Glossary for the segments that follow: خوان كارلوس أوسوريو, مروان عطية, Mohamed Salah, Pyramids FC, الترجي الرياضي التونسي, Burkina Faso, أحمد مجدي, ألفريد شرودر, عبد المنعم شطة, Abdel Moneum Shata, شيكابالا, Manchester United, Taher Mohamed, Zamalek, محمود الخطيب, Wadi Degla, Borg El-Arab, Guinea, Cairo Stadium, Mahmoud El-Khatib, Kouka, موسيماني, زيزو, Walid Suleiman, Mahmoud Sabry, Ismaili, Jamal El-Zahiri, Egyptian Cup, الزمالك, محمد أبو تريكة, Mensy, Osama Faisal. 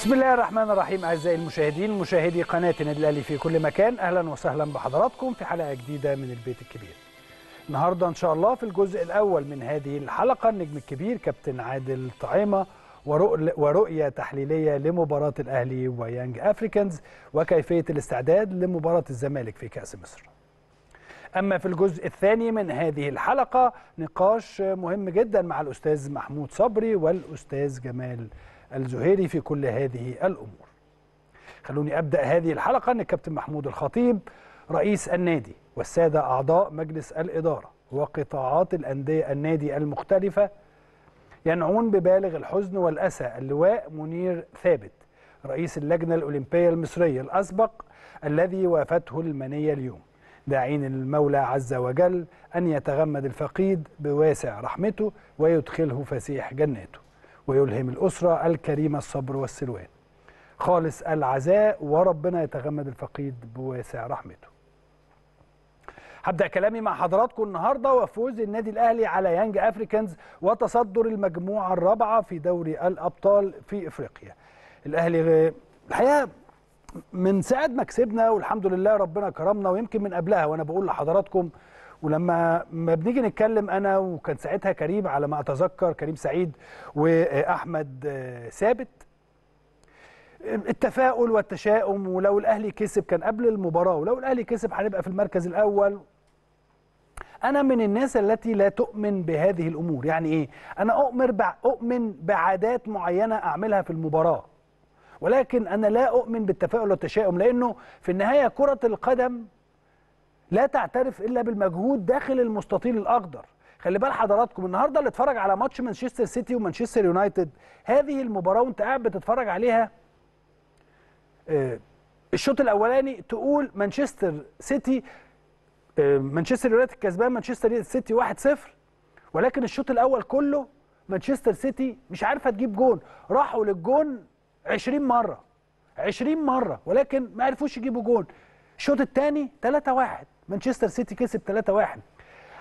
بسم الله الرحمن الرحيم. أعزائي المشاهدين مشاهدي قناة النادي الأهلي في كل مكان، أهلا وسهلا بحضراتكم في حلقة جديدة من البيت الكبير. النهاردة إن شاء الله في الجزء الأول من هذه الحلقة النجم الكبير كابتن عادل طعيمة ورؤية تحليلية لمباراة الأهلي ويانج أفريكانز وكيفية الاستعداد لمباراة الزمالك في كأس مصر. أما في الجزء الثاني من هذه الحلقة نقاش مهم جدا مع الأستاذ محمود صبري والأستاذ جمال الزهيري في كل هذه الأمور. خلوني أبدأ هذه الحلقة أن الكابتن محمود الخطيب رئيس النادي والسادة أعضاء مجلس الإدارة وقطاعات الأندية النادي المختلفة ينعون ببالغ الحزن والأسى اللواء منير ثابت رئيس اللجنة الأولمبية المصرية الأسبق الذي وافته المنية اليوم، داعين المولى عز وجل أن يتغمد الفقيد بواسع رحمته ويدخله فسيح جناته ويلهم الأسرة الكريمة الصبر والسلوان خالص العزاء، وربنا يتغمد الفقيد بواسع رحمته. هبدأ كلامي مع حضراتكم النهاردة وفوز النادي الأهلي على يانج أفريكانز وتصدر المجموعة الرابعة في دوري الأبطال في إفريقيا. الأهلي الحقيقة من ساعة ما كسبنا والحمد لله ربنا كرمنا، ويمكن من قبلها وأنا بقول لحضراتكم، ولما بنيجي نتكلم انا وكان ساعتها كريم على ما اتذكر كريم سعيد واحمد ثابت، التفاؤل والتشاؤم، ولو الاهلي كسب كان قبل المباراه، ولو الاهلي كسب هنبقى في المركز الاول. انا من الناس التي لا تؤمن بهذه الامور. يعني ايه؟ انا اؤمن بعادات معينه اعملها في المباراه، ولكن انا لا اؤمن بالتفاؤل والتشاؤم، لانه في النهايه كره القدم لا تعترف إلا بالمجهود داخل المستطيل الأخضر. خلي بال حضراتكم النهاردة اللي اتفرج على ماتش مانشستر سيتي ومانشستر يونايتد، هذه المباراة وانت قاعد بتتفرج عليها الشوط الأولاني تقول مانشستر سيتي مانشستر يونايتد كسبان مانشستر سيتي 1-0، ولكن الشوط الأول كله مانشستر سيتي مش عارفة تجيب جون، راحوا للجون 20 مرة ولكن ما عرفوش يجيبوا جون. الشوط الثاني 3-1 مانشستر سيتي كسب 3-1.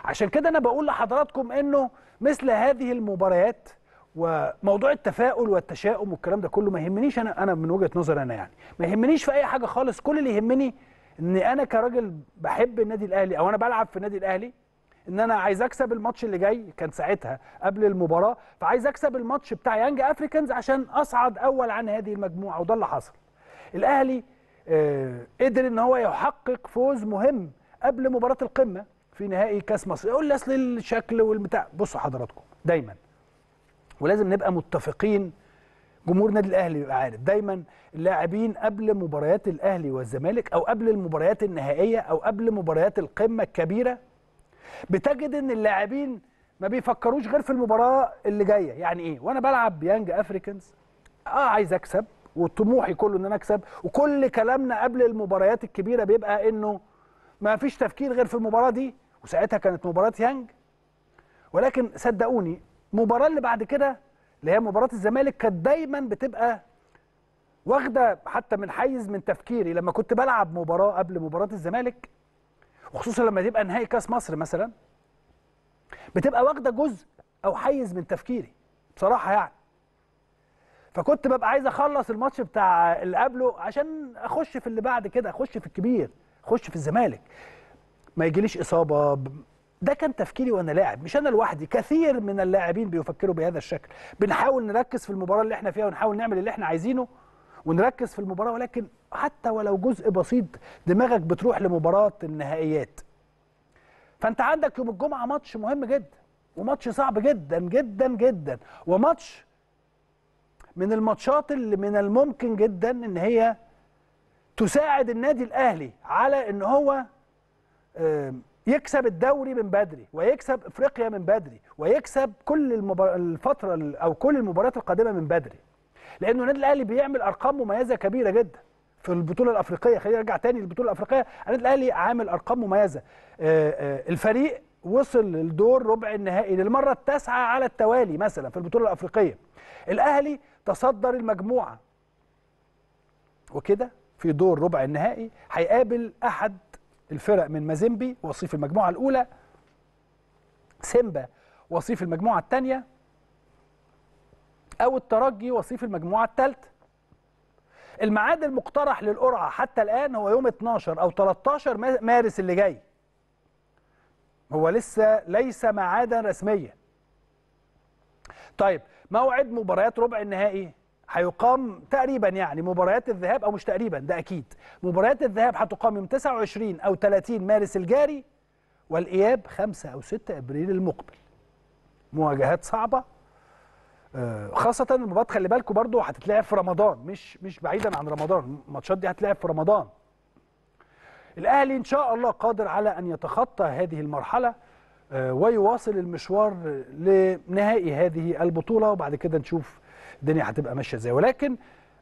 عشان كده انا بقول لحضراتكم انه مثل هذه المباريات وموضوع التفاؤل والتشاؤم والكلام ده كله ما يهمنيش. انا من وجهة نظري انا يعني ما يهمنيش في اي حاجه خالص. كل اللي يهمني ان انا كراجل بحب النادي الاهلي او انا بلعب في النادي الاهلي، ان انا عايز اكسب الماتش اللي جاي. كان ساعتها قبل المباراه، فعايز اكسب الماتش بتاع يانج افريكانز عشان اصعد اول عن هذه المجموعه، وده اللي حصل. الاهلي قدر ان هو يحقق فوز مهم قبل مباراه القمه في نهائي كاس مصر. يقول لي اصل الشكل والبتاع، بصوا حضراتكم دايما ولازم نبقى متفقين، جمهور النادي الاهلي يبقى عارف دايما اللاعبين قبل مباريات الاهلي والزمالك او قبل المباريات النهائيه او قبل مباريات القمه الكبيره، بتجد ان اللاعبين ما بيفكروش غير في المباراه اللي جايه. يعني ايه؟ وانا بلعب يانج افريكانز عايز اكسب، وطموحي كله ان انا اكسب، وكل كلامنا قبل المباريات الكبيره بيبقى انه ما فيش تفكير غير في المباراه دي، وساعتها كانت مباراه يانج. ولكن صدقوني المباراه اللي بعد كده اللي هي مباراه الزمالك كانت دايما بتبقى واخده حتى من حيز من تفكيري لما كنت بلعب مباراه قبل مباراه الزمالك، وخصوصا لما تبقى نهائي كاس مصر مثلا، بتبقى واخده جزء او حيز من تفكيري بصراحه. يعني فكنت ببقى عايز اخلص الماتش بتاع اللي قبله عشان اخش في اللي بعد كده، اخش في الكبير، اخش في الزمالك، ما يجيليش اصابه. ده كان تفكيري وانا لاعب، مش انا لوحدي، كثير من اللاعبين بيفكروا بهذا الشكل. بنحاول نركز في المباراه اللي احنا فيها ونحاول نعمل اللي احنا عايزينه ونركز في المباراه، ولكن حتى ولو جزء بسيط دماغك بتروح لمباراه النهائيات. فانت عندك يوم الجمعه ماتش مهم جدا، وماتش صعب جدا جدا جدا، وماتش من الماتشات اللي من الممكن جدا ان هي تساعد النادي الاهلي على ان هو يكسب الدوري من بدري، ويكسب افريقيا من بدري، ويكسب كل الفتره او كل المباريات القادمه من بدري، لانه النادي الاهلي بيعمل ارقام مميزه كبيره جدا في البطوله الافريقيه. خلينا نرجع تاني للبطوله الافريقيه، النادي الاهلي عامل ارقام مميزه. الفريق وصل للدور ربع النهائي للمره التاسعه على التوالي مثلا في البطوله الافريقيه. الاهلي تصدر المجموعه، وكده في دور ربع النهائي هيقابل احد الفرق من مازيمبي وصيف المجموعه الاولى، سيمبا وصيف المجموعه الثانيه، او الترجي وصيف المجموعه الثالثه. الميعاد المقترح للقرعه حتى الان هو يوم 12 او 13 مارس اللي جاي. هو لسه ليس ميعادا رسميا. طيب موعد مباريات ربع النهائي هيقام تقريبا، يعني مباريات الذهاب او مش تقريبا ده اكيد، مباريات الذهاب هتقام يوم 29 او 30 مارس الجاري، والاياب 5 او 6 ابريل المقبل. مواجهات صعبه، خاصه المباريات خلي بالكم برضو هتتلعب في رمضان، مش بعيدا عن رمضان، الماتشات دي هتتلعب في رمضان. الاهلي ان شاء الله قادر على ان يتخطى هذه المرحله ويواصل المشوار لنهائي هذه البطوله، وبعد كده نشوف الدنيا هتبقى ماشيه ازاي. ولكن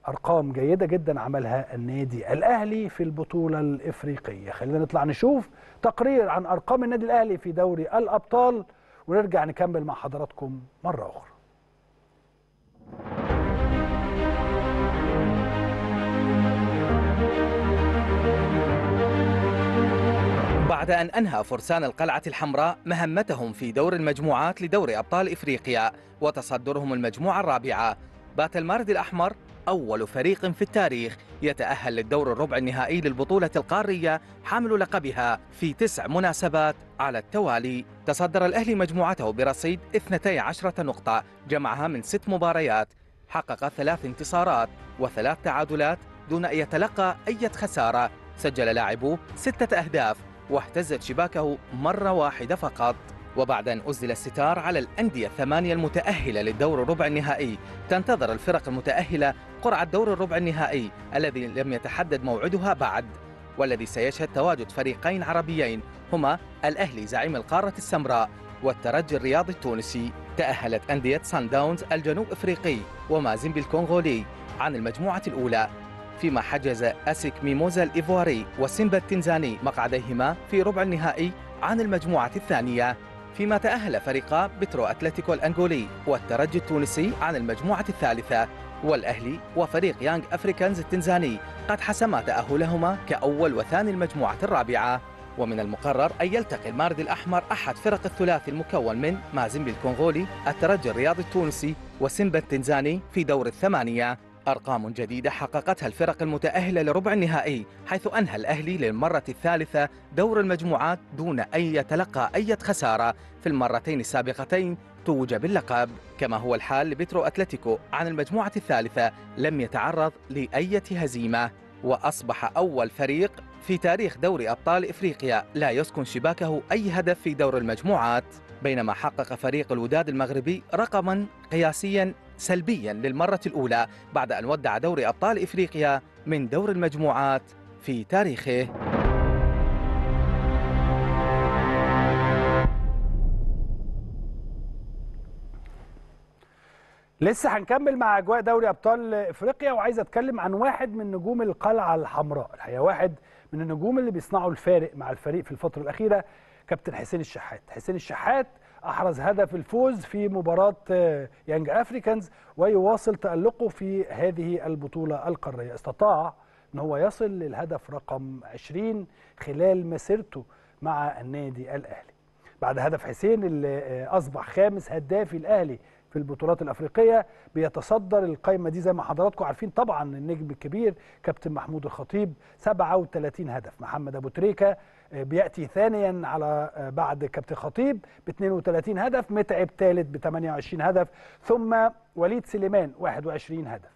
ارقام جيده جدا عملها النادي الاهلي في البطوله الافريقيه. خلينا نطلع نشوف تقرير عن ارقام النادي الاهلي في دوري الابطال ونرجع نكمل مع حضراتكم مره اخرى. بعد أن أنهى فرسان القلعة الحمراء مهمتهم في دور المجموعات لدوري أبطال إفريقيا وتصدرهم المجموعة الرابعة، بات المارد الأحمر أول فريق في التاريخ يتأهل للدور الربع النهائي للبطولة القارية حامل لقبها في 9 مناسبات على التوالي. تصدر الأهلي مجموعته برصيد 12 نقطة جمعها من 6 مباريات، حقق 3 انتصارات و3 تعادلات دون أن يتلقى أي خسارة، سجل لاعبه 6 أهداف واحتزت شباكه مرة واحدة فقط. وبعد أن أزل الستار على الأندية 8 المتأهلة للدور الربع النهائي، تنتظر الفرق المتأهلة قرعة دور الربع النهائي الذي لم يتحدد موعدها بعد، والذي سيشهد تواجد فريقين عربيين هما الأهلي زعيم القارة السمراء والترجي الرياضي التونسي. تأهلت أندية سان داونز الجنوب أفريقي ومازيمبي الكونغولي عن المجموعة الأولى، فيما حجز أسيك ميموزا الإيفواري وسيمبا التنزاني مقعديهما في ربع النهائي عن المجموعة الثانية، فيما تأهل فريقا بترو أتلتيكو الأنغولي والترجي التونسي عن المجموعة الثالثة، والأهلي وفريق يانج أفريكانز التنزاني قد حسما تأهلهما كأول وثاني المجموعة الرابعة. ومن المقرر أن يلتقي المارد الأحمر أحد فرق الثلاثي المكون من مازيمبي الكونغولي، الترجي الرياضي التونسي وسيمبا التنزاني في دور الثمانية. أرقام جديدة حققتها الفرق المتأهلة لربع النهائي، حيث أنهى الأهلي للمرة الثالثة دور المجموعات دون أن يتلقى أي خسارة في المرتين السابقتين توج باللقب، كما هو الحال لبترو أتلتيكو عن المجموعة الثالثة، لم يتعرض لأي هزيمة، وأصبح أول فريق في تاريخ دوري أبطال إفريقيا لا يسكن شباكه أي هدف في دور المجموعات. بينما حقق فريق الوداد المغربي رقما قياسيا سلبيا للمرة الأولى بعد أن ودع دوري أبطال إفريقيا من دور المجموعات في تاريخه. لسه هنكمل مع أجواء دوري أبطال إفريقيا، وعايز أتكلم عن واحد من نجوم القلعة الحمراء، الحقيقة واحد من النجوم اللي بيصنعوا الفارق مع الفريق في الفترة الأخيرة، كابتن حسين الشحات. حسين الشحات أحرز هدف الفوز في مباراة يانج أفريكانز ويواصل تألقه في هذه البطولة القارية، استطاع أن هو يصل للهدف رقم 20 خلال مسيرته مع النادي الأهلي. بعد هدف حسين اللي أصبح خامس هدافي الأهلي في البطولات الأفريقية، بيتصدر القائمة دي زي ما حضراتكم عارفين طبعا النجم الكبير كابتن محمود الخطيب 37 هدف، محمد أبو تريكة بيأتي ثانيا على بعد كابتن خطيب ب 32 هدف، متعب ثالث ب 28 هدف، ثم وليد سليمان 21 هدف.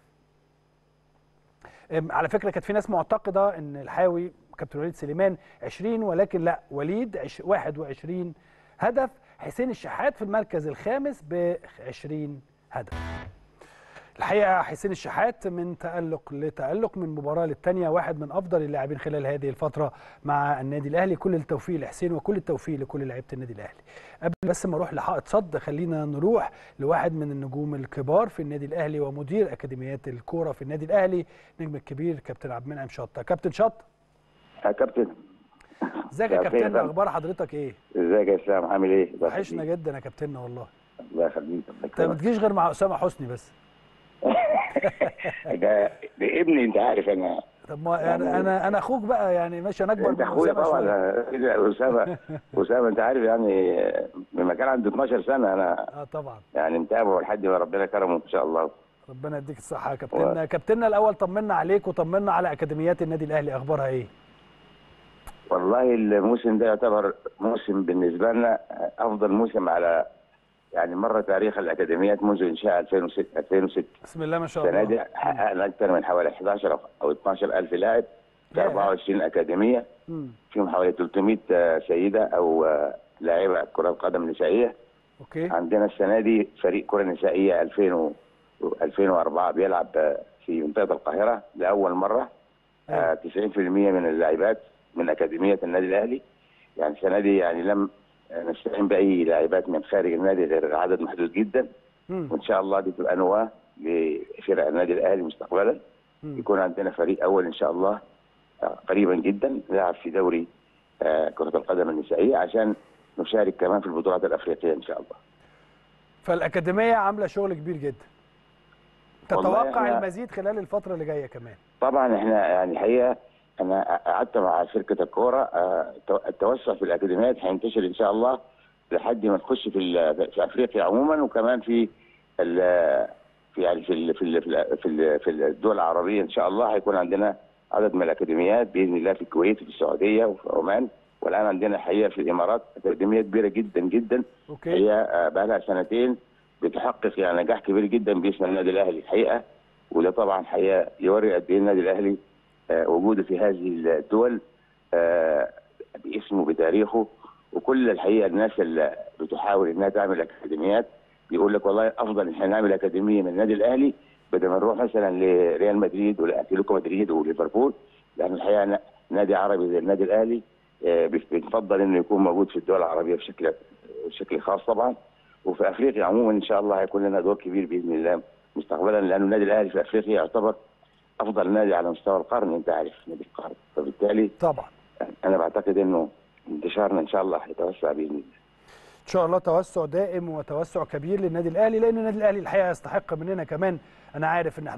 على فكرة كانت في ناس معتقدة ان الحاوي كابتن وليد سليمان 20، ولكن لا، وليد 21 هدف، حسين الشحات في المركز الخامس ب 20 هدف. الحقيقة حسين الشحات من تألق لتألق، من مباراة للتانية، واحد من أفضل اللاعبين خلال هذه الفترة مع النادي الأهلي. كل التوفيق لحسين وكل التوفيق لكل لعيبة النادي الأهلي. قبل بس ما أروح لحائط صد، خلينا نروح لواحد من النجوم الكبار في النادي الأهلي ومدير أكاديميات الكورة في النادي الأهلي، نجم الكبير كابتن عبد المنعم شطة. كابتن شطة. يا كابتن. ازيك يا كابتن، اخبار حضرتك ايه؟ ازيك يا اسلام، عامل ايه؟ وحشنا جدا يا كابتننا والله. الله يخليك. انت ما بتجيش غير مع اسامه حسني بس. ده ابني، انت عارف. انا طب ما يعني انا اخوك بقى، يعني ماشي، انا اكبر من اخويا طبعا. اسامه انت عارف، يعني لما كان عنده 12 سنه انا طبعا يعني متابعه لحد ما ربنا كرمه ان شاء الله. ربنا يديك الصحه يا كابتن. كابتننا الاول طمنا عليك وطمنا على اكاديميات النادي الاهلي، اخبارها ايه؟ والله الموسم ده يعتبر موسم بالنسبه لنا افضل موسم على يعني مر تاريخ الاكاديميات منذ انشاء 2006. بسم الله ما شاء الله. السنه دي حققنا اكثر من حوالي 11 او 12,000 لاعب في 24 اكاديميه، فيهم حوالي 300 سيده او لاعبه كره قدم نسائيه. اوكي. عندنا السنه دي فريق كره نسائيه 2004 بيلعب في منطقه القاهره لاول مره. 90% من اللاعبات من اكاديميه النادي الاهلي، يعني السنه دي يعني لم نستعين باي لاعبات من خارج النادي غير عدد محدود جدا. وان شاء الله دي تبقى نواه لفرق النادي الاهلي مستقبلا. يكون عندنا فريق اول ان شاء الله قريبا جدا لاعب في دوري كره القدم النسائيه عشان نشارك كمان في البطولات الافريقيه ان شاء الله. فالاكاديميه عامله شغل كبير جدا. تتوقع المزيد خلال الفتره اللي جايه كمان؟ طبعا احنا يعني الحقيقه انا قعدت مع شركه الكوره، التوسع في الاكاديميات هينتشر ان شاء الله لحد ما نخش في افريقيا عموما، وكمان في الدول العربيه ان شاء الله هيكون عندنا عدد من الاكاديميات باذن الله في الكويت وفي السعوديه وفي عمان، والان عندنا الحقيقه في الامارات اكاديميه كبيره جدا جدا. أوكي. هي بقى لها سنتين بتحقق يعني نجاح كبير جدا باسم النادي الاهلي الحقيقه، وده طبعا الحقيقه يوري قد ايه النادي الاهلي وجوده في هذه الدول باسمه بتاريخه. وكل الحقيقه الناس اللي بتحاول انها تعمل اكاديميات بيقول لك والله افضل ان احنا نعمل اكاديميه من النادي الاهلي بدل ما نروح مثلا لريال مدريد ولاتلتيكو مدريد وليفربول، لان الحقيقه نادي عربي زي النادي الاهلي بنفضل انه يكون موجود في الدول العربيه بشكل خاص طبعا، وفي افريقيا عموما ان شاء الله هيكون لنا دور كبير باذن الله مستقبلا، لان النادي الاهلي في افريقيا يعتبر افضل نادي على مستوى القرن، انت عارف نادي القرن، فبالتالي طبعا انا بعتقد انه انتشارنا ان شاء الله هيتوسع باذن الله. ان شاء الله توسع دائم وتوسع كبير للنادي الاهلي، لان النادي الاهلي الحقيقه يستحق مننا كمان. انا عارف ان 11-12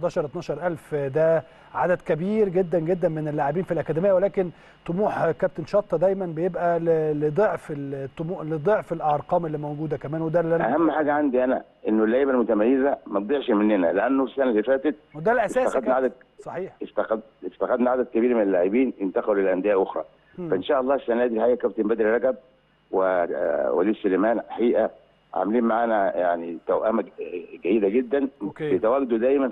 ألف ده عدد كبير جدا جدا من اللاعبين في الاكاديميه، ولكن طموح كابتن شطه دايما بيبقى لضعف الطموح، لضعف الارقام اللي موجوده كمان، وده اللي اهم حاجه عندي انا، انه اللعيبه المتميزه ما تضيعش مننا، لانه السنه اللي فاتت وده الاساس افتقدنا عدد صحيح، افتقدنا عدد كبير من اللاعبين انتقلوا للانديه اخرى. فان شاء الله السنه دي هي كابتن بدري رجب ووليد سليمان حقيقه عاملين معانا يعني توأمه جيده جدا. أوكي. بيتواجدوا دايما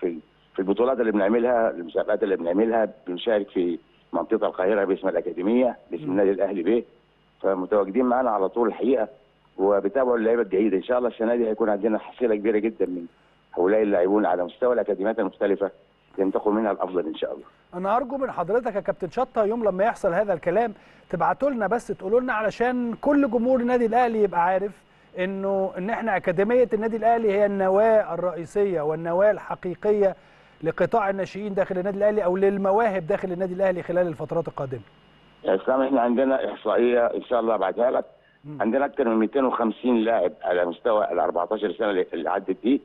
في البطولات اللي بنعملها، المسابقات اللي بنعملها، بنشارك في منطقه القاهره باسم الاكاديميه باسم النادي الاهلي بيه، فمتواجدين معانا على طول الحقيقه وبيتابعوا اللعيبه الجيده. ان شاء الله السنه دي هيكون عندنا حصيله كبيره جدا من هؤلاء اللاعبون على مستوى الاكاديميات المختلفه ينتقوا منها الافضل ان شاء الله. انا ارجو من حضرتك يا كابتن شطه يوم لما يحصل هذا الكلام تبعتوا لنا بس تقولوا لنا، علشان كل جمهور النادي الاهلي يبقى عارف انه ان احنا اكاديميه النادي الاهلي هي النواه الرئيسيه والنواه الحقيقيه لقطاع الناشئين داخل النادي الاهلي او للمواهب داخل النادي الاهلي خلال الفترات القادمه. يا اسلام احنا عندنا احصائيه ان شاء الله ابعتها لك، عندنا اكثر من 250 لاعب على مستوى ال 14 سنه اللي عدت دي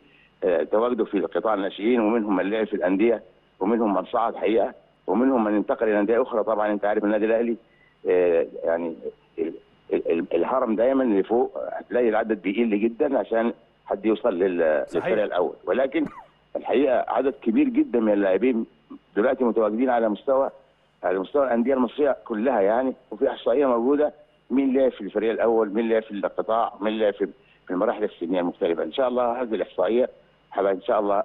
تواجدوا في قطاع الناشئين، ومنهم من لعب في الانديه، ومنهم من صعد حقيقه، ومنهم من انتقل الى انديه اخرى. طبعا انت عارف النادي الاهلي يعني الهرم دايما اللي فوق هتلاقي العدد بيقل جدا عشان حد يوصل للفريق الاول، ولكن الحقيقه عدد كبير جدا من اللاعبين دلوقتي متواجدين على مستوى الانديه المصريه كلها يعني، وفي احصائيه موجوده مين لعب في الفريق الاول، مين لعب في القطاع، مين لعب في المراحل السنيه المختلفه. ان شاء الله هذه الاحصائيه حبا ان شاء الله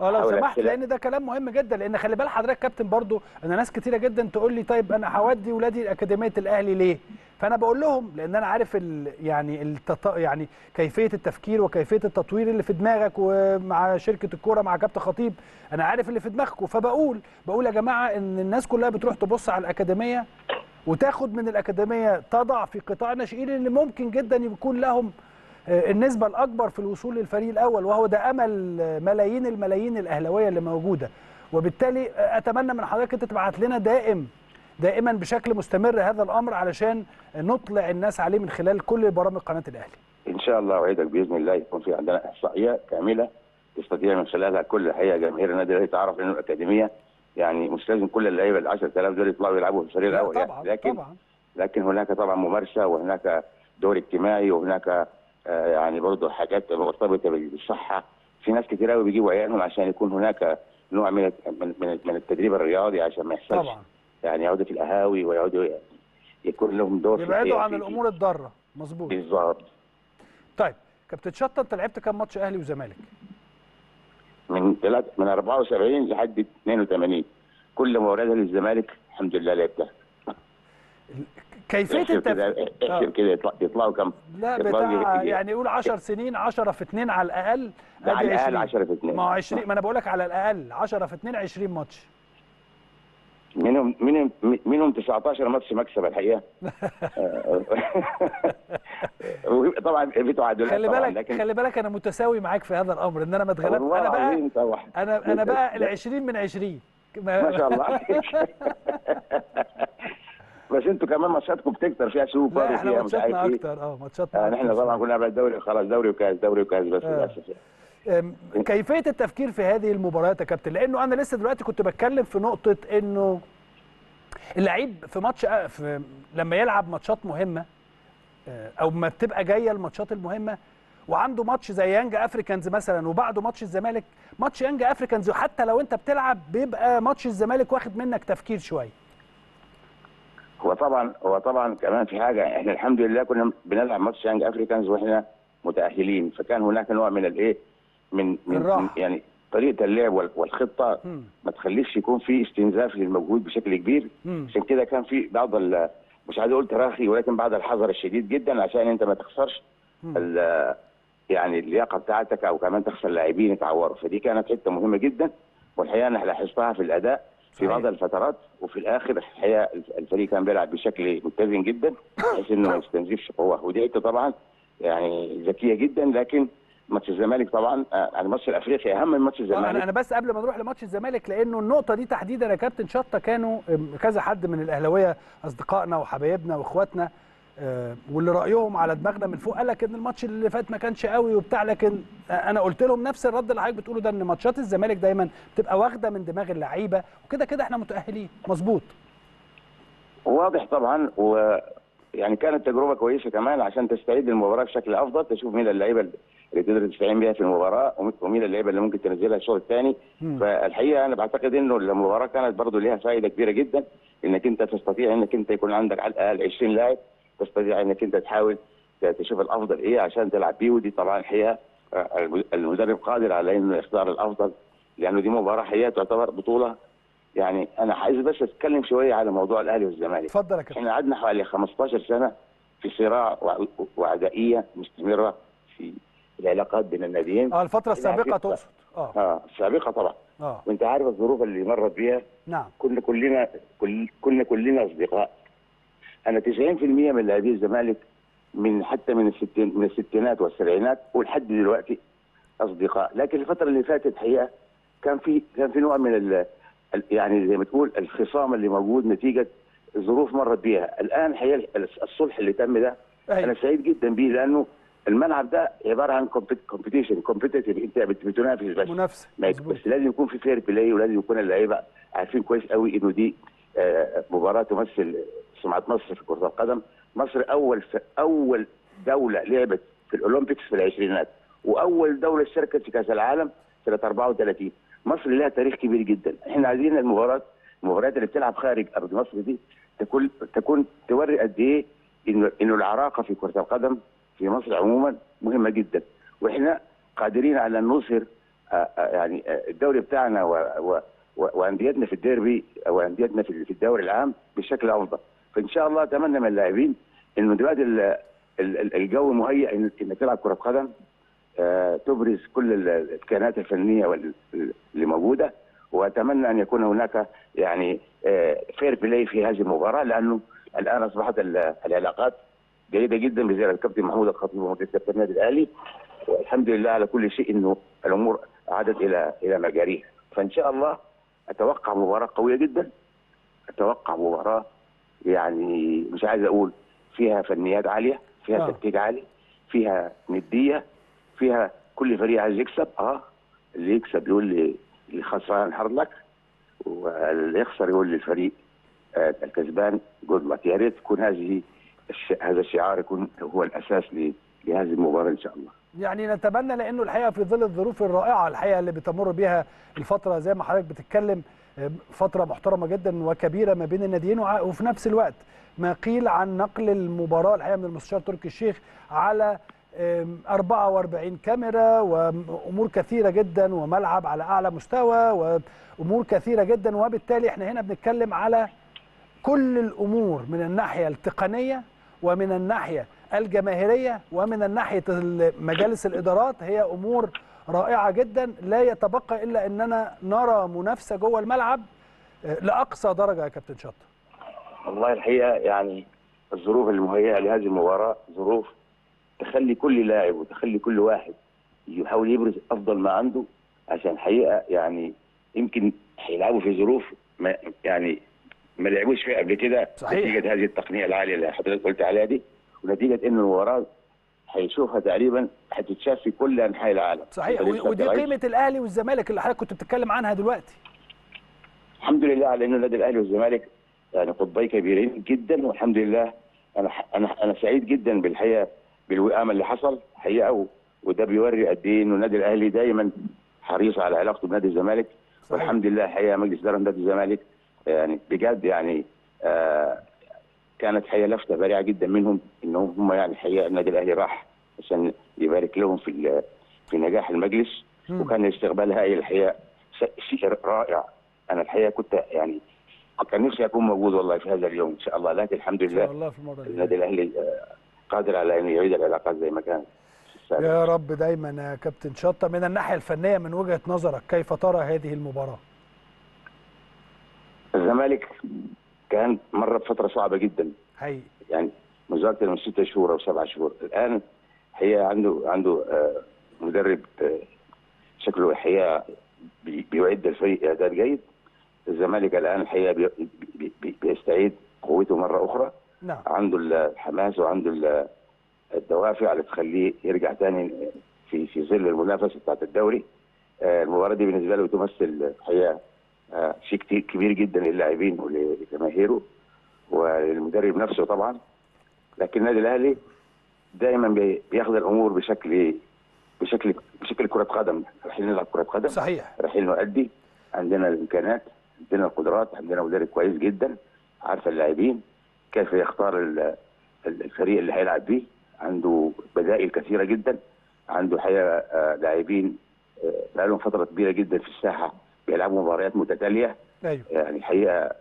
لو سمحت، لان ده كلام مهم جدا، لان خلي بال حضرتك كابتن برضو انا ناس كتيره جدا تقول لي طيب انا هودي ولادي اكاديميه الاهلي ليه؟ فانا بقول لهم لان انا عارف يعني كيفيه التفكير وكيفيه التطوير اللي في دماغك، ومع شركه الكوره مع كابتن خطيب انا عارف اللي في دماغكم، فبقول يا جماعه ان الناس كلها بتروح تبص على الاكاديميه وتاخد من الاكاديميه، تضع في قطاع الناشئين اللي ممكن جدا يكون لهم النسبة الأكبر في الوصول للفريق الأول، وهو ده أمل ملايين الأهلاوية اللي موجودة. وبالتالي أتمنى من حضرتك أنت تبعت لنا دائما بشكل مستمر هذا الأمر علشان نطلع الناس عليه من خلال كل برامج قناة الأهلي. إن شاء الله أوعدك بإذن الله يكون في عندنا إحصائية كاملة تستطيع من خلالها كل الحقيقة جماهير النادي الأهلي تعرف إنه الأكاديمية يعني مش لازم كل اللعيبة ال 10,000 دول يطلعوا يلعبوا في الفريق الأول طبعا يعني، لكن هناك طبعا ممارسة، وهناك دور اجتماعي، وهناك يعني برضه حاجات مرتبطه بالصحه في ناس كتير قوي بيجيبوا عيالهم عشان يكون هناك نوع من التدريب الرياضي عشان ما يحصلش طبعا يعني يقعدوا في القهاوي ويقعدوا يكون لهم دور يبعدوا عن الامور الضاره. مظبوط بالظبط. طيب كابتن شطه انت لعبت كام ماتش اهلي وزمالك؟ من 74 لحد 82 كل ما وردها للزمالك الحمد لله لعبتها. كيفيه التفكير احسب كده يطلعوا كم؟ لا بتاع يعني قول 10 سنين 10 في 2 على الاقل. على الاقل 10 في 2 ما 20 ما انا بقول لك على الاقل 10 في 2 20 ماتش منهم 19 ماتش مكسب الحقيقه. طبعا في تعادلات خلي بالك لكن... خلي بالك انا متساوي معاك في هذا الامر ان انا ما اتغلبت. انا بقى انا بقى ال 20 من 20 ما شاء الله عليك. بس انتوا كمان ماتشاتكم بتكتر فيها سوبر وفيها احنا ماتشاتنا اكتر. ماتشاتنا يعني احنا طبعا كنا بنلعب دوري خلاص دوري وكاس دوري وكاس بس للاسف. كيفيه التفكير في هذه المباريات يا كابتن؟ لانه انا لسه دلوقتي كنت بتكلم في نقطه انه اللعيب في ماتش لما يلعب ماتشات مهمه او ما بتبقى جايه الماتشات المهمه وعنده ماتش زي يانج افريكانز مثلا وبعده ماتش الزمالك. ماتش يانج افريكانز حتى لو انت بتلعب بيبقى ماتش الزمالك واخد منك تفكير شويه. هو طبعا كمان في حاجه احنا الحمد لله كنا بنلعب ماتش يانج افريكانز واحنا متاهلين فكان هناك نوع من الايه من يعني طريقه اللعب والخطه ما تخليش يكون في استنزاف للمجهود بشكل كبير. عشان كده كان في بعض مش عايز اقول تراخي ولكن بعض الحذر الشديد جدا عشان انت ما تخسرش يعني اللياقه بتاعتك او كمان تخسر لاعبين يتعوروا. فدي كانت حته مهمه جدا والحقيقه انا لاحظتها في الاداء في بعض الفترات وفي الاخر الحقيقه الفريق كان بيلعب بشكل متزن جدا بحيث انه ما يستنزفش قوه. ودي حته طبعا يعني ذكيه جدا. لكن ماتش الزمالك طبعا الماتش الافريقي اهم من ماتش الزمالك. انا بس قبل ما نروح لماتش الزمالك لانه النقطه دي تحديدا يا كابتن شطه كانوا كذا حد من الاهلاويه اصدقائنا وحبايبنا واخواتنا واللي رايهم على دماغنا من فوق قال لك ان الماتش اللي فات ما كانش قوي وبتاع. لكن انا قلت لهم نفس الرد اللي حضرتك بتقوله ده ان ماتشات الزمالك دايما بتبقى واخده من دماغ اللعيبه وكده كده احنا متاهلين. مظبوط واضح طبعا. ويعني كانت تجربه كويسه كمان عشان تستعيد المباراه بشكل افضل تشوف مين اللعيبه اللي تقدر تستعين بيها في المباراه ومين اللعيبه اللي ممكن تنزلها الشوط الثاني. فالحقيقه انا بعتقد انه المباراه كانت برضو ليها فائده كبيره جدا انك انت تستطيع انك انت يكون عندك على الاقل 20 لاعب تستطيع انك انت تحاول تشوف الافضل ايه عشان تلعب بيه. ودي طبعا الحقيقه المدرب قادر على انه يختار الافضل لانه دي مباراه حقيقه تعتبر بطوله. يعني انا عايز بس اتكلم شويه على موضوع الاهلي والزمالك. اتفضل يا كابتن. احنا قعدنا حوالي 15 سنه في صراع وعدائيه مستمره في العلاقات بين الناديين. الفتره السابقه تقصد؟ السابقه طبعا. وانت عارف الظروف اللي مرت بيها. نعم. كلنا اصدقاء. أنا 90% من لاعبي الزمالك من الستينات والسبعينات ولحد دلوقتي أصدقاء. لكن الفترة اللي فاتت حقيقة كان في نوع من يعني زي ما تقول الخصام اللي موجود نتيجة ظروف مرت بيها. الآن حقيقة الصلح اللي تم ده أنا سعيد جدا بيه لأنه الملعب ده عبارة عن كومبيتيشن كومبيتيتيف. أنت بتنافس بس منافسة بس لازم يكون في فير بلاي ولازم يكون اللعيبة عارفين كويس قوي إنه دي مباراة تمثل سمعة مصر في كرة القدم. مصر أول دولة لعبت في الأولمبيكس في العشرينات وأول دولة شاركت في كأس العالم سنة 34. مصر لها تاريخ كبير جدا. احنا عايزين المباريات اللي بتلعب خارج أرض مصر دي تكون توري قد إيه إنه العراقة في كرة القدم في مصر عموما مهمة جدا. واحنا قادرين على أن نظهر يعني الدوري بتاعنا وأنديتنا في الديربي أو أنديتنا في الدوري العام بشكل أفضل. فان شاء الله اتمنى من اللاعبين انه دلوقتي الجو مهيئ انك تلعب كره قدم تبرز كل الامكانيات الفنيه اللي موجوده. واتمنى ان يكون هناك يعني فير بلاي في هذه المباراه لانه الان اصبحت العلاقات جيده جدا بزياره الكابتن محمود الخطيب ومدير كابتن النادي الاهلي. والحمد لله على كل شيء انه الامور عادت الى مجاريها. فان شاء الله اتوقع مباراه قويه جدا. اتوقع مباراه يعني مش عايز اقول فيها فنيات عاليه فيها تكتيك عالي فيها نديه فيها كل فريق عايز يكسب. اللي يكسب يقول لي اللي خسران هارد لك واللي يخسر يقول للفريق الكسبان جود لك. يا ريت تكون هذا الشعار يكون هو الاساس لهذه المباراه ان شاء الله. يعني نتمنى، لانه الحقيقه في ظل الظروف الرائعه الحقيقه اللي بتمر بيها الفتره زي ما حضرتك بتتكلم، فتره محترمه جدا وكبيره ما بين الناديين، وفي نفس الوقت ما قيل عن نقل المباراه الحقيقه من المستشار تركي الشيخ على 44 كاميرا وامور كثيره جدا وملعب على اعلى مستوى وامور كثيره جدا، وبالتالي احنا هنا بنتكلم على كل الامور من الناحيه التقنيه ومن الناحيه الجماهيريه ومن ناحيه مجالس الادارات، هي امور رائعه جدا. لا يتبقى الا اننا نرى منافسه جوه الملعب لاقصى درجه يا كابتن شطه. والله الحقيقه يعني الظروف المهيئه لهذه المباراه ظروف تخلي كل لاعب وتخلي كل واحد يحاول يبرز افضل ما عنده، عشان الحقيقه يعني يمكن هيلعبوا في ظروف ما لعبوش فيها قبل كده، نتيجه هذه التقنيه العاليه اللي حضرتك قلت عليها دي، ونتيجه ان المباراه هيشوفها تقريبا هتتشاف في كل انحاء العالم. صحيح، ودي قيمه الاهلي والزمالك اللي حضرتك كنت بتتكلم عنها دلوقتي. الحمد لله على انه النادي الاهلي والزمالك يعني قطبين كبيرين جدا، والحمد لله انا سعيد جدا بالحقيقه بالوئام اللي حصل حقيقه، وده بيوري قد ايه انه النادي الاهلي دايما حريص على علاقته بنادي الزمالك. صحيح. والحمد لله حقيقه مجلس اداره نادي الزمالك يعني بجد يعني كانت حقيقه لفته بارعه جدا منهم، ان هم يعني حقيقه النادي الاهلي راح عشان يبارك لهم في نجاح المجلس، وكان استقبال هائل الحقيقه، شيء رائع. انا الحقيقه كنت يعني كان نفسي اكون موجود والله في هذا اليوم ان شاء الله، لكن الحمد لله النادي الاهلي قادر على ان يعيد العلاقات زي ما كانت يا رب دايما. يا كابتن شطه، من الناحيه الفنيه من وجهه نظرك كيف ترى هذه المباراه؟ الزمالك كان مر بفتره صعبه جدا هي. يعني مذاكره من 6 شهور او 7 شهور، الان هي عنده مدرب شكله الحقيقه بيعد الفريق اداء جيد. الزمالك الان الحقيقه بيستعيد قوته مره اخرى. نعم. عنده الحماس وعنده الدوافع اللي تخليه يرجع ثاني في ظل المنافسه بتاعت الدوري. المباراه دي بالنسبه له تمثل الحقيقه شيء كبير جدا للاعبين ولجماهيره وللمدرب نفسه طبعا، لكن النادي الاهلي دايما بياخذ الامور بشكل كره قدم. رايحين نلعب كره قدم، صحيح، رايحين نؤدي، عندنا الامكانات، عندنا القدرات، عندنا مدرب كويس جدا عارف اللاعبين كيف يختار الفريق اللي هيلعب بيه، عنده بدائل كثيره جدا، عنده حقيقه لاعبين بقى لهم فتره كبيره جدا في الساحه بيلعبوا مباريات متتاليه. أيوه. يعني الحقيقه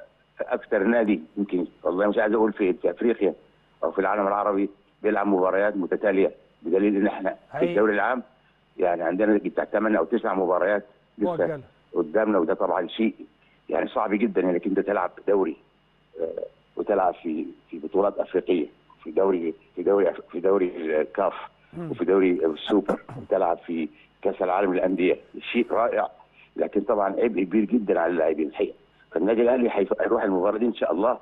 اكثر نادي يمكن والله مش عايز اقول في افريقيا او في العالم العربي بيلعب مباريات متتاليه، بدليل ان احنا في الدوري العام يعني عندنا بتاع 8 او 9 مباريات لسه قدامنا، وده طبعا شيء يعني صعب جدا انك يعني انت تلعب دوري وتلعب في بطولات افريقيه، في دوري الكاف، وفي دوري السوبر، وتلعب في كاس العالم للانديه، شيء رائع، لكن طبعا عبء كبير جدا على اللاعبين الحقيقه. فالنادي الاهلي هيروح المباراه دي ان شاء الله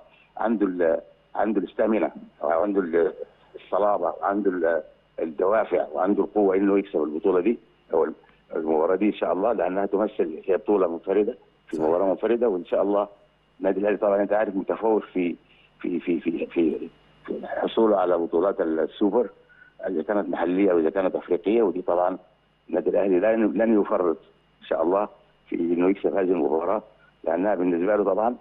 عنده الاستامينا وعنده الصلابه وعنده الدوافع وعنده القوه انه يكسب البطوله دي او المباراه دي ان شاء الله، لانها تمثل هي بطوله منفرده في مباراه منفرده، وان شاء الله النادي الاهلي طبعا انت عارف متفوق في في في في في حصوله على بطولات السوبر اذا كانت محليه واذا كانت افريقيه، ودي طبعا النادي الاهلي لن يفرط ان شاء الله في انه يكسب هذه المباراه، لانها بالنسبه له طبعا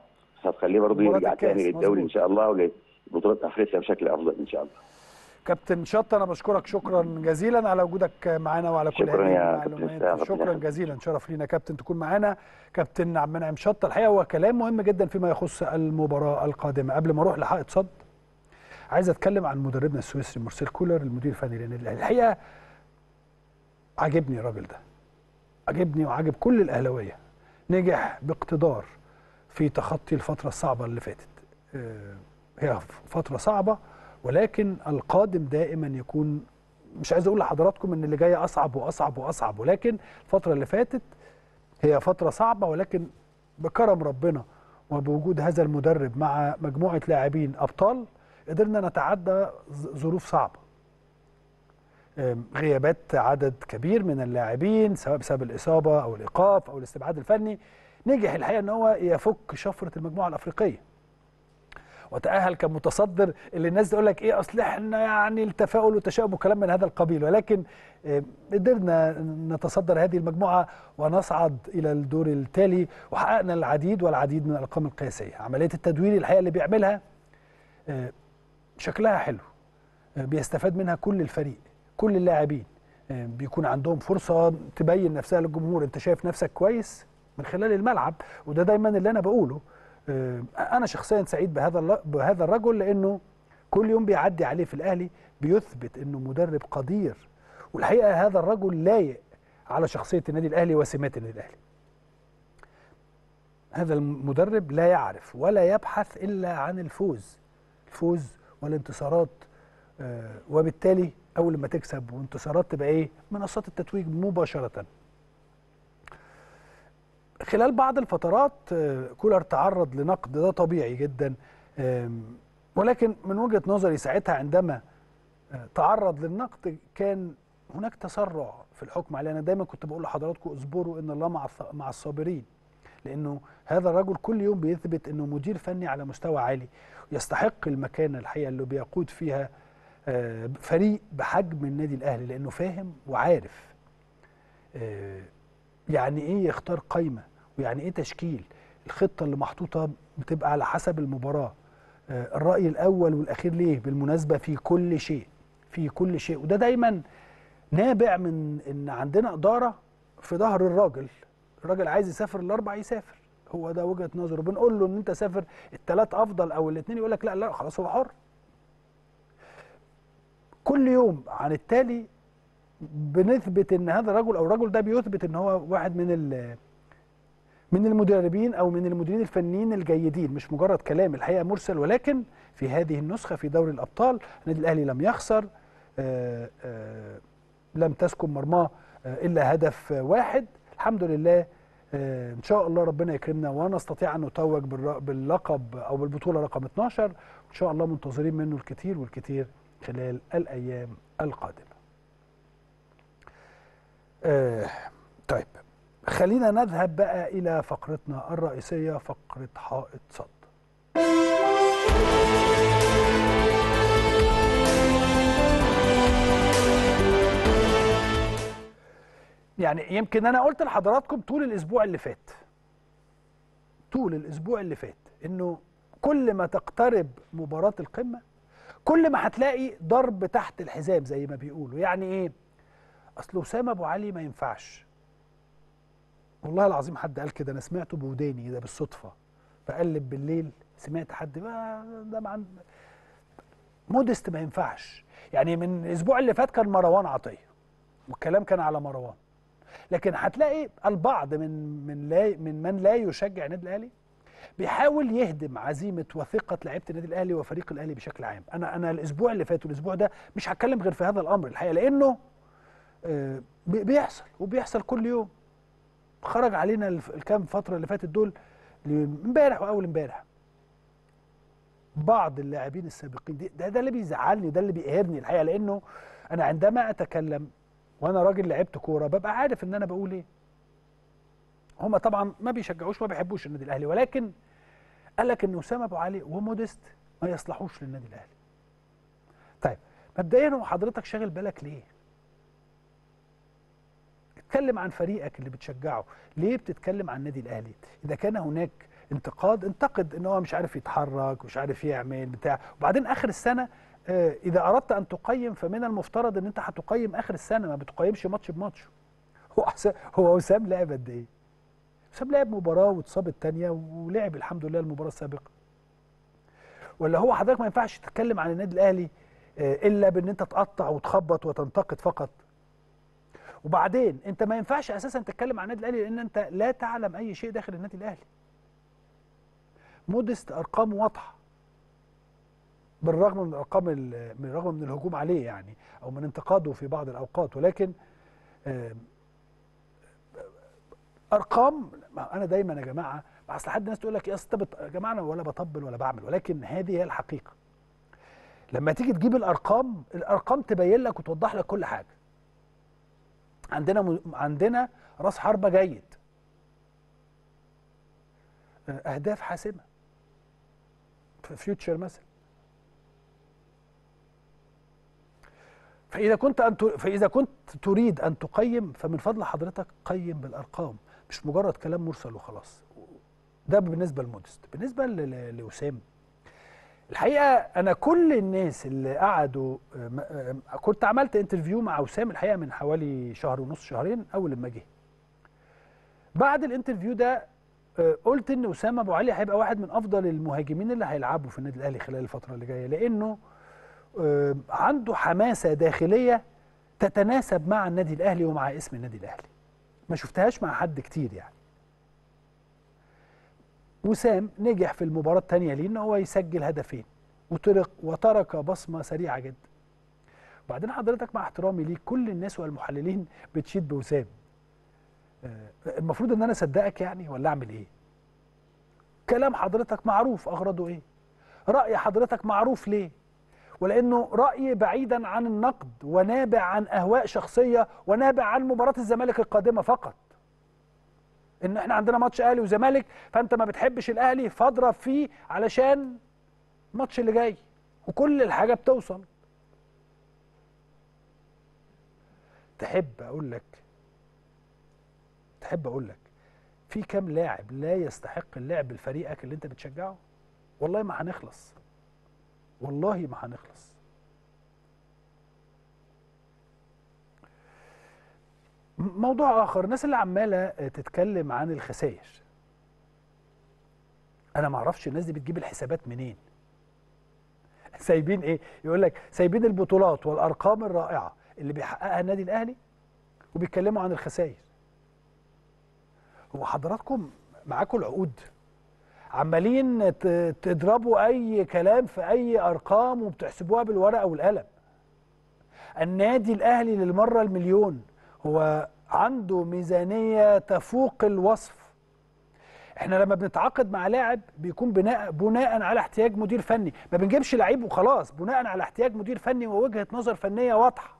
هتخليه برضه يرجع تاني للدوري ان شاء الله ولبطولات افريقيا بشكل افضل ان شاء الله. كابتن شطه انا بشكرك شكرا جزيلا على وجودك معنا وعلى كل هذه المعلومات، شكرا جزيلا، شرف لينا كابتن تكون معنا. كابتن عبد المنعم شطه، الحقيقه هو كلام مهم جدا فيما يخص المباراه القادمه. قبل ما اروح لحائط صد عايز اتكلم عن مدربنا السويسري مارسيل كولر المدير الفني للنادي الاهلي. الحقيقه عاجبني الراجل ده، عاجبني وعاجب كل الاهلاويه، نجح باقتدار في تخطي الفتره الصعبه اللي فاتت. هي فتره صعبه، ولكن القادم دائما يكون، مش عايز اقول لحضراتكم ان اللي جاي اصعب واصعب واصعب، ولكن الفتره اللي فاتت هي فتره صعبه، ولكن بكرم ربنا وبوجود هذا المدرب مع مجموعه لاعبين ابطال قدرنا نتعدى ظروف صعبه. غيابات عدد كبير من اللاعبين سواء بسبب الاصابه او الايقاف او الاستبعاد الفني، نجح الحقيقه ان هو يفك شفره المجموعه الافريقيه. وتأهل كمتصدر، اللي الناس تقول لك ايه اصل احنا يعني التفاؤل والتشاؤم وكلام من هذا القبيل، ولكن قدرنا نتصدر هذه المجموعه ونصعد الى الدور التالي وحققنا العديد والعديد من الارقام القياسيه. عمليه التدوير الحقيقه اللي بيعملها شكلها حلو، بيستفاد منها كل الفريق، كل اللاعبين بيكون عندهم فرصه تبين نفسها للجمهور، انت شايف نفسك كويس من خلال الملعب. وده دايما اللي انا بقوله، انا شخصيا سعيد بهذا الرجل، لانه كل يوم بيعدي عليه في الاهلي بيثبت انه مدرب قدير، والحقيقه هذا الرجل لايق على شخصيه النادي الاهلي وسمات النادي الاهلي. هذا المدرب لا يعرف ولا يبحث الا عن الفوز والانتصارات، وبالتالي اول ما تكسب وانتصارات تبقى ايه منصات التتويج مباشره. خلال بعض الفترات كولر تعرض لنقد، ده طبيعي جدا، ولكن من وجهة نظري ساعتها عندما تعرض للنقد كان هناك تسرع في الحكم عليه. انا دايما كنت بقول لحضراتكم اصبروا ان الله مع الصابرين، لانه هذا الرجل كل يوم بيثبت انه مدير فني على مستوى عالي، ويستحق المكانه الحقيقه اللي بيقود فيها فريق بحجم النادي الاهلي، لانه فاهم وعارف يعني ايه يختار قايمه ويعني ايه تشكيل. الخطه اللي محطوطه بتبقى على حسب المباراه، الراي الاول والاخير ليه بالمناسبه في كل شيء. وده دايما نابع من ان عندنا اداره في ظهر الراجل عايز يسافر الاربع يسافر، هو ده وجهه نظره، بنقول له ان انت سافر الثلاث افضل او الاثنين يقول لك لا خلاص هو حر. كل يوم عن التالي بنثبت ان هذا الرجل او الرجل ده بيثبت ان هو واحد من المدربين او من المديرين الفنيين الجيدين، مش مجرد كلام الحقيقه مرسل. ولكن في هذه النسخه في دوري الابطال النادي الاهلي لم يخسر، لم تسكن مرماه الا هدف واحد، الحمد لله. ان شاء الله ربنا يكرمنا ونستطيع ان نتوج باللقب او بالبطوله رقم 12، وان شاء الله منتظرين منه الكثير والكثير خلال الايام القادمه. طيب خلينا نذهب بقى إلى فقرتنا الرئيسية، فقرة حائط صد. يعني يمكن أنا قلت لحضراتكم طول الأسبوع اللي فات إنه كل ما تقترب مباراة القمة كل ما هتلاقي ضرب تحت الحزام زي ما بيقولوا. يعني إيه؟ أصل أسامة أبو علي ما ينفعش، والله العظيم حد قال كده، أنا سمعته بوداني ده بالصدفة، بقلب بالليل سمعت حد ده مودست ما ينفعش. يعني من الأسبوع اللي فات كان مروان عطية والكلام كان على مروان، لكن هتلاقي البعض من لا يشجع النادي الأهلي بيحاول يهدم عزيمه وثقه لعيبه النادي الاهلي وفريق الاهلي بشكل عام. أنا الأسبوع اللي فات والأسبوع ده مش هتكلم غير في هذا الأمر الحقيقة، لأنه بيحصل كل يوم. خرج علينا الكام فتره اللي فاتت دول، امبارح واول امبارح بعض اللاعبين السابقين، ده اللي بيزعلني، ده اللي بيقهرني الحقيقه، لانه انا عندما اتكلم وانا راجل لعبت كوره ببقى عارف ان انا بقول ايه. هم طبعا ما بيشجعوش وما بيحبوش النادي الاهلي، ولكن قال لك ان اسامه ابو علي ومودست ما يصلحوش للنادي الاهلي. طيب مبدئيا وحضرتك شاغل بالك ليه؟ اتكلم عن فريقك اللي بتشجعه، ليه بتتكلم عن النادي الاهلي؟ اذا كان هناك انتقد ان هو مش عارف يتحرك، مش عارف يعمل بتاع. وبعدين اخر السنه اذا اردت ان تقيم فمن المفترض ان انت هتقيم اخر السنه، ما بتقيمش ماتش بماتش. هو وسام لعب قد ايه؟ وسام لعب مباراه واتصاب الثانيه ولعب الحمد لله المباراه السابقه. ولا هو حضرتك ما ينفعش تتكلم عن النادي الاهلي الا بان انت تقطع وتخبط وتنتقد فقط؟ وبعدين انت ما ينفعش اساسا تتكلم عن النادي الاهلي لان انت لا تعلم اي شيء داخل النادي الاهلي. مودست ارقامه واضحه، بالرغم من ارقام بالرغم من الهجوم عليه يعني او من انتقاده في بعض الاوقات، ولكن ارقام. انا دايما يا جماعه اصل حد الناس تقول لك يا اسطى يا جماعه انا ولا بطبل ولا بعمل، ولكن هذه هي الحقيقه. لما تيجي تجيب الارقام تبين لك وتوضح لك كل حاجه. عندنا راس حربة جيد، أهداف حاسمة، فيوتشر مثلا. فإذا كنت تريد أن تقيم فمن فضل حضرتك قيم بالأرقام، مش مجرد كلام مرسل وخلاص. ده بالنسبة لمودست. بالنسبة لأسامة، الحقيقة أنا كل الناس اللي قعدوا، كنت عملت انترفيو مع أسامة الحقيقة من حوالي شهر ونص شهرين أول لما جه. بعد الانترفيو ده قلت إن أسامة أبو علي هيبقى واحد من أفضل المهاجمين اللي هيلعبوا في النادي الأهلي خلال الفترة اللي جاية، لأنه عنده حماسة داخلية تتناسب مع النادي الأهلي ومع اسم النادي الأهلي، ما شفتهاش مع حد كتير يعني. وسام نجح في المباراة الثانية ليه إن هو يسجل هدفين وترك بصمة سريعة جدا. وبعدين حضرتك مع احترامي ليك كل الناس والمحللين بتشيد بوسام، المفروض إن أنا أصدقك يعني ولا أعمل إيه؟ كلام حضرتك معروف أغرضه إيه؟ رأي حضرتك معروف ليه؟ ولأنه رأي بعيدا عن النقد ونابع عن أهواء شخصية ونابع عن مباراة الزمالك القادمة فقط. إن إحنا عندنا ماتش أهلي وزمالك، فأنت ما بتحبش الأهلي فاضرب فيه علشان الماتش اللي جاي، وكل الحاجة بتوصل. تحب أقول لك في كام لاعب لا يستحق اللعب لفريقك اللي أنت بتشجعه؟ والله ما هنخلص. موضوع آخر، الناس اللي عمالة تتكلم عن الخسائر، أنا معرفش الناس دي بتجيب الحسابات منين، سايبين إيه؟ يقول لك سايبين البطولات والأرقام الرائعة اللي بيحققها النادي الأهلي وبيتكلموا عن الخسائر. هو حضراتكم معاكم العقود؟ عمالين تضربوا أي كلام في أي أرقام وبتحسبوها بالورقة والقلم. النادي الأهلي للمرة المليون هو عنده ميزانية تفوق الوصف. احنا لما بنتعاقد مع لاعب بيكون بناء على احتياج مدير فني، ما بنجيبش لعيب وخلاص، بناء على احتياج مدير فني ووجهة نظر فنية واضحة،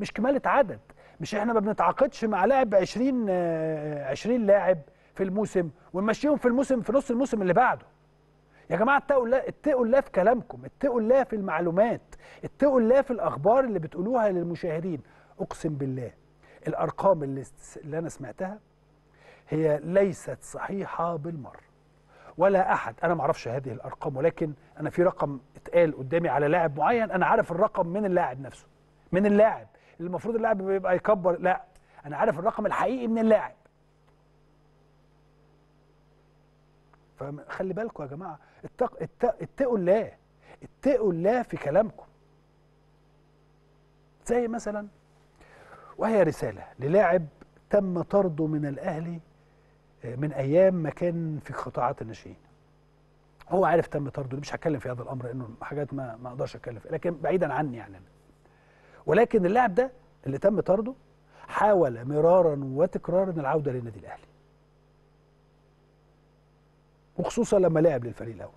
مش كمالة عدد. مش احنا ما بنتعاقدش مع لاعب 20 لاعب في الموسم ونمشيهم في نص الموسم اللي بعده. يا جماعة اتقوا الله في كلامكم، اتقوا الله في المعلومات، اتقوا الله في الأخبار اللي بتقولوها للمشاهدين. أقسم بالله الأرقام اللي أنا سمعتها هي ليست صحيحة بالمرة ولا أحد. أنا معرفش هذه الأرقام، ولكن أنا في رقم اتقال قدامي على لاعب معين، أنا عارف الرقم من اللاعب نفسه، من اللاعب اللي المفروض اللاعب بيبقى يكبر، لا أنا عارف الرقم الحقيقي من اللاعب. فخلي بالكم يا جماعة، اتقوا الله في كلامكم. زي مثلا، وهي رسالة للاعب تم طرده من الأهلي من أيام ما كان في قطاعات الناشئين. هو عارف تم طرده، مش هتكلم في هذا الأمر لأنه حاجات ما أقدرش أتكلم فيها، لكن بعيدا عني يعني. ولكن اللاعب ده اللي تم طرده حاول مرارا وتكرارا العودة للنادي الأهلي، وخصوصا لما لعب للفريق الأول،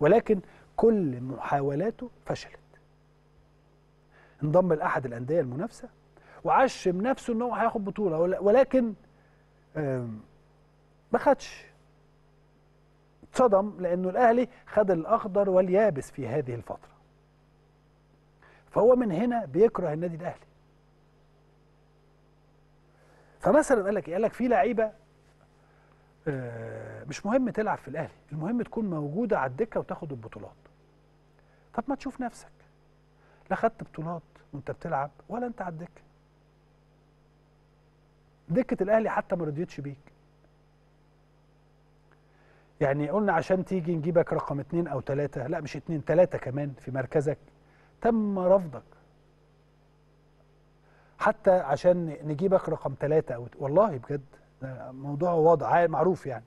ولكن كل محاولاته فشلت. انضم لأحد الأندية المنافسة وعشم نفسه ان هو هياخد بطولة، ولكن ما خدش. اتصدم لأنه الأهلي خد الأخضر واليابس في هذه الفترة، فهو من هنا بيكره النادي الأهلي. فمثلا قال لك في لعيبة مش مهم تلعب في الأهلي، المهم تكون موجودة على الدكة وتاخد البطولات. طب ما تشوف نفسك، لا خدت بطولات وانت بتلعب ولا انت على الدكة. دكة الأهلي حتى ما رضيتش بيك. يعني قلنا عشان تيجي نجيبك رقم 2 أو 3، لا مش 2، 3 كمان في مركزك، تم رفضك. حتى عشان نجيبك رقم 3، والله بجد موضوع واضح معروف يعني.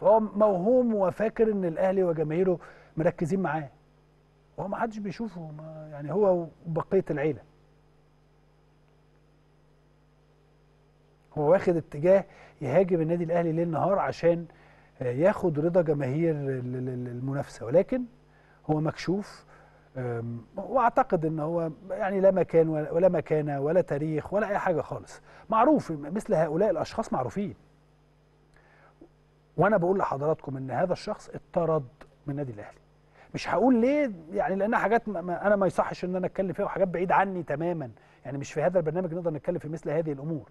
فهو موهوم وفاكر ان الأهلي وجماهيره مركزين معاه، وهو ما حدش بيشوفه يعني، هو وبقية العيلة. هو واخد اتجاه يهاجم النادي الأهلي ليل نهار عشان ياخد رضا جماهير المنافسة، ولكن هو مكشوف. واعتقد ان هو يعني لا مكان ولا مكانه ولا تاريخ ولا اي حاجه خالص. معروف، مثل هؤلاء الاشخاص معروفين. وانا بقول لحضراتكم ان هذا الشخص اتطرد من النادي الاهلي. مش هقول ليه يعني، لانها حاجات انا ما يصحش ان انا اتكلم فيها، وحاجات بعيد عني تماما، يعني مش في هذا البرنامج نقدر نتكلم في مثل هذه الامور،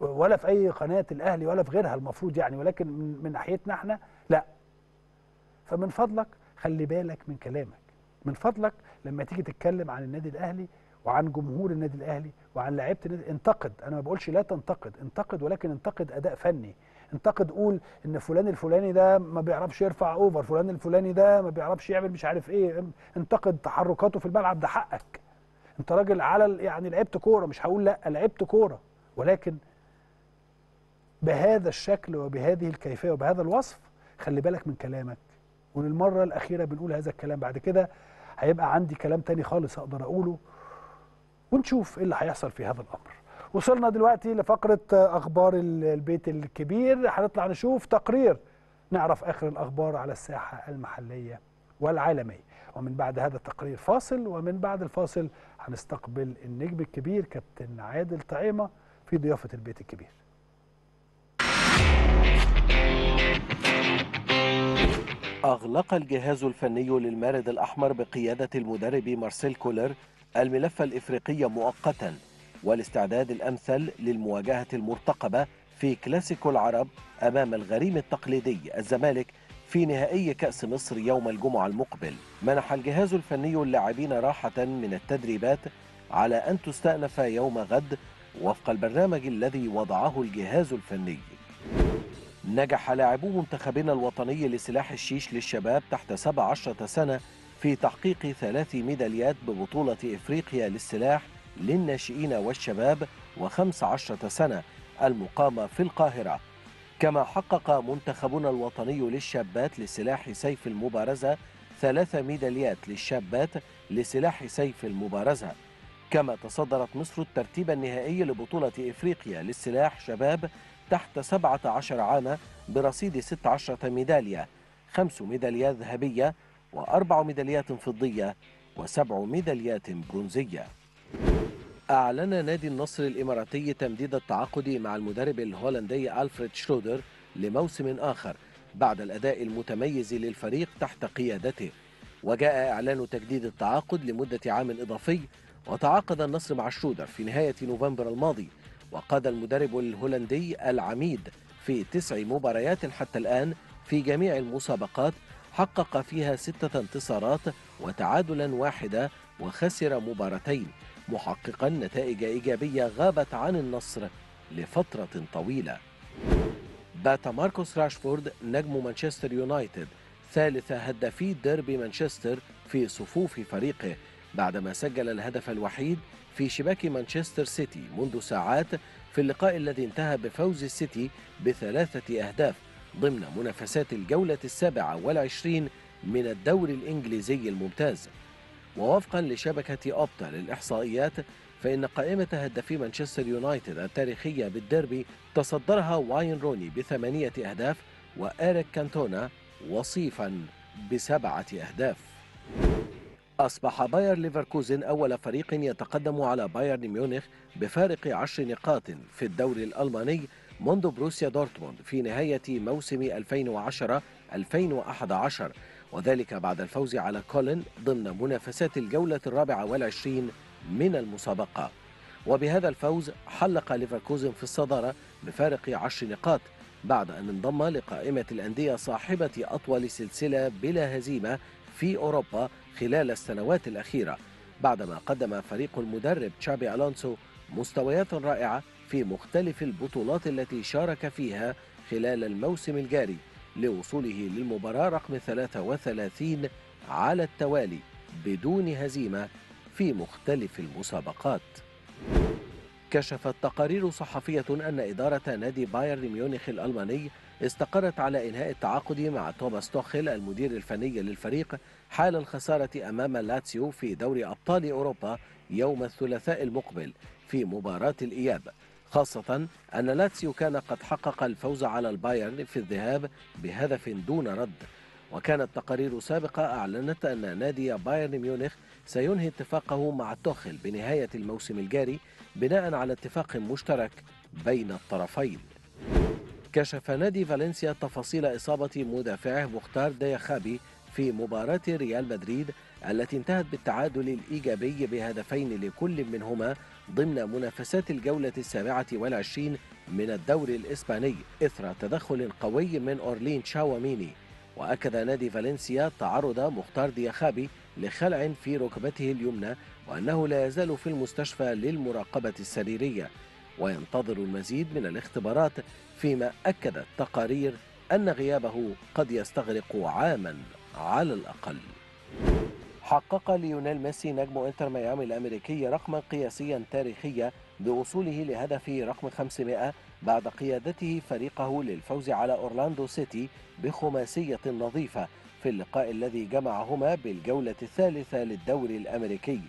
ولا في اي قناه الاهلي ولا في غيرها المفروض يعني، ولكن من ناحيتنا احنا لا. فمن فضلك خلي بالك من كلامك، من فضلك لما تيجي تتكلم عن النادي الاهلي وعن جمهور النادي الاهلي وعن لعيبه النادي، انتقد. انا ما بقولش لا تنتقد، انتقد، ولكن انتقد اداء فني، انتقد، قول ان فلان الفلاني ده ما بيعرفش يرفع اوفر، فلان الفلاني ده ما بيعرفش يعمل مش عارف ايه، انتقد تحركاته في الملعب، ده حقك، انت راجل على يعني لعبت كوره، مش هقول لا لعبت كوره، ولكن بهذا الشكل وبهذه الكيفيه وبهذا الوصف خلي بالك من كلامك. وللمره الاخيره بنقول هذا الكلام، بعد كده هيبقى عندي كلام تاني خالص اقدر اقوله، ونشوف ايه اللي هيحصل في هذا الامر. وصلنا دلوقتي لفقره اخبار البيت الكبير، هنطلع نشوف تقرير نعرف اخر الاخبار على الساحه المحليه والعالميه، ومن بعد هذا التقرير فاصل، ومن بعد الفاصل هنستقبل النجم الكبير كابتن عادل طعيمه في ضيافه البيت الكبير. أغلق الجهاز الفني للمارد الأحمر بقيادة المدرب مارسيل كولر الملف الإفريقي مؤقتا، والاستعداد الأمثل للمواجهة المرتقبة في كلاسيكو العرب أمام الغريم التقليدي الزمالك في نهائي كأس مصر يوم الجمعة المقبل. منح الجهاز الفني اللاعبين راحة من التدريبات على أن تستأنف يوم غد وفق البرنامج الذي وضعه الجهاز الفني. نجح لاعبو منتخبنا الوطني لسلاح الشيش للشباب تحت 17 سنة في تحقيق 3 ميداليات ببطولة إفريقيا للسلاح للناشئين والشباب و15 سنة المقامة في القاهرة. كما حقق منتخبنا الوطني للشابات لسلاح سيف المبارزة 3 ميداليات للشابات لسلاح سيف المبارزة. كما تصدرت مصر الترتيب النهائي لبطولة إفريقيا للسلاح شباب تحت 17 عاما برصيد 16 ميدالية، 5 ميداليات ذهبية و4 ميداليات فضية و7 ميداليات برونزية. أعلن نادي النصر الإماراتي تمديد التعاقد مع المدرب الهولندي ألفريد شرودر لموسم آخر بعد الأداء المتميز للفريق تحت قيادته. وجاء إعلان تجديد التعاقد لمدة عام إضافي، وتعاقد النصر مع شرودر في نهاية نوفمبر الماضي، وقاد المدرب الهولندي العميد في 9 مباريات حتى الآن في جميع المسابقات، حقق فيها 6 انتصارات وتعادلا واحدا وخسر مباراتين، محققا نتائج إيجابية غابت عن النصر لفترة طويلة. بات ماركوس راشفورد نجم مانشستر يونايتد ثالث هدافي ديربي مانشستر في صفوف فريقه بعدما سجل الهدف الوحيد في شباك مانشستر سيتي منذ ساعات في اللقاء الذي انتهى بفوز السيتي 3 أهداف ضمن منافسات الجولة 27 من الدوري الإنجليزي الممتاز. ووفقا لشبكة أوبتا للإحصائيات، فإن قائمة هدافي مانشستر يونايتد التاريخية بالديربي تصدرها واين روني ب8 أهداف وإيريك كانتونا وصيفا ب7 أهداف. أصبح باير ليفركوزن أول فريق يتقدم على بايرن ميونخ بفارق 10 نقاط في الدوري الألماني منذ بروسيا دورتموند في نهاية موسم 2010-2011، وذلك بعد الفوز على كولن ضمن منافسات الجولة 24 من المسابقة. وبهذا الفوز حلق ليفركوزن في الصدارة بفارق 10 نقاط بعد أن انضم لقائمة الأندية صاحبة أطول سلسلة بلا هزيمة في أوروبا خلال السنوات الأخيرة، بعدما قدم فريق المدرب تشابي ألونسو مستويات رائعة في مختلف البطولات التي شارك فيها خلال الموسم الجاري لوصوله للمباراة رقم 33 على التوالي بدون هزيمة في مختلف المسابقات. كشفت تقارير صحفية أن إدارة نادي بايرن ميونخ الألماني استقرت على إنهاء التعاقد مع توماس توخيل المدير الفني للفريق حال الخسارة أمام لاتسيو في دوري أبطال أوروبا يوم الثلاثاء المقبل في مباراة الإياب، خاصة أن لاتسيو كان قد حقق الفوز على البايرن في الذهاب بهدف دون رد. وكانت تقارير سابقة أعلنت أن نادي بايرن ميونخ سينهي اتفاقه مع توخيل بنهاية الموسم الجاري بناء على اتفاق مشترك بين الطرفين. كشف نادي فالنسيا تفاصيل إصابة مدافعه مختار دياخابي في مباراة ريال مدريد التي انتهت بالتعادل الإيجابي بهدفين لكل منهما ضمن منافسات الجولة السابعة والعشرين من الدوري الإسباني إثر تدخل قوي من أورلين تشاواميني. وأكد نادي فالنسيا تعرض مختار ديخابي لخلع في ركبته اليمنى وأنه لا يزال في المستشفى للمراقبة السريرية وينتظر المزيد من الاختبارات، فيما أكدت تقارير أن غيابه قد يستغرق عاما على الأقل. حقق ليونيل ميسي نجم انتر ميامي الأمريكي رقما قياسيا تاريخيا بوصوله لهدف رقم 500 بعد قيادته فريقه للفوز على أورلاندو سيتي بخماسية نظيفة في اللقاء الذي جمعهما بالجولة الثالثة للدوري الأمريكي.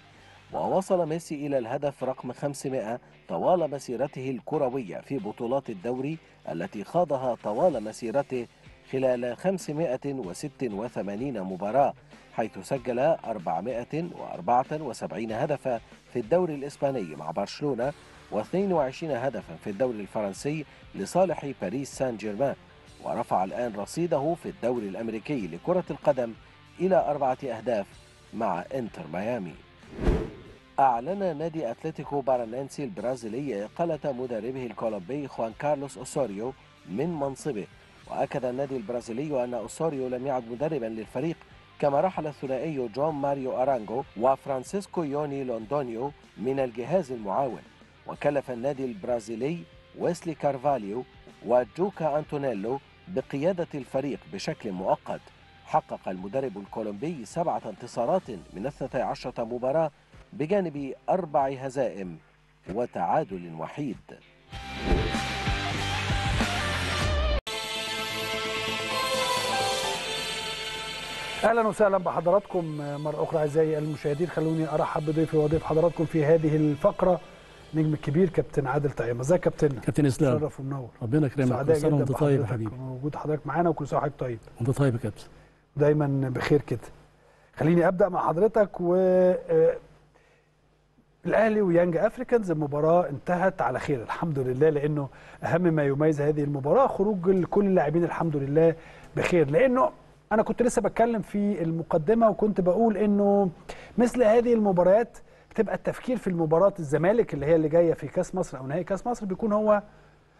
ووصل ميسي إلى الهدف رقم 500 طوال مسيرته الكروية في بطولات الدوري التي خاضها طوال مسيرته خلال 586 مباراة، حيث سجل 474 هدفا في الدوري الإسباني مع برشلونة و22 هدفا في الدوري الفرنسي لصالح باريس سان جيرمان، ورفع الآن رصيده في الدوري الأمريكي لكرة القدم إلى 4 أهداف مع إنتر ميامي. أعلن نادي أتلتيكو بارانينسي البرازيلي إقالة مدربه الكولومبي خوان كارلوس أوسوريو من منصبه، وأكد النادي البرازيلي أن أوسوريو لم يعد مدربا للفريق، كما رحل الثنائي جون ماريو أرانجو وفرانسيسكو يوني لوندونيو من الجهاز المعاون. وكلف النادي البرازيلي ويسلي كارفاليو وجوكا أنتونيلو بقيادة الفريق بشكل مؤقت. حقق المدرب الكولومبي 7 انتصارات من 12 مباراة بجانب 4 هزائم وتعادل وحيد. اهلا وسهلا بحضراتكم مره اخرى اعزائي المشاهدين. خلوني ارحب بضيفي وضيف حضراتكم في هذه الفقره، نجم الكبير كابتن عادل تايما. ازيك يا كابتن؟ كابتن اسلام، شرف ومنور. ربنا يكرمك، كل سنه وانت طيب يا حبيبي. موجود حضرتك معانا وكل سنه وحضرتك طيب. وانت طيب يا كابتن، دايما بخير كده. خليني ابدا مع حضرتك و الاهلي ويانج افريكانز. المباراه انتهت على خير الحمد لله، لانه اهم ما يميز هذه المباراه خروج كل اللاعبين الحمد لله بخير. لانه انا كنت لسه بتكلم في المقدمه وكنت بقول انه مثل هذه المباريات بتبقى التفكير في المباراه الزمالك اللي جايه في كاس مصر او نهائي كاس مصر بيكون هو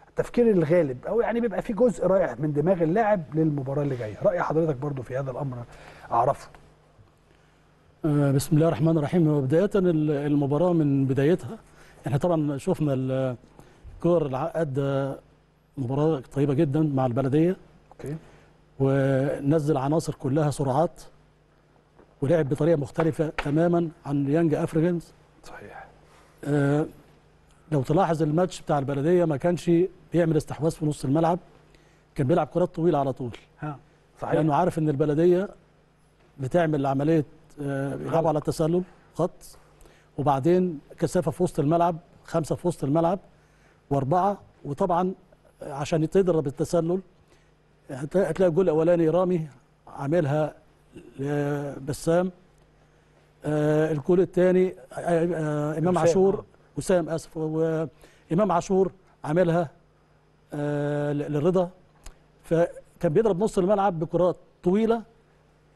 التفكير الغالب، او يعني بيبقى في جزء رايح من دماغ اللاعب للمباراه اللي جايه. راي حضرتك برضو في هذا الامر اعرفه. بسم الله الرحمن الرحيم. وبدايه المباراه من بدايتها احنا طبعا شفنا الكور العقد، مباراه طيبه جدا مع البلديه. اوكي. ونزل عناصر كلها سرعات ولعب بطريقه مختلفه تماما عن يانج افريكانز. صحيح. لو تلاحظ الماتش بتاع البلديه ما كانش بيعمل استحواذ في نص الملعب، كان بيلعب كرات طويله على طول. ها صحيح. لانه عارف ان البلديه بتعمل عمليه بيلعبوا على التسلل خط، وبعدين كثافه في وسط الملعب، 5 في وسط الملعب و4. وطبعا عشان تضرب التسلل هتلاقي الجول الاولاني رامي عاملها بسام، الجول الثاني امام عاشور، وسام اسف، وامام عاشور عاملها للرضا. فكان بيضرب نص الملعب بكرات طويله.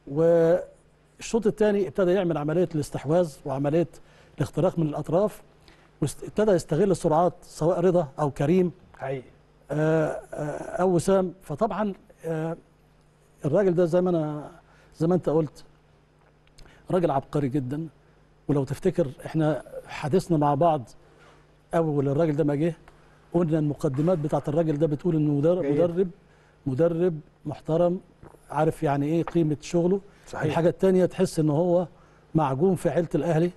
والشوط الثاني ابتدى يعمل عمليه الاستحواذ وعمليه الاختراق من الاطراف، وابتدى يستغل السرعات سواء رضا او كريم أو وسام. فطبعا الراجل ده زي ما انت قلت راجل عبقري جدا. ولو تفتكر احنا حديثنا مع بعض اول الراجل ده ما جه، قلنا المقدمات بتاعت الراجل ده بتقول انه مدرب محترم، عارف يعني ايه قيمه شغله. صحيح. الحاجه الثانيه تحس ان هو معجون في عيله الاهلي،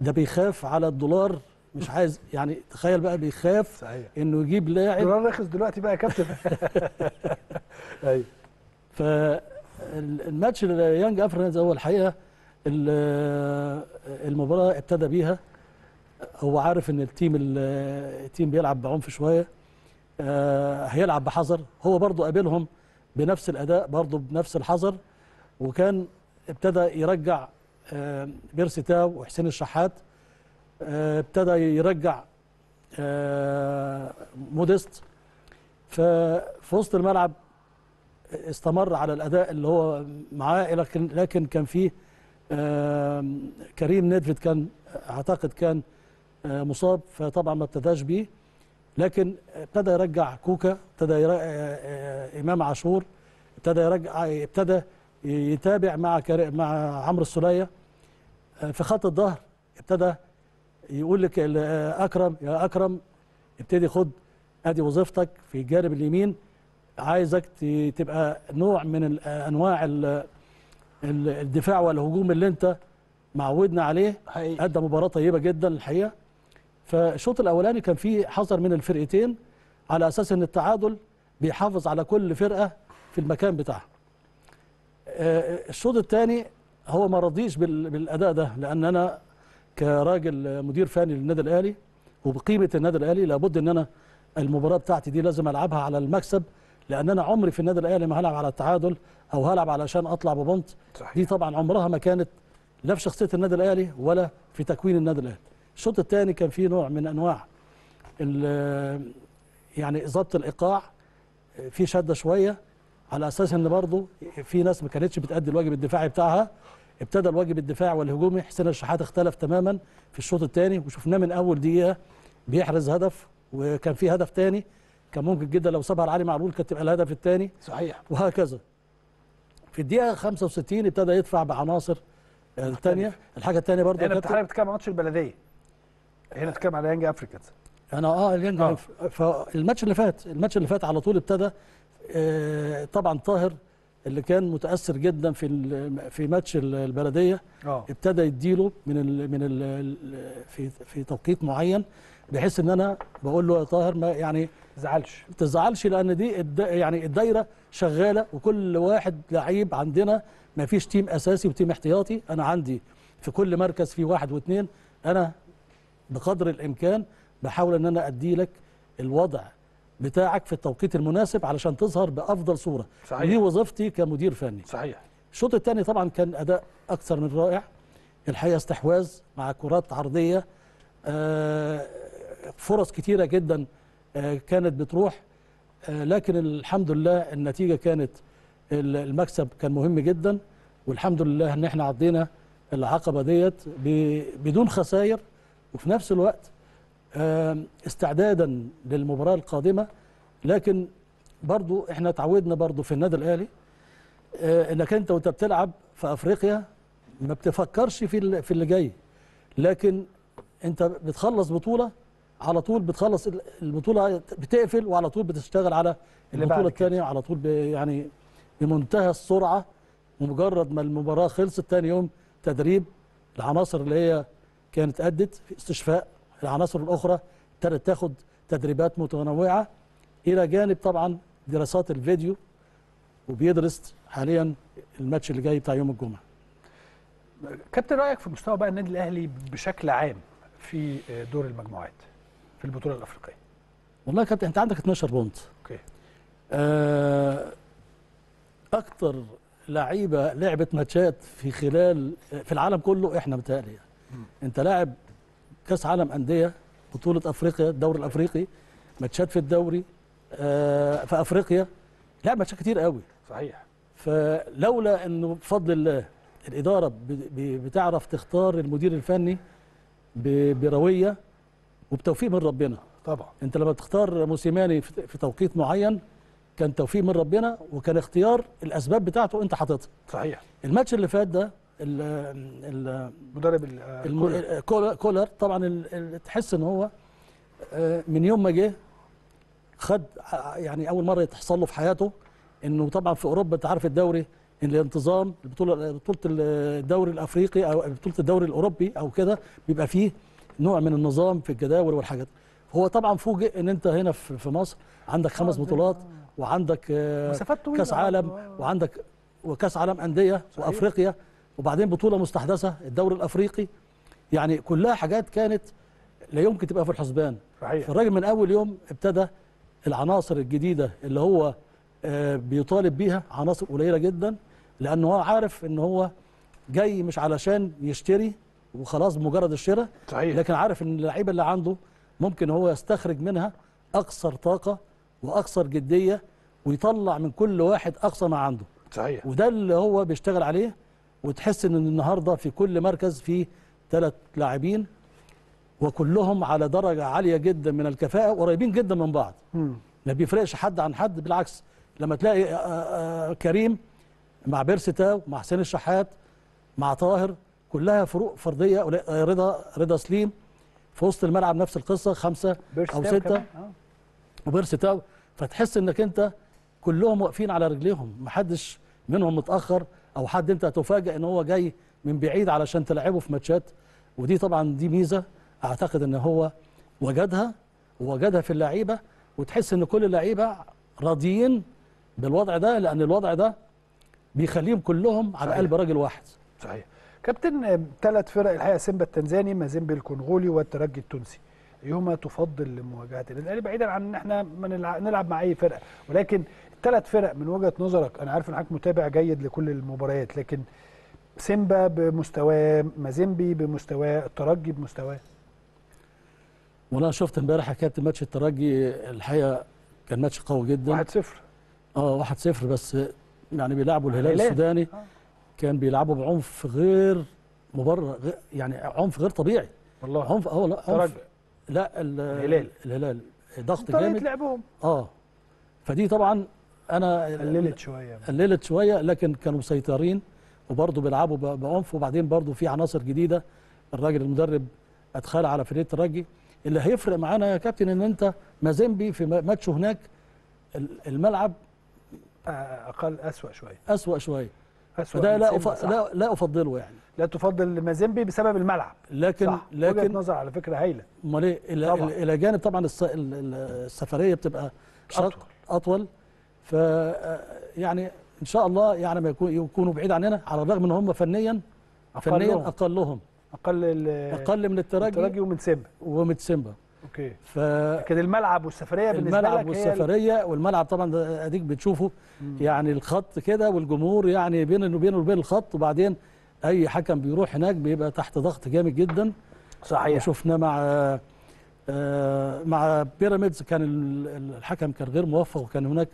ده بيخاف على الدولار، مش عايز يعني تخيل بقى بيخاف. صحيح. انه يجيب لاعب الدولار رخص دلوقتي بقى يا كابتن. ايوه. فالماتش ليانج افريكانز هو الحقيقه المباراه ابتدى بيها. هو عارف ان التيم بيلعب بعنف شويه، هيلعب بحذر. هو برضه قابلهم بنفس الاداء، برضه بنفس الحذر، وكان ابتدى يرجع بيرسي تاو وحسين الشحات، ابتدى يرجع مودست. ففي وسط الملعب استمر على الاداء اللي هو معاه، لكن كان فيه كريم ندفد كان اعتقد كان مصاب، فطبعا ما ابتداش بيه، لكن ابتدى يرجع كوكا، ابتدى امام عاشور، ابتدى يرجع، ابتدى يتابع مع عمرو السوليه في خط الظهر، ابتدى يقول لك اكرم، يا اكرم ابتدي خد ادي وظيفتك في الجانب اليمين، عايزك تبقى نوع من انواع الدفاع والهجوم اللي انت معودنا عليه. ادى مباراه طيبه جدا الحقيقه. فالشوط الاولاني كان فيه حذر من الفرقتين على اساس ان التعادل بيحافظ على كل فرقه في المكان بتاعها. الشوط الثاني هو ما رضيش بالاداء ده، لان انا كراجل مدير فني للنادي الاهلي وبقيمه النادي الاهلي لابد ان انا المباراه بتاعتي دي لازم العبها على المكسب، لان انا عمري في النادي الاهلي ما هلعب على التعادل او هلعب علشان اطلع ببنط. دي طبعا عمرها ما كانت لا في شخصيه النادي الاهلي ولا في تكوين النادي الاهلي. الشوط الثاني كان فيه نوع من انواع يعني ضبط الايقاع، في شده شويه على اساس ان برضه في ناس ما كانتش بتأدي الواجب الدفاعي بتاعها. ابتدى الواجب الدفاعي والهجومي، حسين الشحات اختلف تماما في الشوط الثاني، وشفناه من اول دقيقه بيحرز هدف، وكان في هدف ثاني كان ممكن جدا لو صبها علي معلول كانت تبقى الهدف الثاني. صحيح. وهكذا. في الدقيقه 65 ابتدى يدفع بعناصر الثانيه. الحاجه الثانيه برضه انا بتتكلم عن ماتش البلديه، هنا بتتكلم على يانج افريكانز. انا اليانج فالماتش اللي فات، الماتش اللي فات على طول ابتدى طبعا طاهر اللي كان متاثر جدا في ماتش البلديه ابتدى يديله في توقيت معين، بحيث ان انا بقول له يا طاهر ما يعني تزعلش، ما تزعلش، لان دي يعني الدايره شغاله وكل واحد لعيب عندنا، ما فيش تيم اساسي وتيم احتياطي، انا عندي في كل مركز في واحد واثنين، انا بقدر الامكان بحاول ان انا ادي لك الوضع بتاعك في التوقيت المناسب علشان تظهر بافضل صوره. صحيح. دي وظيفتي كمدير فني. صحيح. الشوط الثاني طبعا كان اداء اكثر من رائع الحقيقه، استحواذ مع كرات عرضيه، فرص كتيره جدا كانت بتروح، لكن الحمد لله النتيجه كانت، المكسب كان مهم جدا، والحمد لله ان احنا عدينا العقبه ديت بدون خسائر، وفي نفس الوقت استعدادا للمباراه القادمه. لكن برضو احنا اتعودنا برضو في النادي الاهلي انك انت وانت بتلعب في افريقيا ما بتفكرش في اللي جاي، لكن انت بتخلص بطوله على طول، بتخلص البطوله بتقفل وعلى طول بتشتغل على البطوله الثانيه على طول، يعني بمنتهى السرعه. ومجرد ما المباراه خلصت ثاني يوم تدريب، العناصر اللي هي كانت ادت في استشفاء، العناصر الاخرى ابتدت تاخد تدريبات متنوعه، الى جانب طبعا دراسات الفيديو، وبيدرس حاليا الماتش اللي جاي بتاع يوم الجمعه. كابتن رايك في مستوى بقى النادي الاهلي بشكل عام في دور المجموعات في البطوله الافريقيه؟ والله يا كابتن انت عندك 12 بونت. اوكي. اكتر لعيبه لعبت ماتشات في العالم كله احنا متهيألي يعني. انت لاعب كاس عالم انديه، بطوله افريقيا، الدوري الافريقي، ماتشات في الدوري في افريقيا، لعب ماتشات كتير قوي. صحيح. فلولا انه بفضل الله الاداره بتعرف تختار المدير الفني برويه وبتوفيق من ربنا. طبعا انت لما بتختار موسيماني في توقيت معين كان توفيق من ربنا، وكان اختيار الاسباب بتاعته انت حاططها. صحيح. الماتش اللي فات ده المدرب كولر طبعا تحس ان هو من يوم ما جه خد، يعني اول مره تحصل له في حياته، انه طبعا في اوروبا انت عارف الدوري الانتظام، بطوله الدوري الافريقي او بطوله الدوري الاوروبي او كده بيبقى فيه نوع من النظام في الجداول والحاجات. هو طبعا فوجئ ان انت هنا في مصر عندك 5 بطولات وعندك كاس عالم وعندك وكاس عالم انديه وافريقيا، وبعدين بطوله مستحدثه الدوري الافريقي، يعني كلها حاجات كانت لا يمكن تبقى في الحسبان. صحيح. فالراجل من اول يوم ابتدى العناصر الجديده اللي هو بيطالب بيها عناصر قليله جدا، لانه هو عارف ان هو جاي مش علشان يشتري وخلاص بمجرد الشراء. صحيح. لكن عارف ان اللعيبه اللي عنده ممكن هو يستخرج منها اكثر طاقه واكثر جديه ويطلع من كل واحد اقصى ما عنده. صحيح. وده اللي هو بيشتغل عليه، وتحس ان النهارده في كل مركز فيه 3 لاعبين وكلهم على درجه عاليه جدا من الكفاءه، قريبين جدا من بعض. ما بيفرقش حد عن حد، بالعكس لما تلاقي كريم مع بيرسي تاو مع حسين الشحات مع طاهر كلها فروق فرديه. رضا سليم في وسط الملعب نفس القصه 5 أو 6 وبيرسي تاو، فتحس انك انت كلهم واقفين على رجليهم، محدش منهم متاخر او حد انت هتفاجئ ان هو جاي من بعيد علشان تلعبه في ماتشات. ودي طبعا دي ميزه اعتقد ان هو وجدها في اللعيبه، وتحس ان كل اللعيبه راضيين بالوضع ده، لان الوضع ده بيخليهم كلهم على قلب راجل واحد. صحيح. كابتن 3 فرق الحقيقه، سيمبا التنزاني، مازيمبي الكونغولي، والترجي التونسي، يوما تفضل مواجهه النادي الاهلي بعيدا عن ان احنا نلعب مع اي فرقه، ولكن 3 فرق من وجهه نظرك، انا عارف ان حضرتك متابع جيد لكل المباريات، لكن سيمبا بمستواه، مازيمبي بمستواه، الترجي بمستواه. وانا شفت امبارح يا كابتن ماتش الترجي، الحقيقه كان ماتش قوي جدا. 1-0 1-0 بس، يعني بيلعبوا الهلال السوداني. كان بيلعبوا بعنف غير مبرر، يعني عنف غير طبيعي والله. عنف لا عنف لا الهلال ضغط جامد لعبهم. فدي طبعا انا قللت شويه لكن كانوا مسيطرين وبرضه بيلعبوا بعنف. وبعدين برضه في عناصر جديده الراجل المدرب ادخلها على فريق الترجي. اللي هيفرق معانا يا كابتن ان انت مازيمبي في ماتشه هناك الملعب اقل اسوأ شويه فده لا افضله، يعني لا تفضل مازيمبي بسبب الملعب. لكن صح. وجهة نظر على فكره هايله. امال ايه؟ الى جانب طبعا السفريه بتبقى اطول ف يعني ان شاء الله يعني ما يكونوا بعيد عننا، على الرغم ان هم فنيا اقل من الترجي ومن سيمبا. اوكي. لكن الملعب والسفريه بالنسبه لك، الملعب والسفريه والملعب طبعا اديك بتشوفه. يعني الخط كده والجمهور يعني بينه وبين الخط، وبعدين اي حكم بيروح هناك بيبقى تحت ضغط جامد جدا. صحيح. وشفنا مع بيراميدز كان الحكم كان غير موفق، وكان هناك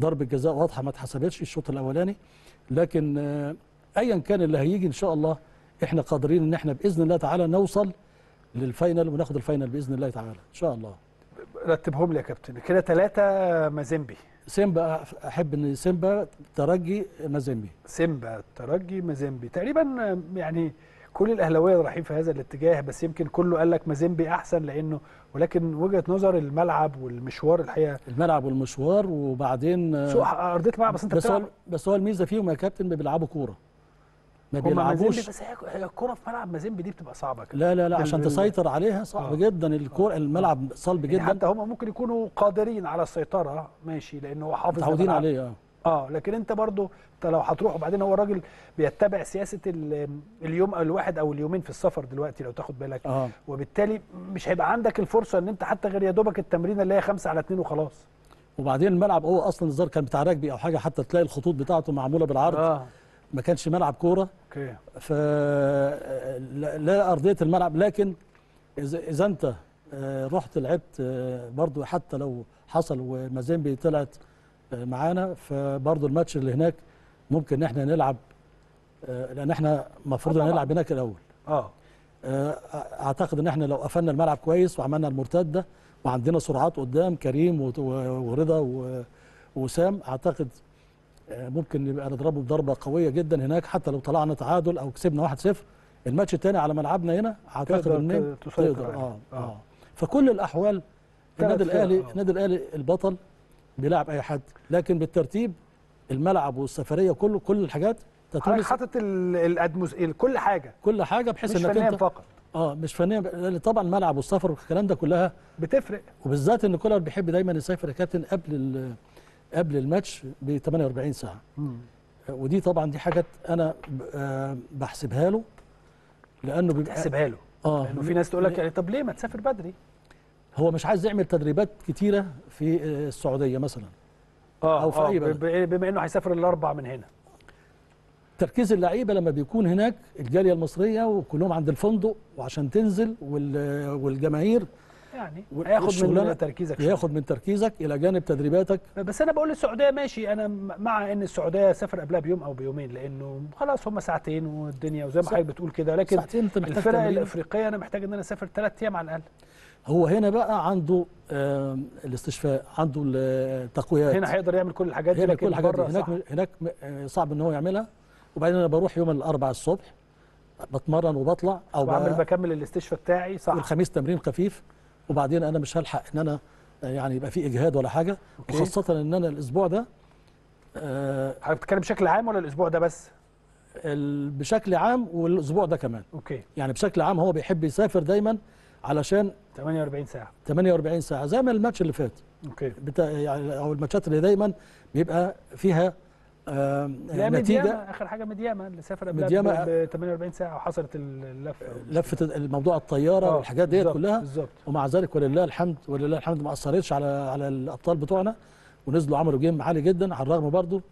ضربه جزاء واضحه ما اتحسبتش الشوط الاولاني. لكن ايا كان اللي هيجي ان شاء الله احنا قادرين ان احنا باذن الله تعالى نوصل للفاينل وناخد الفاينل باذن الله تعالى ان شاء الله. رتبهم لي يا كابتن كده. 3 مازيمبي، سيمبا، احب ان سيمبا، ترجي، مازيمبي. سيمبا، ترجي، مازيمبي. تقريبا يعني كل الاهلاويه رايحين في هذا الاتجاه، بس يمكن كله قال لك مازيمبي احسن لانه، ولكن وجهه نظر الملعب والمشوار الحقيقه. الملعب والمشوار وبعدين سوق ارضيه الملعب. بس انت بس هو الميزه فيهم يا كابتن بيلعبوا كوره، ما بيلعبوش. بس هي الكوره في ملعب مازيمبي دي بتبقى صعبه كده. لا عشان تسيطر عليها صعب جدا. الكوره الملعب صلب جدا. حتى هم ممكن يكونوا قادرين على السيطره ماشي، لان هو حافظ متعودين عليه. لكن انت برضو لو هتروح، وبعدين هو الراجل بيتبع سياسه اليوم او الواحد او اليومين في السفر دلوقتي لو تاخد بالك. وبالتالي مش هيبقى عندك الفرصه ان انت حتى غير يا دوبك التمرين اللي هي 5 على 2 وخلاص. وبعدين الملعب هو اصلا الزار كان بتاع راجبي او حاجه، حتى تلاقي الخطوط بتاعته معموله بالعرض. ما كانش ملعب كوره. اوكي. لا ارضيه الملعب. لكن اذا انت رحت لعبت برضو، حتى لو حصل ومازيمبي طلعت معانا، فبرضو الماتش اللي هناك ممكن احنا نلعب، لان احنا المفروض نلعب هناك الاول. اعتقد ان احنا لو قفلنا الملعب كويس وعملنا المرتده وعندنا سرعات قدام كريم ورضا وسام، اعتقد ممكن نبقى نضربه بضربه قويه جدا هناك. حتى لو طلعنا تعادل او كسبنا 1-0 الماتش الثاني على ملعبنا هنا، اعتقد ان تقدر. فكل الاحوال النادي الاهلي البطل بيلعب اي حد، لكن بالترتيب الملعب والسفريه كل الحاجات تتم. حاطط كل حاجه بحيث انك انت فقط مش فنيا طبعا. الملعب والسفر والكلام ده كلها بتفرق، وبالذات ان كولر بيحب دايما يسافر يا كابتن قبل الماتش ب 48 ساعة. ودي طبعا دي حاجات انا بحسبها له، لانه بتحسبها له. لانه في ناس تقول لك يعني طب ليه ما تسافر بدري؟ هو مش عايز يعمل تدريبات كتيرة في السعودية مثلا او في اي بلد، بما انه هيسافر ال4 من هنا. تركيز اللعيبة لما بيكون هناك الجالية المصرية وكلهم عند الفندق، وعشان تنزل والجماهير يعني هياخد من تركيزك الى جانب تدريباتك. بس انا بقول السعوديه ماشي، انا مع ان السعوديه سافر قبلها بيوم او بيومين، لانه خلاص هم ساعتين والدنيا وزي ما حضرتك بتقول كده، لكن الفرق الافريقيه انا محتاج ان انا اسافر 3 ايام على الاقل. هو هنا بقى عنده الاستشفاء، عنده التقويات، هنا هيقدر يعمل كل الحاجات دي، لكن بره هناك صعب ان هو يعملها. وبعدين انا بروح يوم الاربعاء الصبح بتمرن وبطلع، او بكمل الاستشفاء بتاعي صح، والخميس تمرين خفيف، وبعدين انا مش هلحق ان انا يعني يبقى في اجهاد ولا حاجه. وخاصه ان انا الاسبوع ده حضرتك بتتكلم بشكل عام ولا الاسبوع ده بس؟ بشكل عام والاسبوع ده كمان. اوكي، يعني بشكل عام هو بيحب يسافر دايما علشان 48 ساعه 48 ساعه زي ما الماتش اللي فات. اوكي، يعني او الماتشات اللي دايما بيبقى فيها لا نتيجة. مدياما اخر حاجه مدياما اللي سافر قبلها ب 48 ساعه وحصلت اللفه، لفه الموضوع الطياره والحاجات ديت كلها بالظبط. ومع ذلك ولله الحمد ما اثرتش على الابطال بتوعنا، ونزلوا عملوا جيم عالي جدا، على الرغم برضو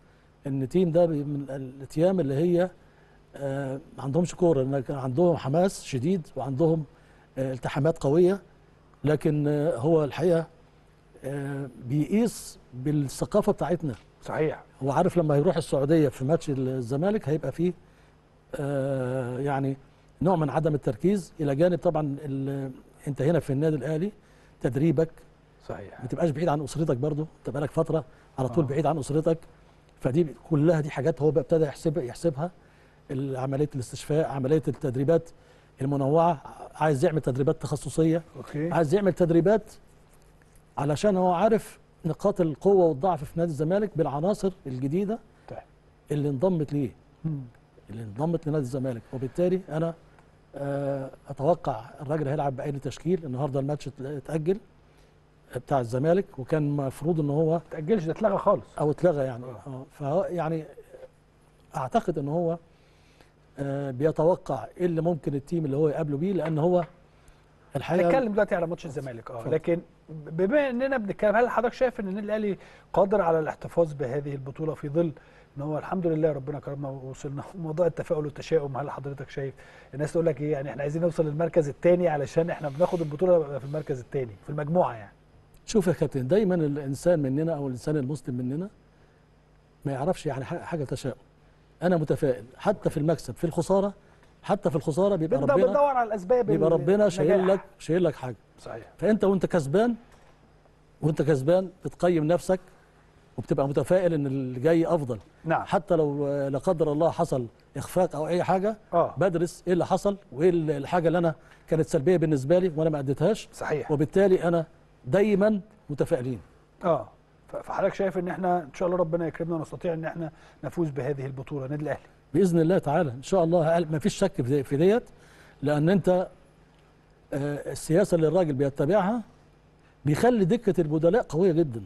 ان التيم ده من الاتيام اللي هي ما عندهمش كوره، عندهم حماس شديد وعندهم التحامات قويه، لكن هو الحقيقه بيقيس بالثقافه بتاعتنا. صحيح، هو عارف لما هيروح السعوديه في ماتش الزمالك هيبقى فيه يعني نوع من عدم التركيز، الى جانب طبعا انت هنا في النادي الاهلي تدريبك صحيح، ما تبقاش بعيد عن اسرتك برضه، تبقى لك فتره على طول بعيد عن اسرتك، فدي كلها دي حاجات هو بقى ابتدى يحسبها. عمليه الاستشفاء، عمليه التدريبات المنوعه، عايز يعمل تدريبات تخصصيه. أوكي. عايز يعمل تدريبات علشان هو عارف نقاط القوة والضعف في نادي الزمالك بالعناصر الجديدة اللي انضمت ليه، اللي انضمت لنادي الزمالك. وبالتالي أنا أتوقع الراجل هيلعب بأي تشكيل. النهاردة الماتش اتأجل بتاع الزمالك، وكان مفروض إن هو اتأجلش، ده اتلغى خالص أو اتلغى يعني. فيعني أعتقد إن هو بيتوقع إيه اللي ممكن التيم اللي هو يقابله بيه، لأن هو الحقيقة هنتكلم دلوقتي على ماتش الزمالك. لكن بما اننا بنتكلم، هل حضرتك شايف ان النادي الاهلي قادر على الاحتفاظ بهذه البطوله في ظل ان هو الحمد لله ربنا كرمنا ووصلنا؟ موضوع التفاؤل والتشاؤم، هل حضرتك شايف الناس تقول لك ايه يعني احنا عايزين نوصل للمركز الثاني علشان احنا بناخد البطوله في المركز الثاني في المجموعه؟ يعني شوف يا كابتن، دايما الانسان مننا او الانسان المسلم مننا ما يعرفش يعني حاجه تشاؤم. انا متفائل حتى في المكسب، في الخساره بيبقى ربنا بندور على الاسباب، بيبقى ربنا شايل لك حاجه. صحيح. فانت وانت كسبان بتقيم نفسك وبتبقى متفائل ان اللي جاي افضل. نعم. حتى لو لا قدر الله حصل اخفاق او اي حاجه، بدرس ايه اللي حصل وايه الحاجه اللي انا كانت سلبيه بالنسبه لي وانا ما اديتهاش. صحيح. وبالتالي انا دايما متفائلين. فحضرتك شايف ان احنا ان شاء الله ربنا يكرمنا ونستطيع ان احنا نفوز بهذه البطوله النادي الاهلي باذن الله تعالى ان شاء الله. ما فيش شك في ديت، لان انت السياسه اللي الراجل بيتبعها بيخلي دكه البدلاء قويه جدا،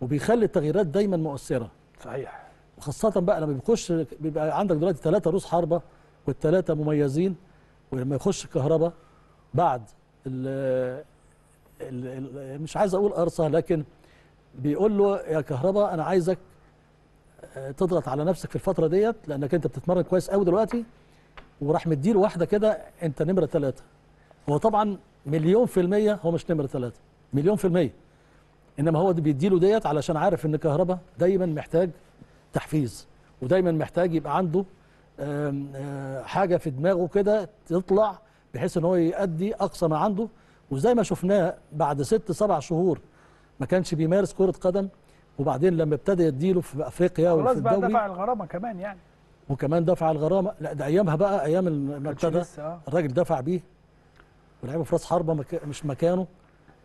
وبيخلي التغييرات دايما مؤثره. صحيح. وخاصه بقى لما بيخش، بيبقى عندك دلوقتي 3 رؤوس حربه والثلاثه مميزين، ولما يخش الكهرباء بعد مش عايز اقول قرصه، لكن بيقول له يا كهرباء انا عايزك تضغط على نفسك في الفترة ديت، لأنك أنت بتتمرن كويس قوي دلوقتي، وراح مديله واحدة كده، أنت نمرة 3. هو طبعًا 100% هو مش نمرة 3، 100%. إنما هو بيديله ديت علشان عارف إن كهرباء دايمًا محتاج تحفيز، ودايمًا محتاج يبقى عنده حاجة في دماغه كده تطلع بحيث إن هو يأدي أقصى ما عنده. وزي ما شفناه بعد 6 7 شهور ما كانش بيمارس كرة قدم، وبعدين لما ابتدى يديله في افريقيا وفي الدوري خلاص بقى دفع الغرامه كمان يعني، وكمان دفع الغرامه. لا ده ايامها بقى، ايام ما ابتدى الراجل دفع بيه، ولعيبه في راس حربه مش مكانه،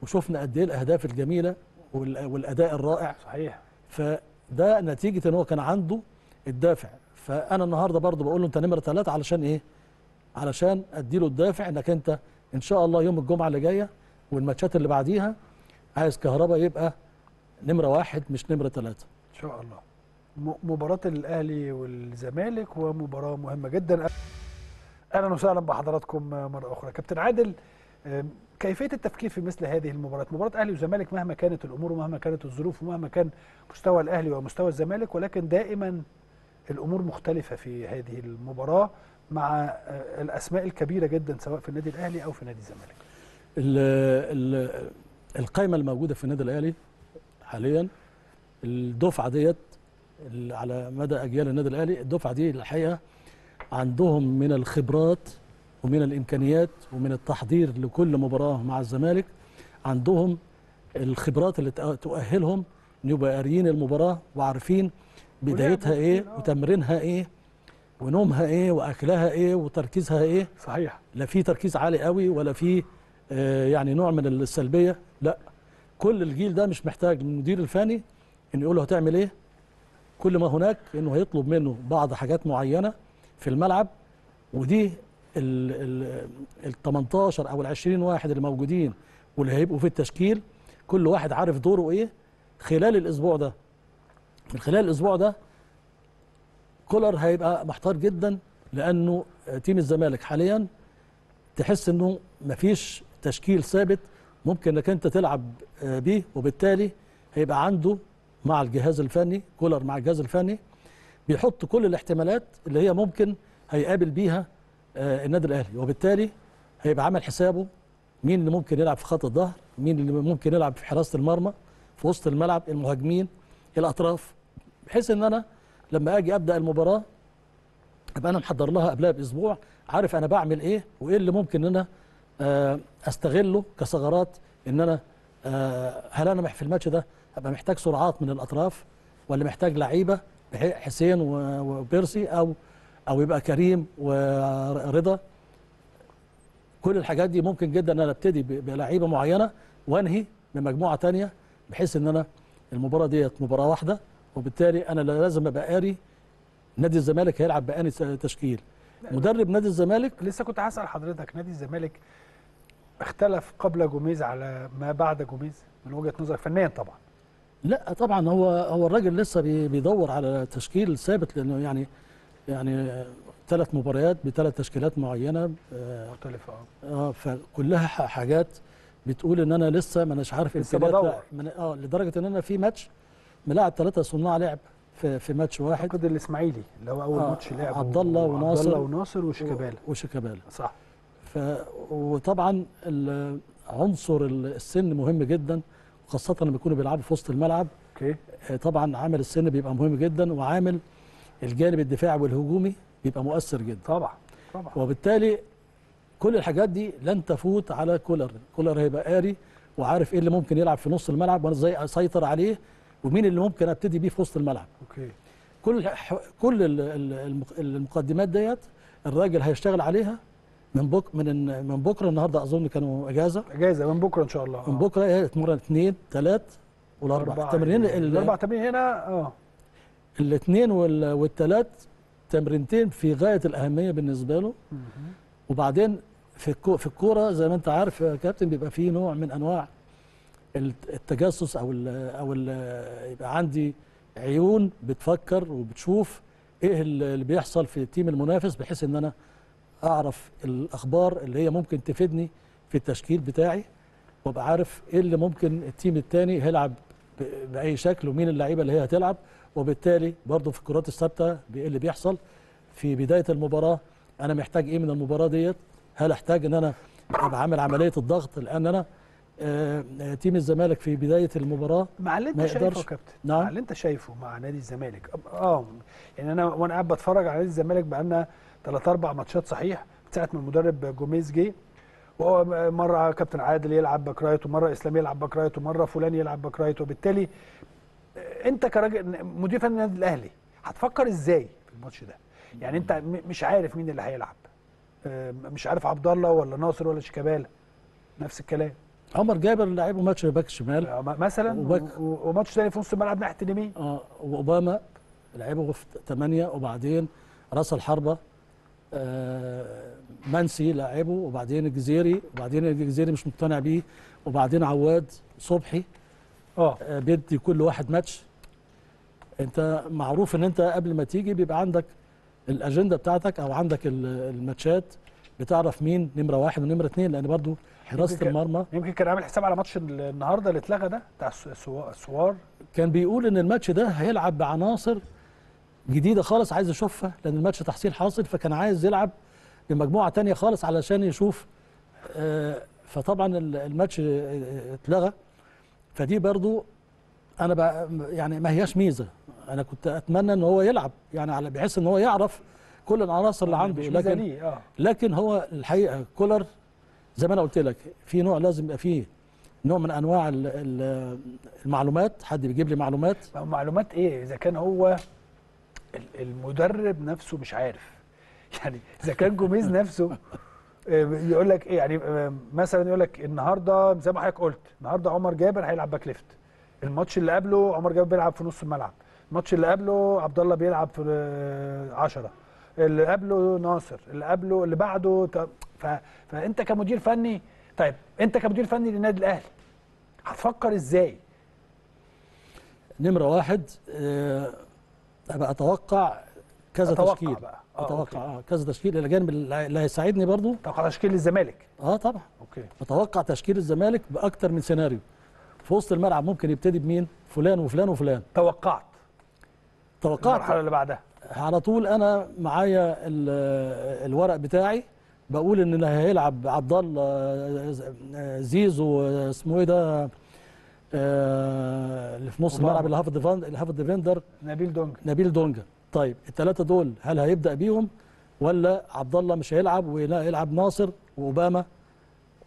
وشفنا قد ايه الاهداف الجميله والاداء الرائع. صحيح. فده نتيجه ان هو كان عنده الدافع. فانا النهارده برضو بقول له انت نمرة 3 علشان ايه؟ علشان اديله الدافع انك انت ان شاء الله يوم الجمعه اللي جايه والماتشات اللي بعديها عايز كهرباء يبقى نمرة 1 مش نمرة 3 إن شاء الله. مباراة الأهلي والزمالك ومباراة مهمة جدا. أهلا وسهلا بحضراتكم مرة أخرى. كابتن عادل، كيفية التفكير في مثل هذه المباراة، مباراة أهلي وزمالك، مهما كانت الأمور ومهما كانت الظروف ومهما كان مستوى الأهلي ومستوى الزمالك، ولكن دائما الأمور مختلفة في هذه المباراة مع الأسماء الكبيرة جدا سواء في النادي الأهلي أو في نادي الزمالك؟ القائمه الموجوده في النادي الاهلي حاليا، الدفعه ديت على مدى اجيال النادي الاهلي، الدفعه دي الحقيقه عندهم من الخبرات ومن الامكانيات ومن التحضير لكل مباراه مع الزمالك، عندهم الخبرات اللي تؤهلهم ان يبقى قاريين المباراه وعارفين بدايتها ايه وتمرينها ايه ونومها ايه واكلها ايه وتركيزها ايه. صحيح، لا في تركيز عالي قوي ولا في يعني نوع من السلبيه، لا كل الجيل ده مش محتاج المدير الفني انه يقول له هتعمل ايه، كل ما هناك انه هيطلب منه بعض حاجات معينه في الملعب، ودي ال 18 او ال 20 واحد اللي موجودين واللي هيبقوا في التشكيل كل واحد عارف دوره ايه خلال الاسبوع ده. من خلال الاسبوع ده كولر هيبقى محتار جدا، لانه تيم الزمالك حاليا تحس انه مفيش تشكيل ثابت ممكن انك انت تلعب بيه، وبالتالي هيبقى عنده مع الجهاز الفني، كولر مع الجهاز الفني بيحط كل الاحتمالات اللي هي ممكن هيقابل بيها النادي الاهلي، وبالتالي هيبقى عامل حسابه مين اللي ممكن يلعب في خط الظهر، مين اللي ممكن يلعب في حراسه المرمى، في وسط الملعب، المهاجمين، الاطراف، بحيث ان انا لما اجي ابدا المباراه ابقى انا محضر لها قبلها باسبوع، عارف انا بعمل ايه وايه اللي ممكن ان انا استغله كثغرات، ان انا هل انا في الماتش ده ابقى محتاج سرعات من الاطراف ولا محتاج لعيبه حسين وبيرسي او يبقى كريم ورضا. كل الحاجات دي ممكن جدا ان انا ابتدي بلعيبه معينه وانهي بمجموعه ثانيه، بحيث ان انا المباراه ديت مباراه واحده، وبالتالي انا لازم ابقى قاري نادي الزمالك هيلعب بأني تشكيل. مدرب نادي الزمالك لسه كنت هسأل حضرتك، نادي الزمالك اختلف قبل جوميز على ما بعد جوميز من وجهه نظرك فنيا؟ طبعا لا، طبعا هو الراجل لسه بيدور على تشكيل ثابت، لانه يعني ثلاث مباريات بثلاث تشكيلات معينه مختلفه فكلها حاجات بتقول ان انا لسه ما اناش عارف الامكانيات، لدرجه ان انا في ماتش ملاعب ثلاثه صناع لعب في ماتش واحد، اعتقد الاسماعيلي اللي هو اول ماتش لعبه عبد الله وناصر وشيكابالا، صح. وطبعا عنصر السن مهم جدا، خاصه لما بيكونوا بيلعبوا في وسط الملعب. اوكي، طبعا عامل السن بيبقى مهم جدا، وعامل الجانب الدفاعي والهجومي بيبقى مؤثر جدا طبعا. وبالتالي كل الحاجات دي لن تفوت على كولر هيبقى قاري وعارف ايه اللي ممكن يلعب في نص الملعب وانا ازاي اسيطر عليه، ومين اللي ممكن ابتدي بيه في وسط الملعب. اوكي، كل المقدمات ديت الراجل هيشتغل عليها من بكره. النهارده اظن كانوا اجازه من بكره ان شاء الله، من بكره هيتمرن 2 3 و4 تمرين. الاربع تمرين هنا الاثنين والثلاث تمرينتين في غايه الاهميه بالنسبه له. وبعدين في الكوره زي ما انت عارف يا كابتن بيبقى فيه نوع من انواع التجسس او ال يبقى عندي عيون بتفكر وبتشوف ايه اللي بيحصل في التيم المنافس، بحيث ان انا اعرف الاخبار اللي هي ممكن تفيدني في التشكيل بتاعي، وابقى عارف ايه اللي ممكن التيم الثاني هيلعب باي شكل ومين اللعيبه اللي هي هتلعب. وبالتالي برضه في الكرات الثابته ايه اللي بيحصل في بدايه المباراه، انا محتاج ايه من المباراه ديت، هل احتاج ان انا ابقى عامل عمليه الضغط، لان انا تيم الزمالك في بدايه المباراه مع اللي انت شايفه يا كابتن. نعم، مع اللي انت شايفه مع نادي الزمالك يعني انا وانا قاعد بتفرج على نادي الزمالك بقى لنا 3 4 ماتشات، صحيح، ساعه ما المدرب جوميز جه، ومره كابتن عادل يلعب باك رايت، ومره اسلام يلعب باك رايت، ومره فلان يلعب باك رايت. وبالتالي انت كراجل مدير فني النادي الاهلي هتفكر ازاي في الماتش ده؟ يعني انت مش عارف مين اللي هيلعب، مش عارف عبد الله ولا ناصر ولا شيكابالا، نفس الكلام عمر جابر لعبه ماتش باك شمال مثلا، وماتش ثاني في نص الملعب ناحيه اليمين، واوباما لعبه في 8، وبعدين راس الحربه منسي لعبه، وبعدين الجزيري، مش مقتنع بيه، وبعدين عواد صبحي. بيدي كل واحد ماتش. انت معروف ان انت قبل ما تيجي بيبقى عندك الاجنده بتاعتك او عندك الماتشات، بتعرف مين نمره 1 ونمره 2، لان برضو حراسه المرمى. يمكن كان عامل حساب على ماتش النهارده اللي اتلغى ده بتاع السوار، كان بيقول ان الماتش ده هيلعب بعناصر جديده خالص عايز يشوفها، لان الماتش تحصيل حاصل، فكان عايز يلعب بمجموعه ثانيه خالص علشان يشوف فطبعا الماتش اتلغى، فدي برضو انا بقى يعني ما هياش ميزه، انا كنت اتمنى ان هو يلعب يعني على بحيث ان هو يعرف كل العناصر اللي عنده، لكن هو الحقيقه كولر زي ما انا قلت لك في نوع لازم يبقى فيه نوع من انواع المعلومات، حد بيجيب لي معلومات. معلومات ايه اذا كان هو المدرب نفسه مش عارف؟ يعني اذا كان جوميز نفسه يقول لك ايه، يعني مثلا يقول لك النهارده زي ما حضرتك قلت النهارده عمر جابر هيلعب باك ليفت، الماتش اللي قبله عمر جابر بيلعب في نص الملعب، الماتش اللي قبله عبد الله بيلعب في 10، اللي قبله ناصر، اللي قبله اللي بعده. فانت كمدير فني، طيب انت كمدير فني للنادي الاهلي هتفكر ازاي؟ نمره واحد ابقى اتوقع كذا تشكيل بقى. اتوقع كذا تشكيل الى جانب اللي هيساعدني برضو اتوقع تشكيل الزمالك. طبعا اوكي، اتوقع تشكيل الزمالك باكتر من سيناريو. في وسط الملعب ممكن يبتدي بمين؟ فلان وفلان وفلان. توقعت المرحله اللي بعدها على طول. انا معايا الورق بتاعي بقول ان اللي هيلعب عبد الله، زيزو، اسمه ايه ده اللي في نص الملعب اللي هاف ديفندر، نبيل دونجا. طيب الثلاثه دول هل هيبدا بيهم ولا عبد الله مش هيلعب ويلعب ناصر وأوباما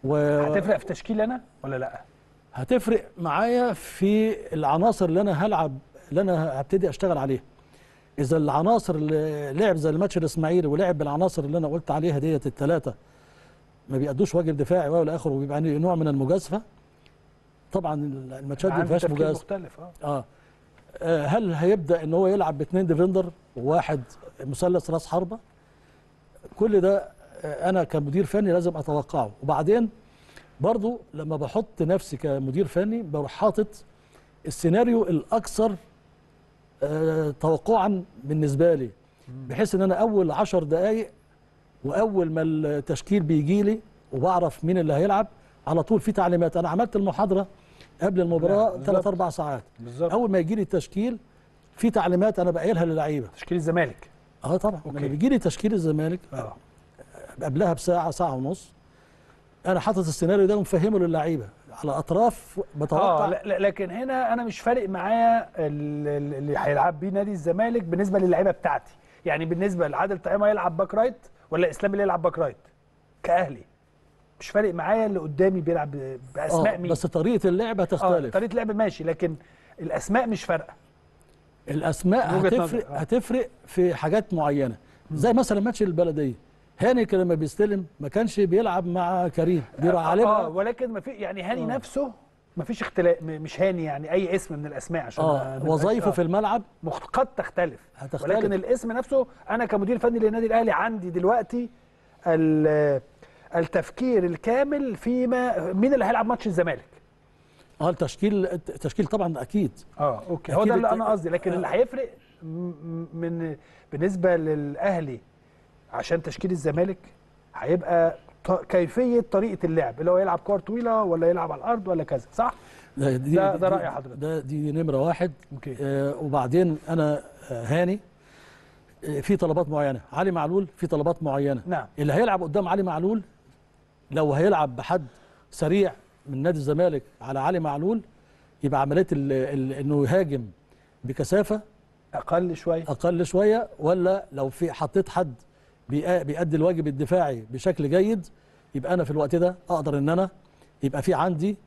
هتفرق في تشكيل انا ولا لا؟ هتفرق معايا في العناصر اللي انا هبتدي اشتغل عليها. اذا العناصر اللي لعب زي الماتش الاسماعيلي ولعب بالعناصر اللي انا قلت عليها ديت الثلاثه ما بيأدوش واجب دفاعي ولا اخره، وبيبقى نوع من المجازفه. طبعا الماتشات دي ما فيهاش مجازفه. هل هيبدا ان هو يلعب باثنين ديفندر وواحد مثلث راس حربه؟ كل ده انا كمدير فني لازم اتوقعه. وبعدين برضو لما بحط نفسي كمدير فني بروح حاطط السيناريو الاكثر توقعا بالنسبه لي، بحيث ان انا اول 10 دقائق واول ما التشكيل بيجي لي وبعرف مين اللي هيلعب على طول في تعليمات. انا عملت المحاضره قبل المباراه 3-4 ساعات بالزبط. اول ما يجي لي التشكيل في تعليمات انا بقايلها للعيبه. تشكيل الزمالك طبعا لما بيجي لي تشكيل الزمالك قبلها بساعه، ساعه ونص، انا حاطط السيناريو ده ومفهمه للعيبه على اطراف بتوقع. لكن هنا انا مش فارق معايا اللي هيلعب بيه نادي الزمالك بالنسبه للعيبه بتاعتي، يعني بالنسبه لعادل طاهر يلعب باك رايت ولا اسلام اللي يلعب باك رايت كاهلي، مش فارق معايا اللي قدامي بيلعب باسماء مين، بس طريقه اللعب هتختلف. طريقه اللعب ماشي، لكن الاسماء مش فارقه. الاسماء هتفرق في حاجات معينه، زي مثلا ماتش البلديه هاني لما بيستلم ما كانش بيلعب مع كريم، بيروح عليها ولكن ما في يعني هاني نفسه ما فيش اختلاف، مش هاني يعني اي اسم من الاسماء عشان وظايفه في الملعب قد تختلف، ولكن الاسم نفسه انا كمدير فني للنادي الاهلي عندي دلوقتي التفكير الكامل فيما مين اللي هيلعب ماتش الزمالك. التشكيل طبعا اكيد. اوكي، هو ده اللي انا قصدي. لكن اللي هيفرق من بالنسبه للاهلي عشان تشكيل الزمالك هيبقى كيفيه طريقه اللعب، اللي هو يلعب كور طويله ولا يلعب على الارض ولا كذا، صح؟ ده راي حضرتك. دي نمره واحد. وبعدين انا هاني في طلبات معينه، علي معلول في طلبات معينه. نعم. اللي هيلعب قدام علي معلول لو هيلعب بحد سريع من نادي الزمالك على علي معلول يبقى عمليه انه يهاجم بكثافه اقل شويه، ولا لو في حطيت حد بيأدي الواجب الدفاعي بشكل جيد يبقى انا في الوقت ده اقدر ان انا يبقى في عندي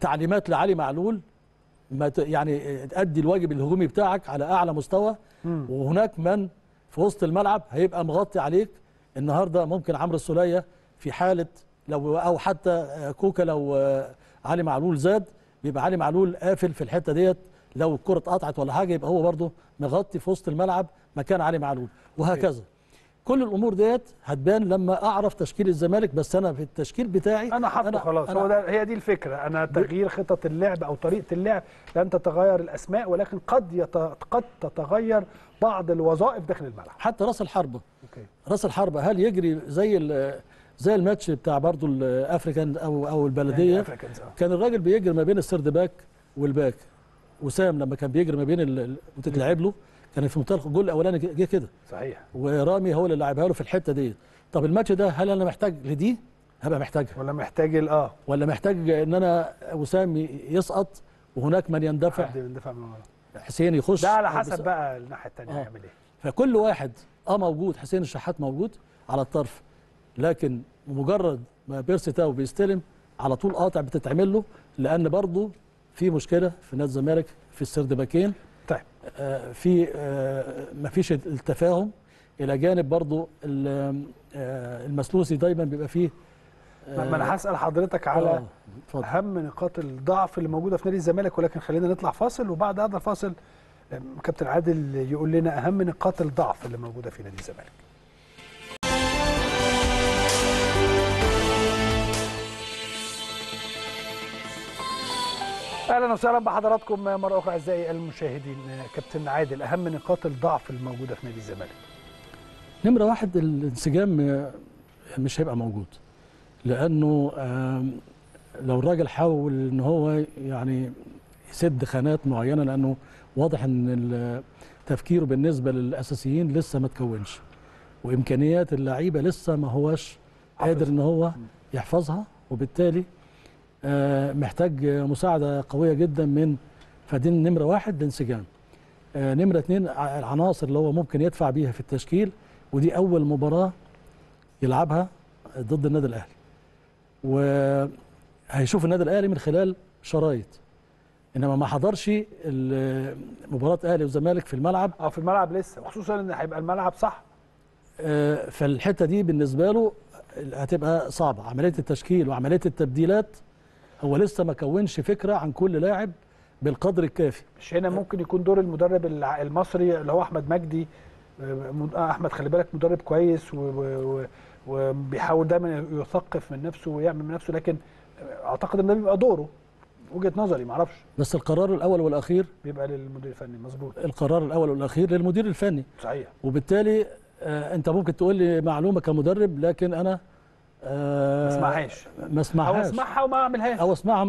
تعليمات لعلي معلول يعني تأدي الواجب الهجومي بتاعك على اعلى مستوى. وهناك من في وسط الملعب هيبقى مغطي عليك النهارده، ممكن عمرو السوليه في حاله لو او حتى كوكا لو علي معلول زاد بيبقى علي معلول قافل في الحته ديت، لو الكره اتقطعت ولا حاجه يبقى هو برضه مغطي في وسط الملعب مكان علي معلول، وهكذا. كل الامور ديت هتبان لما اعرف تشكيل الزمالك، بس انا في التشكيل بتاعي انا حاطه خلاص. هو ده، هي دي الفكره، انا تغيير خطط اللعب او طريقه اللعب. لن تتغير الاسماء ولكن قد تتغير بعض الوظائف داخل الملعب، حتى راس الحربه. راس الحربه هل يجري زي الماتش بتاع برضو الافريكان او البلديه؟ كان الراجل بيجري ما بين السرد باك والباك. وسام لما كان بيجري ما بين وتتلعب له كان في منطقه الجول الاولاني جه كده، صحيح، ورامي هو اللي لعبها له في الحته ديت. طب الماتش ده هل انا محتاج لدي هبقى محتاجها ولا محتاج ولا محتاج ان انا وسام يسقط وهناك من يندفع، حد يندفع من ورا، حسين يخش، ده على حسب بقى الناحيه الثانيه هيعمل ايه. فكل واحد موجود، حسين الشحات موجود على الطرف، لكن مجرد ما بيرسي تاو بيستلم على طول قاطع بتتعمل له، لان برضه في مشكله في نادي الزمالك في السرد باكين. طيب في مفيش التفاهم، الى جانب برضه المسلوسي دايما بيبقى فيه. ما انا هسال حضرتك على اهم نقاط الضعف اللي موجوده في نادي الزمالك، ولكن خلينا نطلع فاصل، وبعد هذا الفاصل كابتن عادل يقول لنا اهم نقاط الضعف اللي موجوده في نادي الزمالك. اهلا وسهلا بحضراتكم مره اخرى اعزائي المشاهدين. كابتن عادل، اهم نقاط الضعف الموجوده في نادي الزمالك. نمره واحد، الانسجام مش هيبقى موجود، لانه لو الراجل حاول ان هو يعني يسد خانات معينه، لانه واضح ان تفكيره بالنسبه للاساسيين لسه ما تكونش، وامكانيات اللعيبه لسه ما هوش قادر ان هو يحفظها، وبالتالي محتاج مساعده قويه جدا من فدين. نمره واحد الانسجام. نمره اتنين العناصر اللي هو ممكن يدفع بيها في التشكيل، ودي اول مباراه يلعبها ضد النادي الاهلي، وهيشوف النادي الاهلي من خلال شرايط، انما ما حضرش مباراه اهلي وزمالك في الملعب. في الملعب لسه، وخصوصا ان هيبقى الملعب صح. فالحته دي بالنسبه له هتبقى صعبه، عمليه التشكيل وعمليه التبديلات هو لسه ما كونش فكره عن كل لاعب بالقدر الكافي. مش هنا ممكن يكون دور المدرب المصري اللي هو احمد مجدي. احمد خلي بالك مدرب كويس وبيحاول دايما يثقف من نفسه ويعمل من نفسه، لكن اعتقد ان ده بيبقى دوره، وجهه نظري معرفش، بس القرار الاول والاخير بيبقى للمدير الفني. مظبوط، القرار الاول والاخير للمدير الفني. صحيح. وبالتالي انت ممكن تقول لي معلومه كمدرب، لكن انا ما اسمعهاش او اسمعها وما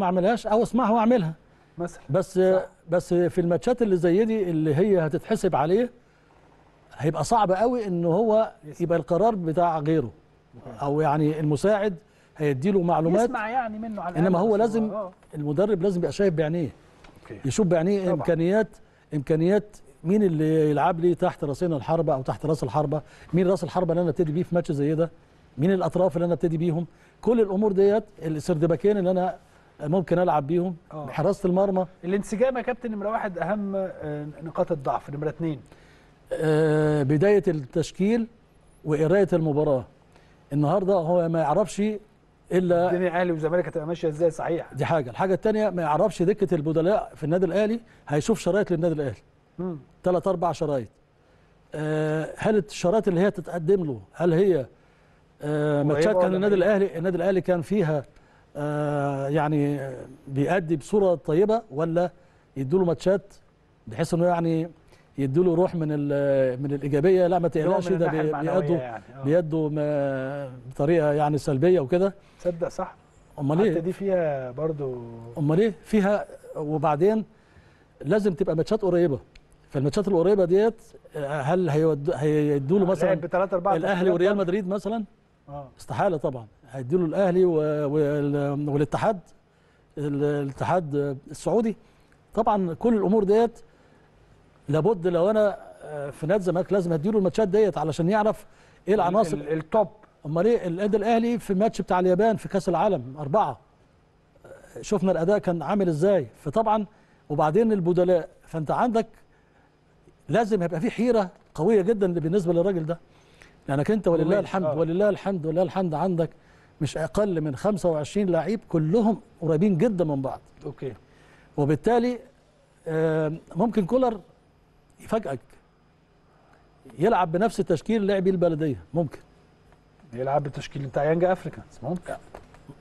اعملهاش او اسمعها واعملها مثلا. بس في الماتشات اللي زي دي اللي هي هتتحسب عليه، هيبقى صعب قوي ان هو يبقى القرار بتاع غيره، او يعني المساعد هيديله معلومات يسمع يعني منه على انما هو لازم المدرب لازم يبقى شايف بعينيه، يشوف بعينيه طبعا. امكانيات مين اللي يلعب لي تحت راسنا الحربه او تحت راس الحربه، مين راس الحربه اللي انا ابتدي بيه في ماتش زي ده، مين الاطراف اللي انا ابتدي بيهم، كل الامور ديت، السردباكين اللي انا ممكن العب بيهم، حراسه المرمى. الانسجام يا كابتن نمره واحد اهم نقاط الضعف. نمره اثنين بدايه التشكيل وقرايه المباراه. النهارده هو ما يعرفش الا الدنيا الاهلي والزمالك هتبقى ماشيه ازاي. صحيح، دي حاجه. الحاجه الثانيه ما يعرفش دكه البدلاء في النادي الاهلي، هيشوف شرايط للنادي الاهلي، 3-4 شرايط. هل الشرايط اللي هي تتقدم له هل هي ماتشات كان النادي الاهلي كان فيها يعني بيأدي بصوره طيبه، ولا يدوا له ماتشات بحيث انه يعني يدوا له روح من الايجابيه، لا ما تقلقش ده بيأدوا بطريقه يعني سلبيه وكده. تصدق صح. امال ايه؟ حتى دي فيها برضو. امال ايه؟ فيها. وبعدين لازم تبقى ماتشات قريبه، فالماتشات القريبه ديت هل هيدوا له مثلا الاهلي وريال مدريد مثلا؟ استحاله طبعا. هيدوا له الاهلي والاتحاد السعودي طبعا. كل الامور ديت لابد، لو انا في نادي الزمالك لازم هديله الماتشات ديت علشان يعرف ايه العناصر التوب. امال ايه؟ النادي الاهلي في الماتش بتاع اليابان في كاس العالم 4 شفنا الاداء كان عامل ازاي، فطبعا. وبعدين البدلاء، فانت عندك لازم هيبقى في حيره قويه جدا بالنسبه للراجل ده، لانك انت ولله الحمد عندك مش اقل من 25 لعيب كلهم قريبين جدا من بعض. اوكي. وبالتالي ممكن كولر يفاجئك، يلعب بنفس التشكيل اللي لعب بيه البلديه، ممكن يلعب بالتشكيل بتاع يانج افريكانز، ممكن.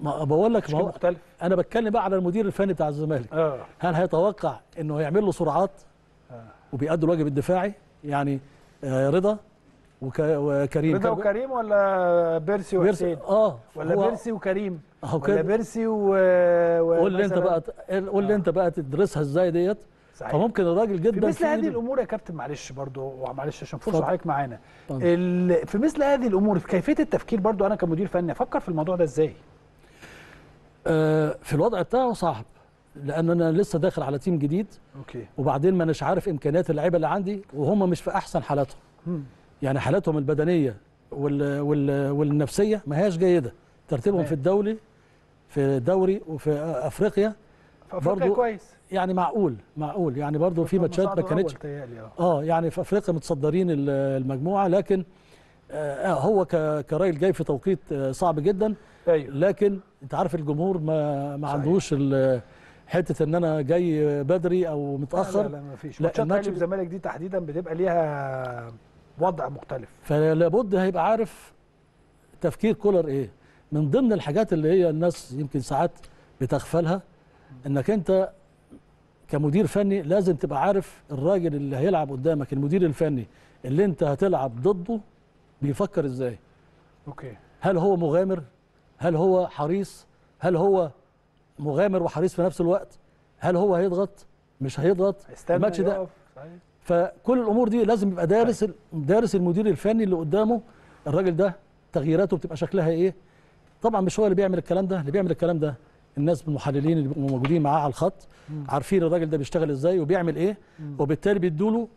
ما بقول لك ما هو مختلف. انا بتكلم بقى على المدير الفني بتاع الزمالك. هل هيتوقع انه هيعمل له سرعات وبيأدي الواجب الدفاعي، يعني رضا وكريم، ولا بيرسي وحسين، ولا بيرسي وكريم، ولا بيرسي قول لي انت بقى تدرسها ازاي ديت صحيح. فممكن الراجل جدا في مثل هذه الامور يا كابتن، معلش برضو معلش عشان فرصه عليك معانا، في مثل هذه الامور في كيفيه التفكير برضو انا كمدير فني افكر في الموضوع ده ازاي؟ في الوضع بتاعه صعب، لان انا لسه داخل على تيم جديد أوكي. وبعدين ما اناش عارف امكانيات اللعيبه اللي عندي، وهم مش في احسن حالاتهم يعني حالاتهم البدنيه والنفسيه ما هياش جيده، ترتيبهم في الدوري وفي افريقيا برضه كويس يعني معقول يعني برضه في ماتشات ما كانتش يعني في افريقيا متصدرين المجموعه، لكن هو كراجل جاي في توقيت صعب جدا أيوه. لكن انت عارف الجمهور ما عندوش حته ان انا جاي بدري او متاخر، لا ما فيش. ماتشات الاهلي والزمالك دي تحديدا بتبقى ليها وضع مختلف، فلابد هيبقى عارف تفكير كولر ايه. من ضمن الحاجات اللي هي الناس يمكن ساعات بتغفلها انك انت كمدير فني لازم تبقى عارف الراجل اللي هيلعب قدامك، المدير الفني اللي انت هتلعب ضده بيفكر ازاي. اوكي، هل هو مغامر؟ هل هو حريص؟ هل هو مغامر وحريص في نفس الوقت؟ هل هو هيضغط؟ مش هيضغط؟ الماتش ده فكل الامور دي لازم يبقى دارس المدير الفني اللي قدامه، الراجل ده تغييراته بتبقى شكلها ايه؟ طبعا مش هو اللي بيعمل الكلام ده، اللي بيعمل الكلام ده الناس المحللين اللي بيبقوا موجودين معاه على الخط، عارفين الراجل ده بيشتغل ازاي وبيعمل ايه، وبالتالي بيدوا له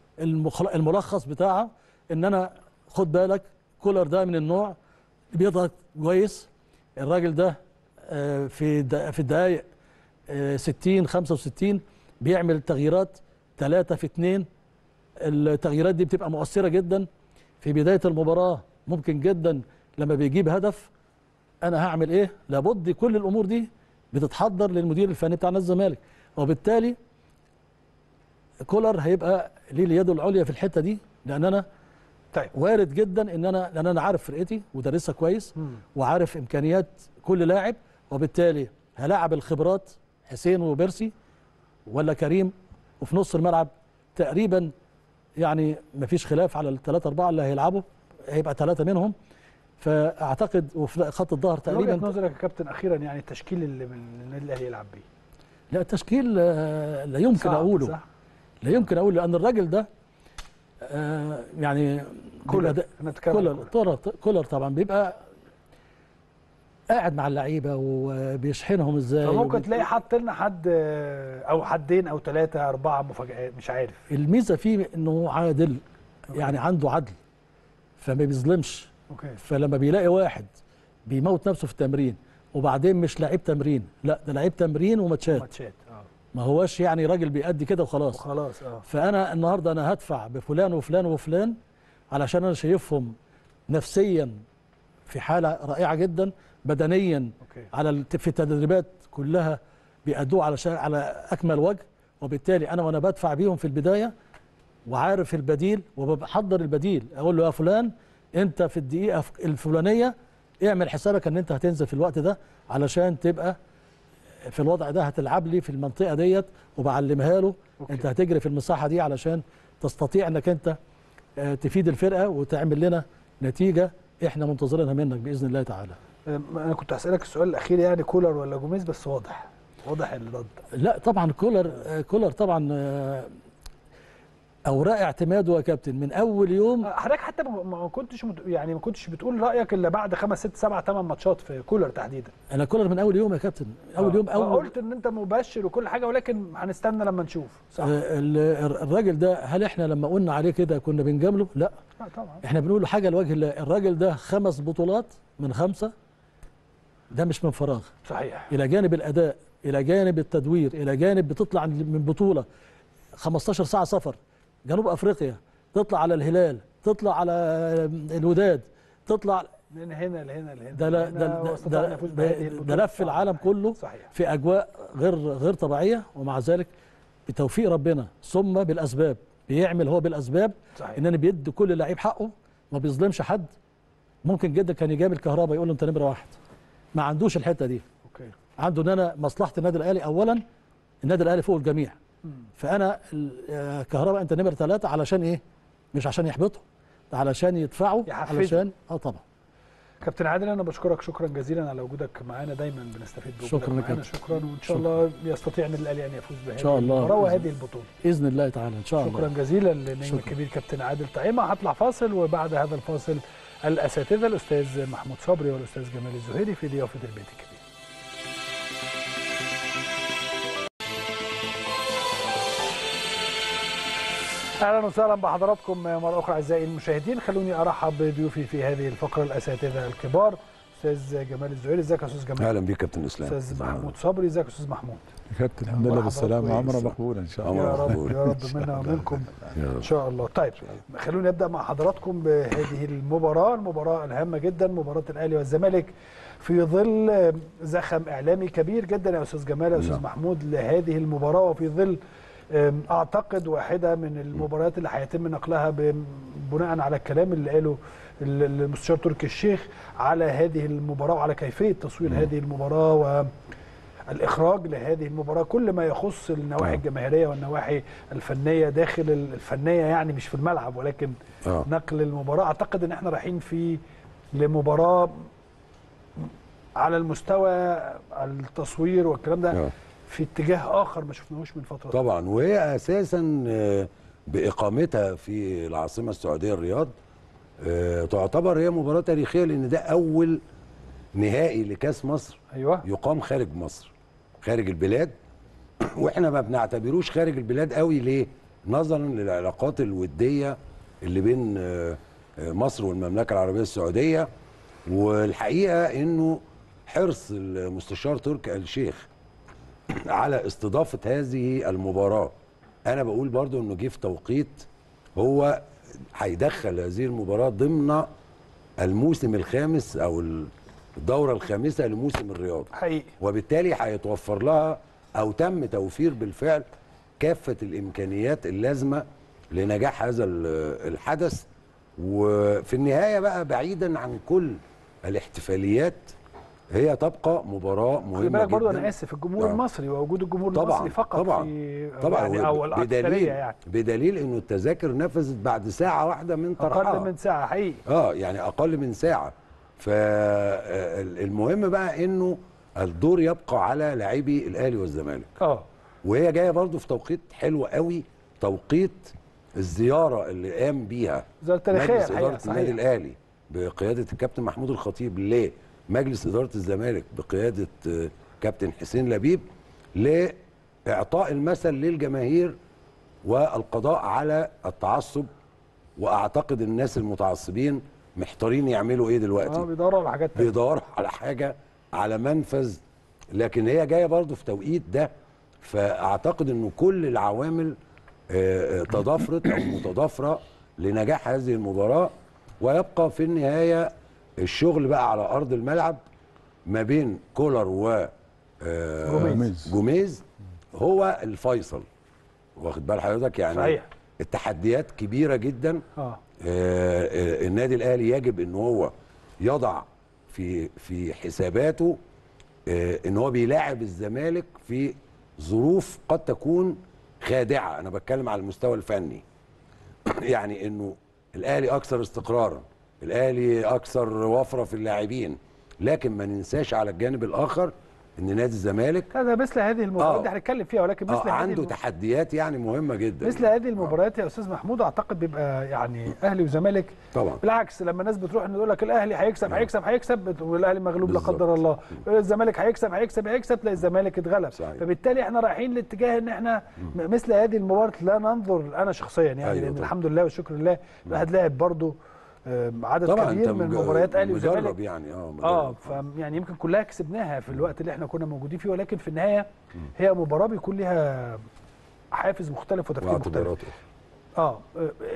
الملخص بتاعه ان انا خد بالك كولر ده من النوع بيضغط كويس، الراجل ده في الدقائق 60 65 بيعمل تغييرات 3 في 2، التغييرات دي بتبقى مؤثرة جدا في بداية المباراة، ممكن جدا لما بيجيب هدف انا هعمل ايه. لابد كل الامور دي بتتحضر للمدير الفني بتاع نادي الزمالك، وبالتالي كولر هيبقى ليه اليد العليا في الحته دي، لان انا طيب وارد جدا ان انا لان انا عارف فرقتي ودارسها كويس وعارف امكانيات كل لاعب، وبالتالي هلاعب الخبرات حسين وبيرسي ولا كريم، وفي نص الملعب تقريبا يعني مفيش خلاف على الثلاثه اربعه اللي هيلعبوا، هيبقى 3 منهم، فاعتقد وفي خط الظهر تقريبا. وجهة نظرك يا كابتن اخيرا يعني التشكيل اللي النادي الاهلي يلعب بيه؟ لا التشكيل لا يمكن اقوله، صح؟ لا يمكن اقوله، لان الراجل ده يعني كولر طبعا بيبقى قاعد مع اللعيبه وبيشحنهم ازاي، فممكن تلاقي حط لنا حد او حدين او 3 4 مفاجآت مش عارف. الميزه فيه انه عادل يعني عنده عدل، فما بيظلمش أوكي. فلما بيلاقي واحد بيموت نفسه في التمرين وبعدين مش لعيب تمرين، لا ده لعيب تمرين وماتشات ما هواش يعني راجل بيأدي كده وخلاص فأنا النهارده أنا هدفع بفلان وفلان وفلان علشان أنا شايفهم نفسيا في حالة رائعة جدا، بدنيا أوكي. في التدريبات كلها بيأدوه على أكمل وجه، وبالتالي أنا بدفع بيهم في البداية وعارف البديل وبحضر البديل، أقول له يا فلان انت في الدقيقه الفلانيه اعمل حسابك ان انت هتنزل في الوقت ده علشان تبقى في الوضع ده، هتلعب لي في المنطقه ديت، وبعلمها له أوكي. انت هتجري في المساحه دي علشان تستطيع انك انت تفيد الفرقه وتعمل لنا نتيجه احنا منتظرينها منك باذن الله تعالى. انا كنت هسالك السؤال الاخير يعني كولر ولا جوميز، بس واضح الرد. لا طبعا كولر طبعا اوراق اعتماده يا كابتن من اول يوم. حضرتك حتى ما كنتش بتقول رايك الا بعد 5 6 7 8 ماتشات في كولر تحديدا. انا كولر من اول يوم يا كابتن، اول يوم اول قلت ان انت مبشر وكل حاجه، ولكن هنستنى لما نشوف. صح. الراجل ده هل احنا لما قلنا عليه كده كنا بنجامله؟ لا طبعا، احنا بنقول له حاجه لوجه الله. الراجل ده 5 بطولات من 5 ده مش من فراغ، صحيح، الى جانب الاداء، الى جانب التدوير، الى جانب بتطلع من بطوله 15 ساعه سفر جنوب افريقيا، تطلع على الهلال، تطلع على الوداد، تطلع من هنا لهنا ده لف العالم كله، صحيح. في اجواء غير طبيعيه، ومع ذلك بتوفيق ربنا ثم بالاسباب بيعمل هو بالاسباب، صحيح. ان انا بيدي كل لعيب حقه، ما بيظلمش حد. ممكن جدا كان يجاب الكهرباء يقول له انت نمره 1، ما عندوش الحته دي. اوكي، عنده ان انا مصلحه النادي الاهلي اولا، النادي الاهلي فوق الجميع، فأنا كهرباء أنت نمره 3 علشان إيه؟ مش عشان يحبطه، علشان يدفعوا، علشان طبعا. كابتن عادل انا بشكرك شكرا جزيلا على وجودك معانا، دايما بنستفيد بوجودك معانا. شكرا وان شاء الله يستطيع النادي الاهلي ان يفوز بهذه المباراه وهذه البطوله باذن الله تعالى ان شاء الله. شكرا جزيلا للنجم الكبير كابتن عادل تايمه. هطلع فاصل وبعد هذا الفاصل الاساتذه الاستاذ محمود صبري والاستاذ جمال الزهيري في ضيافه البيت الكبير. اهلا وسهلا بحضراتكم مره اخرى اعزائي المشاهدين. خلوني ارحب بضيوفي في هذه الفقره الاساتذه الكبار، استاذ جمال الزهيري. ازيك يا استاذ جمال؟ اهلا بيك كابتن اسلام. استاذ محمود صبري، ازيك يا استاذ محمود؟ كابتن الحمد لله بالسلامه، عمره مقبول ان شاء الله. يا رب يا رب منا ومنكم ان شاء الله. طيب خلوني ابدا مع حضراتكم بهذه المباراه، المباراه الهامه جدا، مباراه الاهلي والزمالك في ظل زخم اعلامي كبير جدا يا استاذ جمال يا استاذ محمود لهذه المباراه، وفي ظل اعتقد واحده من المباريات اللي هيتم نقلها بناء على الكلام اللي قاله المستشار تركي الشيخ على هذه المباراه وعلى كيفيه تصوير هذه المباراه والاخراج لهذه المباراه، كل ما يخص النواحي الجماهيريه والنواحي الفنيه داخل الفنيه، يعني مش في الملعب ولكن نقل المباراه. اعتقد ان احنا رايحين في لمباراه على المستوى التصوير والكلام ده في اتجاه آخر ما شفناهوش من فترة طبعا، وهي أساسا بإقامتها في العاصمة السعودية الرياض تعتبر هي مباراة تاريخية، لأن ده أول نهائي لكأس مصر يقام خارج مصر، خارج البلاد. وإحنا ما بنعتبروش خارج البلاد قوي ليه؟ نظرا للعلاقات الودية اللي بين مصر والمملكة العربية السعودية. والحقيقة إنه حرص المستشار تركي الشيخ على استضافة هذه المباراة، أنا بقول برضو أنه جه في توقيت هو هيدخل هذه المباراة ضمن الموسم الخامس أو الدورة الخامسة لموسم الرياض حقيقي، وبالتالي هيتوفر لها أو تم توفير بالفعل كافة الإمكانيات اللازمة لنجاح هذا الحدث. وفي النهاية بقى بعيدا عن كل الاحتفاليات هي تبقى مباراة مهمة جدا. برضو أنا آسف، الجمهور المصري ووجود الجمهور طبعًا المصري فقط طبعًا في طبعًا يعني أو الأكثرية يعني، بدليل إنه التذاكر نفذت بعد ساعة واحدة من طرحها، أقل من ساعة حقيقي يعني أقل من ساعة. فالمهم بقى إنه الدور يبقى على لاعبي الأهلي والزمالك وهي جاية برضو في توقيت حلو قوي، توقيت الزيارة اللي قام بيها مجلس إدارة النادي الأهلي بقيادة الكابتن محمود الخطيب مجلس إدارة الزمالك بقيادة كابتن حسين لبيب لإعطاء المثل للجماهير والقضاء على التعصب. وأعتقد الناس المتعصبين محتارين يعملوا إيه دلوقتي، بيدوروا على حاجات، بيدوروا على حاجة، على منفذ، لكن هي جاية برضو في توقيت ده. فأعتقد أنه كل العوامل تضافرت أو متضافرة لنجاح هذه المباراة، ويبقى في النهاية الشغل بقى على أرض الملعب ما بين كولر و جوميز هو الفيصل، واخد بال حضرتك يعني صحيح. التحديات كبيرة جدا النادي الأهلي يجب أن هو يضع في حساباته أن هو بيلاعب الزمالك في ظروف قد تكون خادعة. أنا بتكلم على المستوى الفني يعني أنه الأهلي أكثر استقرارا، الأهلي أكثر وفرة في اللاعبين، لكن ما ننساش على الجانب الآخر إن نادي الزمالك هذا مثل هذه المباريات اللي هنتكلم فيها، ولكن مثل عنده تحديات يعني مهمة جدا. مثل هذه المباريات يا أستاذ محمود أعتقد بيبقى يعني أهلي وزمالك طبعا، بالعكس لما الناس بتروح إن يقول لك الأهلي هيكسب هيكسب هيكسب والأهلي مغلوب لا قدر الله، الزمالك هيكسب هيكسب هيكسب تلاقي الزمالك اتغلب، فبالتالي إحنا رايحين لاتجاه إن إحنا مثل هذه المباريات لا ننظر. أنا شخصيا يعني لأن الحمد لله والشكر لله الواحد لاعب برضه عدد كبير من مباريات اهلي وزمالك يعني يعني يمكن كلها كسبناها في الوقت اللي احنا كنا موجودين فيه، ولكن في النهايه هي مباراه بيكون ليها حافز مختلف وتفكير مختلف.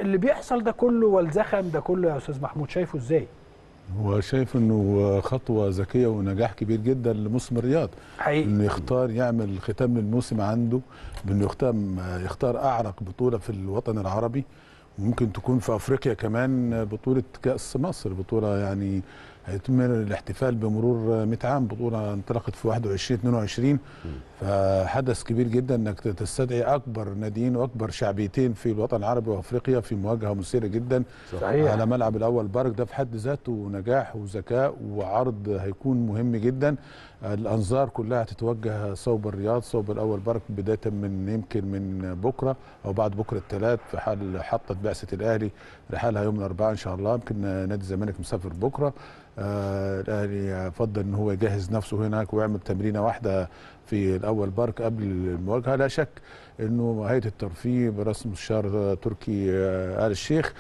اللي بيحصل ده كله والزخم ده كله يا استاذ محمود شايفه ازاي؟ هو شايف انه خطوه ذكيه ونجاح كبير جدا لموسم الرياض حقيقي، انه يختار يعمل ختام للموسم عنده بانه يختار اعرق بطوله في الوطن العربي، ممكن تكون في افريقيا كمان بطوله كاس مصر، بطوله يعني هيتم الاحتفال بمرور 100 عام، بطولة انطلقت في 21-22، فحدث كبير جدا انك تستدعي اكبر ناديين واكبر شعبيتين في الوطن العربي وافريقيا في مواجهة مثيرة جدا صحيح. على ملعب الاول بارك، ده في حد ذاته نجاح وذكاء وعرض هيكون مهم جدا. الانظار كلها هتتوجه صوب الرياض، صوب الاول بارك، بداية من يمكن من بكرة او بعد بكرة الثلاث، في حال حطت بعثة الاهلي رحالها يوم الاربعاء ان شاء الله. يمكن نادي الزمالك مسافر بكرة، الاهلي فضل ان هو يجهز نفسه هناك ويعمل تمرينه واحده في الاول بارك قبل المواجهه. لا شك انه هيئه الترفيه برسم الشهر تركي آل الشيخ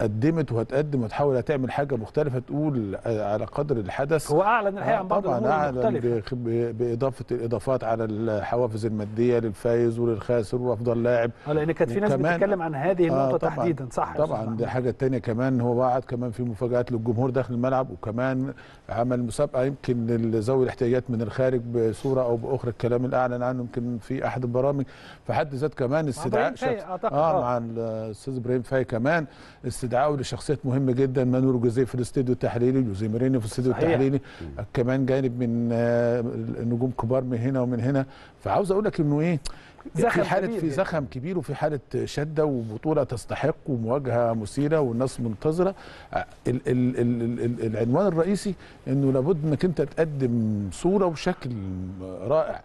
قدمت وهتقدم وتحاول تعمل حاجه مختلفه تقول على قدر الحدث. هو اعلن الحقيقه عن بعض الامور المختلفه باضافه الاضافات على الحوافز الماديه للفايز وللخاسر وافضل لاعب، لان كانت في ناس بتتكلم عن هذه النقطه تحديدا. صح طبعا، دي حاجه ثانيه كمان. هو وعد كمان في مفاجات للجمهور داخل الملعب، وكمان عمل مسابقه يمكن لذوي الاحتياجات من الخارج بصوره او باخرى، الكلام اللي اعلن عنه يمكن في احد البرامج. في حد ذات كمان استدعاء مع الاستاذ ابراهيم فاي، كمان استدعاءه لشخصيات مهمه جدا، مانويل جوزيه في الاستديو التحليلي، جوزيه مورينيو في الاستديو التحليلي، كمان جانب من نجوم كبار من هنا ومن هنا. فعاوز اقول لك انه ايه، في حاله في زخم كبير وفي حاله شده وبطوله تستحق ومواجهه مثيره والناس منتظره. العنوان الرئيسي انه لابد انك انت تقدم صوره وشكل رائع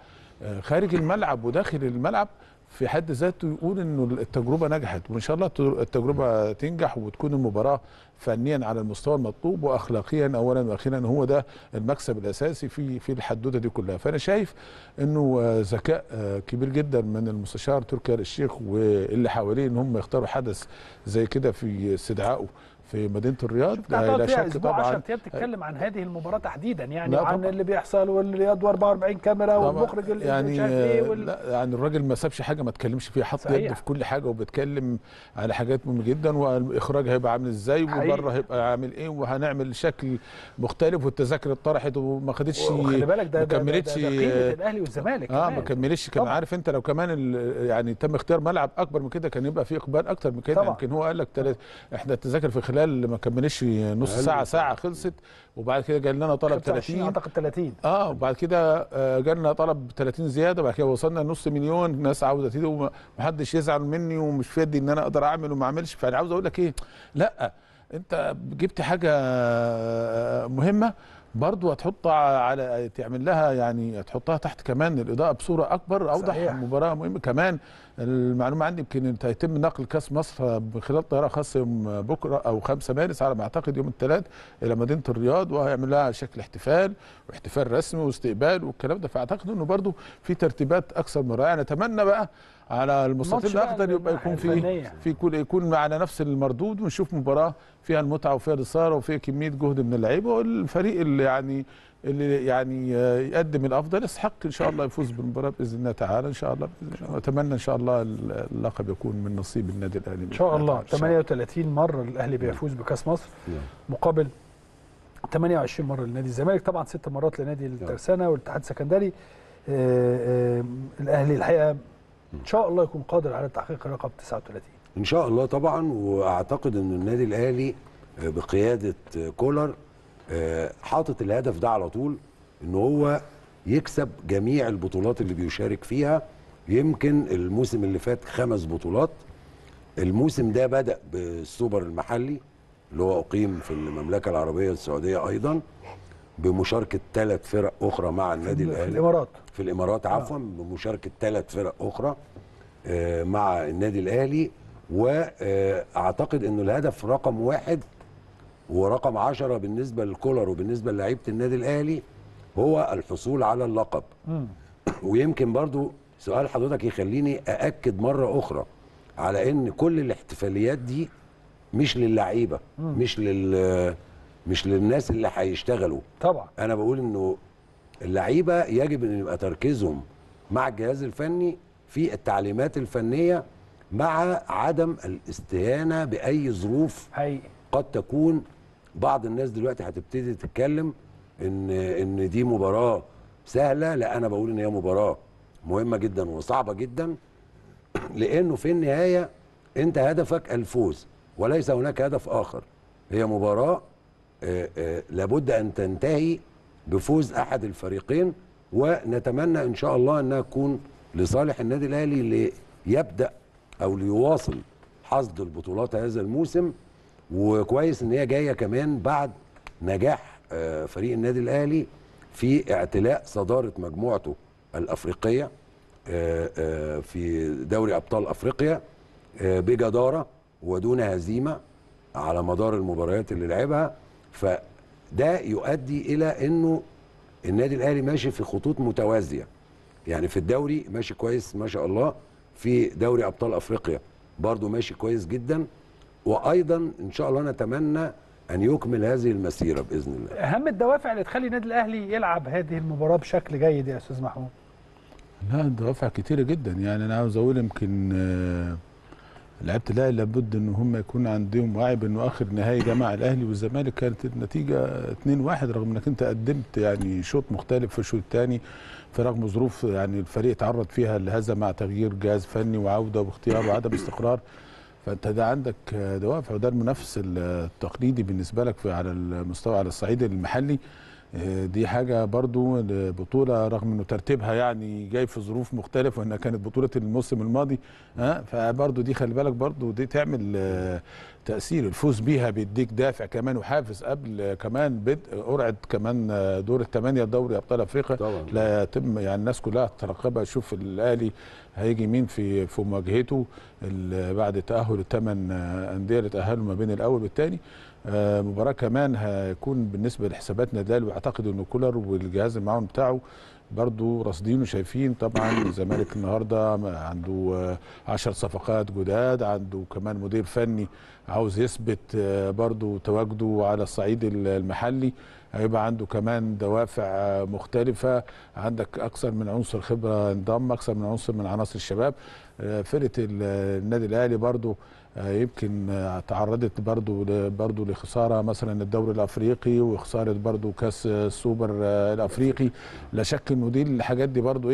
خارج الملعب وداخل الملعب، في حد ذاته يقول انه التجربه نجحت، وان شاء الله التجربه تنجح وتكون المباراه فنيا على المستوى المطلوب واخلاقيا اولا واخيرا. هو ده المكسب الاساسي في الحدوته دي كلها. فانا شايف انه ذكاء كبير جدا من المستشار تركي آل الشيخ واللي حواليه ان هم يختاروا حدث زي كده في استدعائه في مدينه الرياض. لا شك طبعا 10 ايام تتكلم عن هذه المباراه تحديدا، يعني عن اللي بيحصل والرياض و44 كاميرا والمخرج اللي مش عارف ايه يعني الراجل ما سابش حاجه ما اتكلمش فيها، حط يده في كل حاجه وبيتكلم على حاجات مهمه جدا، والاخراج هيبقى عامل ازاي وبره هيبقى عامل ايه وهنعمل شكل مختلف، والتذاكر اتطرحت وما خدتش، خلي بالك ده قيمه الاهلي والزمالك ما كملتش. كان عارف انت لو كمان يعني تم اختيار ملعب اكبر من كده كان يبقى في اقبال اكتر من كده. يمكن هو قال لك احنا التذاكر في خلال ما كملش نص ساعه ساعه خلصت، وبعد كده جالنا طلب 30 اعتقد 30 وبعد كده جالنا طلب 30 زياده، وبعد كده وصلنا نص مليون ناس عاوزه تيجي ومحدش يزعل مني ومش في يدي ان انا اقدر اعمل وما اعملش. فانا عاوز اقول لك ايه، لا انت جبت حاجه مهمه برضو هتحط على تعمل لها، يعني هتحطها تحت كمان الاضاءه بصوره اكبر اوضح. مباراه مهمه كمان. المعلومه عندي يمكن هيتم نقل كاس مصر من خلال طياره خاصه يوم بكره او 5 مارس على ما اعتقد يوم الثلاث الى مدينه الرياض، وهيعمل لها شكل احتفال واحتفال رسمي واستقبال والكلام ده. فاعتقد انه برضو في ترتيبات اكثر من رائعه. نتمنى بقى على المستطيل الاخضر يبقى يكون في كل يكون على نفس المردود، ونشوف مباراه فيها المتعه وفيها الاثاره وفيها كميه جهد من اللعيبه، والفريق اللي يعني يقدم الافضل يستحق ان شاء الله يفوز بالمباراه باذن الله تعالى. ان شاء الله اتمنى ان شاء الله اللقب يكون من نصيب النادي الاهلي ان شاء الله. 38 مره الاهلي بيفوز بكاس مصر مقابل 28 مره لنادي الزمالك، طبعا 6 مرات لنادي الترسانه والاتحاد السكندري. الاهلي الحقيقه ان شاء الله يكون قادر على تحقيق رقم 39 ان شاء الله طبعا. واعتقد ان النادي الاهلي بقياده كولر حاطط الهدف ده على طول، ان هو يكسب جميع البطولات اللي بيشارك فيها. يمكن الموسم اللي فات 5 بطولات، الموسم ده بدأ بالسوبر المحلي اللي هو اقيم في المملكه العربيه السعوديه ايضا بمشاركه 3 فرق اخرى مع النادي الاهلي في الامارات عفوا بمشاركه 3 فرق اخرى مع النادي الاهلي. واعتقد انه الهدف رقم 1 ورقم 10 بالنسبه للكولر وبالنسبه للاعيبه النادي الاهلي هو الحصول على اللقب. ويمكن برضو سؤال حضرتك يخليني ااكد مره اخرى على ان كل الاحتفاليات دي مش للعيبه، مش للناس اللي هيشتغلوا. طبعا انا بقول انه اللعيبه يجب ان يبقى تركيزهم مع الجهاز الفني في التعليمات الفنيه، مع عدم الاستهانه باي ظروف قد تكون. بعض الناس دلوقتي هتبتدي تتكلم ان دي مباراه سهله، لا انا بقول ان هي مباراه مهمه جدا وصعبه جدا، لانه في النهايه انت هدفك الفوز وليس هناك هدف اخر. هي مباراه لابد أن تنتهي بفوز أحد الفريقين، ونتمنى إن شاء الله أنها تكون لصالح النادي الأهلي ليبدأ أو ليواصل حصد البطولات هذا الموسم. وكويس إن هي جاية كمان بعد نجاح فريق النادي الأهلي في اعتلاء صدارة مجموعته الأفريقية في دوري أبطال أفريقيا بجدارة ودون هزيمة على مدار المباريات اللي لعبها. فده يؤدي إلى أنه النادي الأهلي ماشي في خطوط متوازية، يعني في الدوري ماشي كويس ما شاء الله، في دوري أبطال أفريقيا برضو ماشي كويس جدا، وأيضا إن شاء الله نتمنى أن يكمل هذه المسيرة بإذن الله. أهم الدوافع اللي تخلي النادي الأهلي يلعب هذه المباراة بشكل جيد يا أستاذ محمود؟ لا، دوافع كتيرة جدا. يعني أنا عاوز أقول يمكن لعيبة الأهلي لابد إن هم يكون عندهم وعي بإنه آخر نهائي جمع الأهلي والزمالك كانت النتيجة 2-1، رغم إنك أنت قدمت يعني شوط مختلف في الشوط الثاني، فرغم ظروف يعني الفريق تعرض فيها لهذا مع تغيير جهاز فني وعودة واختيار وعدم استقرار. فانت ده عندك دوافع، وده المنافس التقليدي بالنسبه لك على المستوى على الصعيد المحلي. دي حاجه برضو بطوله رغم انه ترتيبها يعني جاي في ظروف مختلفه، وانها كانت بطوله الموسم الماضي، فبرضو دي خلي بالك برضو دي تعمل تاثير. الفوز بيها بيديك دافع كمان وحافز قبل كمان بدء قرعه كمان دور الثمانيه دوري ابطال افريقيا. لا يتم يعني الناس كلها تراقبها، شوف الاهلي هيجي مين في مواجهته بعد تاهل الثمان انديه اللي تاهلوا ما بين الاول والثاني. مباراه كمان هيكون بالنسبه لحسابات نادي الاهلي، واعتقد ان كولر والجهاز المعاون بتاعه برضو راصدين وشايفين. طبعا الزمالك النهارده عنده 10 صفقات جداد، عنده كمان مدير فني عاوز يثبت برضو تواجده على الصعيد المحلي، هيبقى عنده كمان دوافع مختلفه. عندك اكثر من عنصر خبره انضم، اكثر من عنصر من عناصر الشباب. فرقه النادي الاهلي برضو يمكن تعرضت برضو لخساره مثلا الدوري الافريقي، وخساره برضو كاس السوبر الافريقي. لا شك انه دي الحاجات دي برضو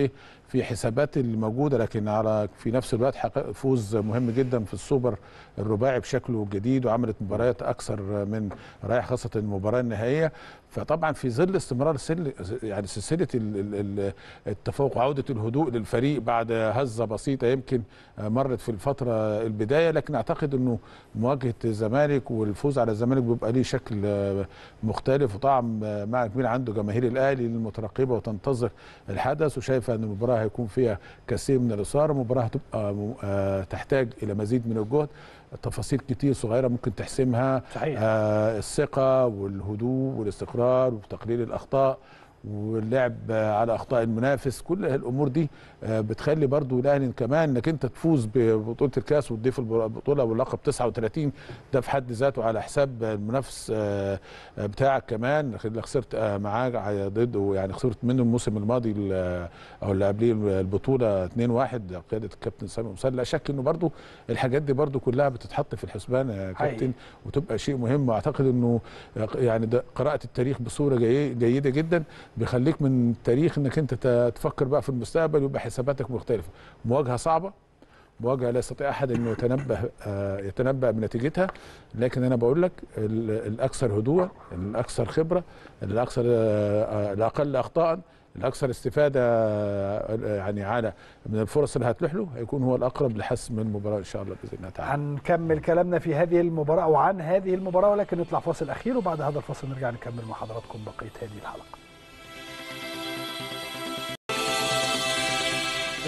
في حسابات الموجوده، لكن في نفس الوقت حقق فوز مهم جدا في السوبر الرباعي بشكله الجديد، وعملت مباريات اكثر من رائع خاصه المباراه النهائيه. فطبعا في ظل استمرار يعني سلسله التفوق وعوده الهدوء للفريق بعد هزه بسيطه يمكن مرت في الفتره البدايه، لكن اعتقد انه مواجهه الزمالك والفوز على الزمالك بيبقى ليه شكل مختلف وطعم مع كبير عنده جماهير الاهلي المترقبه وتنتظر الحدث، وشايفه ان المباراه هيكون فيها كثير من الاثاره. مباراه هتبقى تحتاج الى مزيد من الجهد، تفاصيل كتير صغيره ممكن تحسمها. صحيح. الثقه والهدوء والاستقرار وتقليل الاخطاء واللعب على اخطاء المنافس، كل الامور دي بتخلي برضو الاهلي كمان انك انت تفوز ببطوله الكاس وتضيف البطوله واللقب 39، ده في حد ذاته على حساب المنافس بتاعك كمان اللي خسرت معاه ضده، يعني خسرت منه الموسم الماضي او اللي قبليه البطوله 2-1 قياده الكابتن سامي مسلم. لا شك انه برضو الحاجات دي برضو كلها بتتحط في الحسبان يا كابتن، وتبقى شيء مهم. واعتقد انه يعني ده قراءه التاريخ بصوره جيده جدا بيخليك من التاريخ انك انت تفكر بقى في المستقبل، ويبقى حساباتك مختلفه. مواجهه صعبه، مواجهه لا يستطيع احد انه يتنبأ بنتيجتها، لكن انا بقول لك الاكثر هدوءا، الاكثر خبره، الاكثر الاقل اخطاء، الاكثر استفاده يعني على من الفرص اللي هتلوح له، هيكون هو الاقرب لحسم المباراه ان شاء الله باذن الله تعالى. هنكمل كلامنا في هذه المباراه وعن هذه المباراه، ولكن نطلع فاصل اخير، وبعد هذا الفاصل نرجع نكمل مع حضراتكم بقيه هذه الحلقه.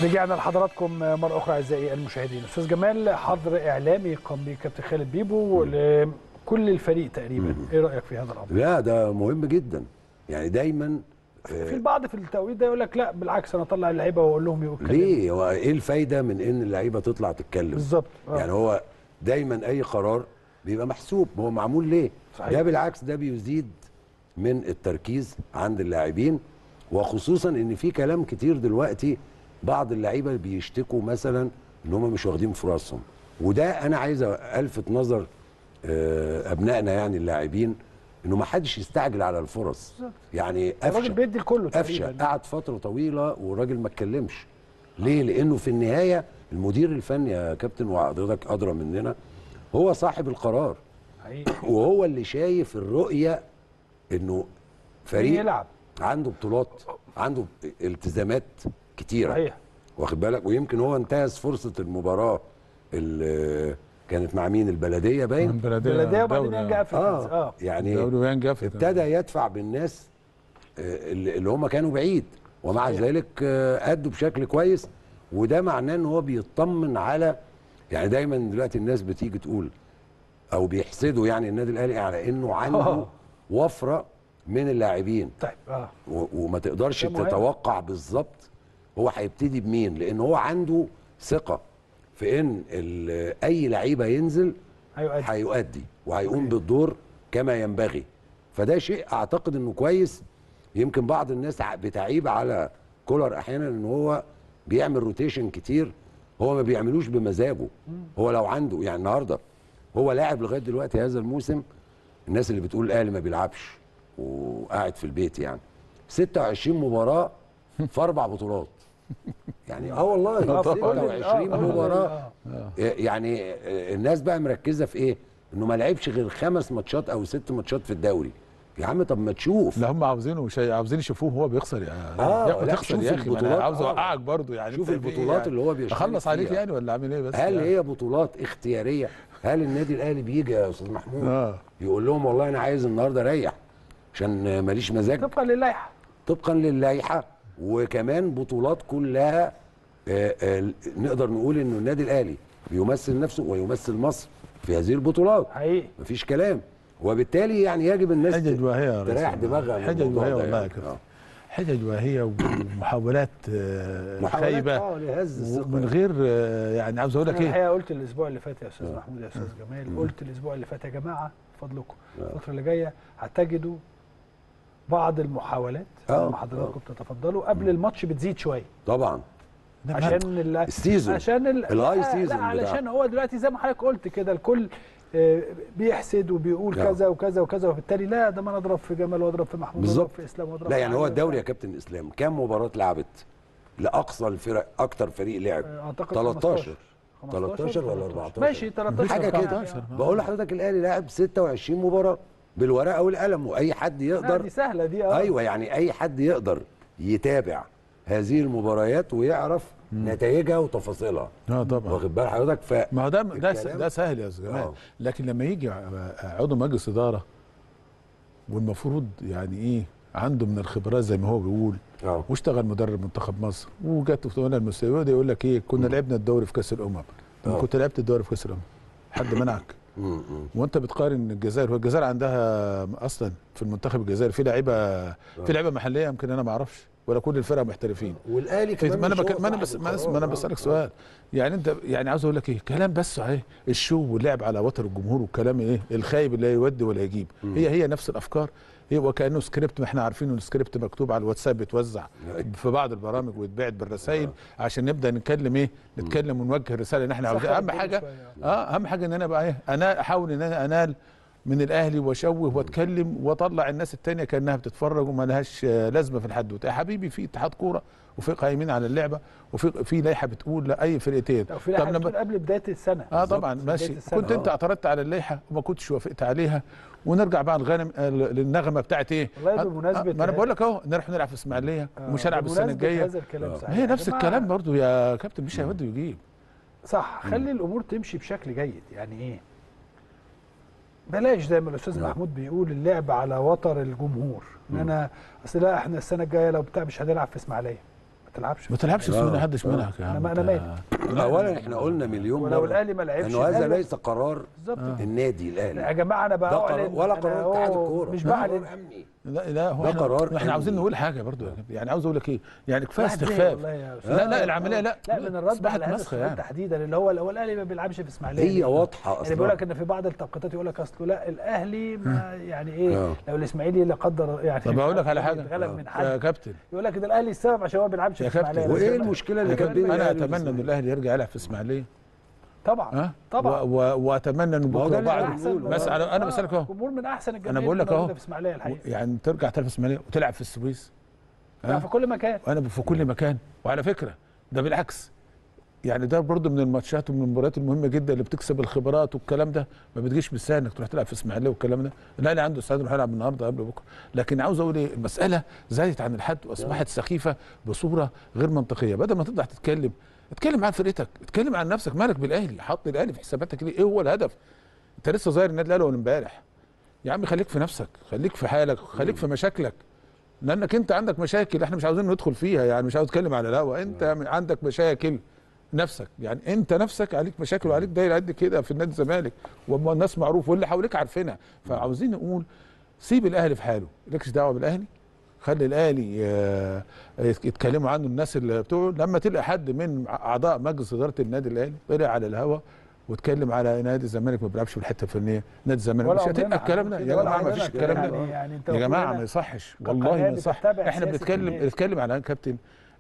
رجعنا لحضراتكم مرة أخرى أعزائي المشاهدين. أستاذ جمال، حظر إعلامي قام به كابتن خالد بيبو لكل الفريق تقريبا، إيه رأيك في هذا الأمر؟ لا ده مهم جدا، يعني دايما في البعض في التوقيت ده يقول لك لا بالعكس أنا أطلع اللعيبة وأقول لهم يتكلموا. ليه؟ هو إيه الفايدة من إن اللعيبة تطلع تتكلم؟ بالظبط. يعني هو دايما أي قرار بيبقى محسوب، هو معمول ليه؟ صحيح. ده بالعكس ده بيزيد من التركيز عند اللاعبين، وخصوصا إن في كلام كتير دلوقتي بعض اللعيبه بيشتكوا مثلا ان هم مش واخدين فرصهم، وده انا عايز الفت نظر ابنائنا يعني اللاعبين انه ما حدش يستعجل على الفرص. يعني قفشه الراجل بيدي لكله تقريبا، قعد فتره طويله والراجل ما اتكلمش ليه؟ لانه في النهايه المدير الفني يا كابتن وحضرتك ادرى مننا هو صاحب القرار، وهو اللي شايف الرؤيه انه فريق عنده بطولات، عنده التزامات كتيره. صحيح. واخد بالك، ويمكن هو انتهز فرصه المباراه اللي كانت مع مين، البلديه باين، البلديه وبعدين يانج افريكانز. يعني ابتدى يدفع بالناس اللي هم كانوا بعيد، ومع ذلك ادوا بشكل كويس، وده معناه ان هو بيطمن على، يعني دايما دلوقتي الناس بتيجي تقول او بيحسدوا يعني النادي الاهلي على انه عنده وفره من اللاعبين. طيب وما تقدرش تتوقع بالظبط هو هيبتدي بمين، لان هو عنده ثقه في ان اي لعيبه ينزل هيؤدي وهيقوم بالدور كما ينبغي. فده شيء اعتقد انه كويس. يمكن بعض الناس بتعيب على كولر احيانا ان هو بيعمل روتيشن كتير، هو ما بيعملوش بمزاجه. هو لو عنده، يعني النهارده هو لاعب لغايه دلوقتي هذا الموسم، الناس اللي بتقول الاهلي ما بيلعبش وقاعد في البيت، يعني 26 مباراه في 4 بطولات. يعني والله 26 مباراه. يعني الناس بقى مركزه في ايه؟ انه ما لعبش غير 5 ماتشات او 6 ماتشات في الدوري. يا عم طب ما تشوف. لا هم عاوزينه، عاوزين يشوفوه هو بيخسر. لا تخسر يا اخي، انا عاوز اوقعك برضه. يعني شوف البطولات يعني اللي هو بيشتغل اخلص عليك يعني، ولا عامل ايه بس؟ هل يعني هي بطولات اختياريه؟ هل النادي الاهلي بيجي يا استاذ محمود يقول لهم والله انا عايز النهارده اريح عشان ماليش مزاج؟ طبقا للائحه، طبقا للائحه. وكمان بطولات كلها نقدر نقول انه النادي الاهلي بيمثل نفسه ويمثل مصر في هذه البطولات. حقيقي مفيش كلام. وبالتالي يعني يجب الناس تريح دماغها. حجج وهي والله كده، حجج وهي ومحاولات خايبه من غير يعني. عاوز اقول لك ايه، الحقيقه قلت الاسبوع اللي فات يا استاذ محمود يا استاذ جمال، قلت الاسبوع اللي فات يا جماعه بفضلكم الفتره اللي جايه هتجدوا بعض المحاولات زي ما حضراتكم بتتفضلوا قبل الماتش بتزيد شويه طبعا، عشان السيزون، عشان الهاي سيزون، علشان هو دلوقتي زي ما حضرتك قلت كده الكل بيحسد وبيقول كذا وكذا وكذا، وبالتالي لا ده ما انا اضرب في جمال واضرب في محمود واضرب في اسلام واضرب. لا يعني هو الدوري يا كابتن اسلام كام مباراه لعبت لاقصى الفرق؟ اكتر فريق لعب اعتقد 13 ولا 14، ماشي 13 حاجه كده. بقول لحضرتك الاهلي لاعب 26 مباراه بالورقه والقلم، واي حد يقدر. دي سهله دي. ايوه يعني اي حد يقدر يتابع هذه المباريات ويعرف نتائجها وتفاصيلها. طبعا واخد بال حضرتك. ما هو ده سهل يا استاذ جمال، لكن لما يجي عضو مجلس اداره والمفروض يعني ايه عنده من الخبرات زي ما هو بيقول، واشتغل مدرب منتخب مصر وجت هنا المستوى ده، يقول لك ايه كنا لعبنا الدوري في كاس الامم. كنت لعبت الدوري في كاس الامم حد منعك؟ وانت بتقارن الجزائر، والجزائر عندها اصلا في المنتخب الجزائري في لعيبه، في لعيبه محليه يمكن انا ما اعرفش، ولا كل الفرقه محترفين. والاهلي كمان ما انا بسالك سؤال. يعني انت يعني عاوز اقول لك ايه، كلام بس اهي الشو واللعب على وتر الجمهور والكلام ايه الخايب اللي يودي ولا يجيب. هي نفس الافكار، هي وكانه سكريبت، ما احنا عارفين ان السكريبت مكتوب على الواتساب بيتوزع في بعض البرامج ويتبعت بالرسائل عشان نبدا نتكلم ايه، نتكلم ونوجه الرساله اللي احنا عاوزينها. اهم حاجه اهم حاجه ان انا بقى ايه، انا احاول ان انا انال من الاهلي واشوه واتكلم واطلع الناس التانيه كانها بتتفرج وما لهاش لازمه في الحدوته. يا حبيبي في اتحاد كوره وفي قايمين على اللعبه وفي لائحه بتقول لاي فرقتين. طب لما قبل بدايه السنه طبعا ماشي السنة. كنت انت اعترضت على اللائحه وما كنتش وافقت عليها، ونرجع بقى للنغمه بتاعت ايه. والله بمناسبه ما انا بقول لك اهو نروح نلعب في اسماعيليه ومش هلعب السنه الجايه. هي نفس الكلام برضو يا كابتن، مش هيودي ويجيب. صح، خلي الامور تمشي بشكل جيد. يعني ايه بلاش زي ما الاستاذ محمود بيقول اللعب على وتر الجمهور، ان انا اصل لا احنا السنه الجايه لو بتاع مش هنلعب في اسماعيليه. ما تلعبش، ما تلعبش في اسماعيليه، محدش منعك يا عم. انا مالي. اولا احنا قلنا مليون مره ولو الاهلي ما لعبش انه هذا ليس قرار النادي الاهلي يا جماعه. انا بقى ولا قرار اتحاد الكوره، مش بعلن. لا هو ده قرار. احنا عاوزين نقول حاجه برضو يعني، عاوز اقول لك ايه يعني كفايه استخفاف. لا العمليه لا من الرد على الناس تحديدا اللي هو الاهلي ما بيلعبش في اسماعيليه. هي واضحه اصلا. يعني بيقول لك ان في بعض التوقيتات يقول لك اصله لا الاهلي ما يعني ايه لو الاسماعيلي لا قدر يعني. طب اقول لك على حاجه يا كابتن، يقول لك ده الاهلي السبب عشان هو ما بيلعبش في اسماعيليه. وايه المشكله اللي كانت بيننا؟ انا اتمنى ان الاهلي يرجع يلعب في اسماعيليه طبعا طبعا، واتمنى ان بكره بعد بس انا بسالك اهو الجمهور من احسن الجماهير. انا بقول لك اهو يعني ترجع تلعب في اسماعيليه وتلعب في السويس، تلعب في كل مكان. انا في كل مكان. وعلى فكره ده بالعكس يعني ده برضه من الماتشات ومن المباريات المهمه جدا اللي بتكسب الخبرات والكلام ده، ما بتجيش بالسهل انك تروح تلعب في اسماعيليه والكلام ده. الاهلي عنده استعداد يروح يلعب النهارده قبل بكره، لكن عاوز اقول ايه، المساله زادت عن الحد واصبحت سخيفه بصوره غير منطقيه. بدل ما تطلع تتكلم، اتكلم عن فرقتك، اتكلم عن نفسك، مالك بالاهلي؟ حط الاهلي في حساباتك ليه؟ ايه هو الهدف؟ انت لسه ظاهر النادي الاهلي امبارح. يا عم خليك في نفسك، خليك في حالك، خليك في مشاكلك، لانك انت عندك مشاكل احنا مش عاوزين ندخل فيها. يعني مش عاوز اتكلم على الهوا، انت عندك مشاكل نفسك، يعني انت نفسك عليك مشاكل وعليك دايره قد كده في نادي الزمالك، والناس معروف واللي حواليك عارفينها. فعاوزين نقول سيب الاهلي في حاله، مالكش دعوه بالاهلي، خلي الاهلي يتكلموا عنه الناس اللي بتوعه. لما تلقى حد من اعضاء مجلس اداره النادي الاهلي طلع على الهوا واتكلم على نادي الزمالك ما بيلعبش في الحته الفنيه، نادي الزمالك مش هتلقى الكلام ده. يا جماعه ما فيش الكلام ده يا جماعه، ما يصحش والله، ما يصح. احنا بنتكلم على كابتن.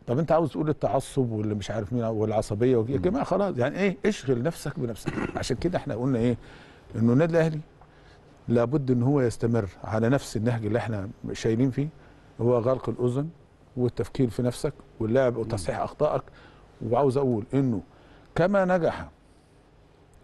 طب انت عاوز تقول التعصب واللي مش عارف مين والعصبيه يا جماعه خلاص، يعني ايه، اشغل نفسك بنفسك. عشان كده احنا قلنا ايه، انه النادي الاهلي لابد ان هو يستمر على نفس النهج اللي احنا شايلين فيه، هو غلق الاذن والتفكير في نفسك واللعب وتصحيح اخطائك. وعاوز اقول انه كما نجح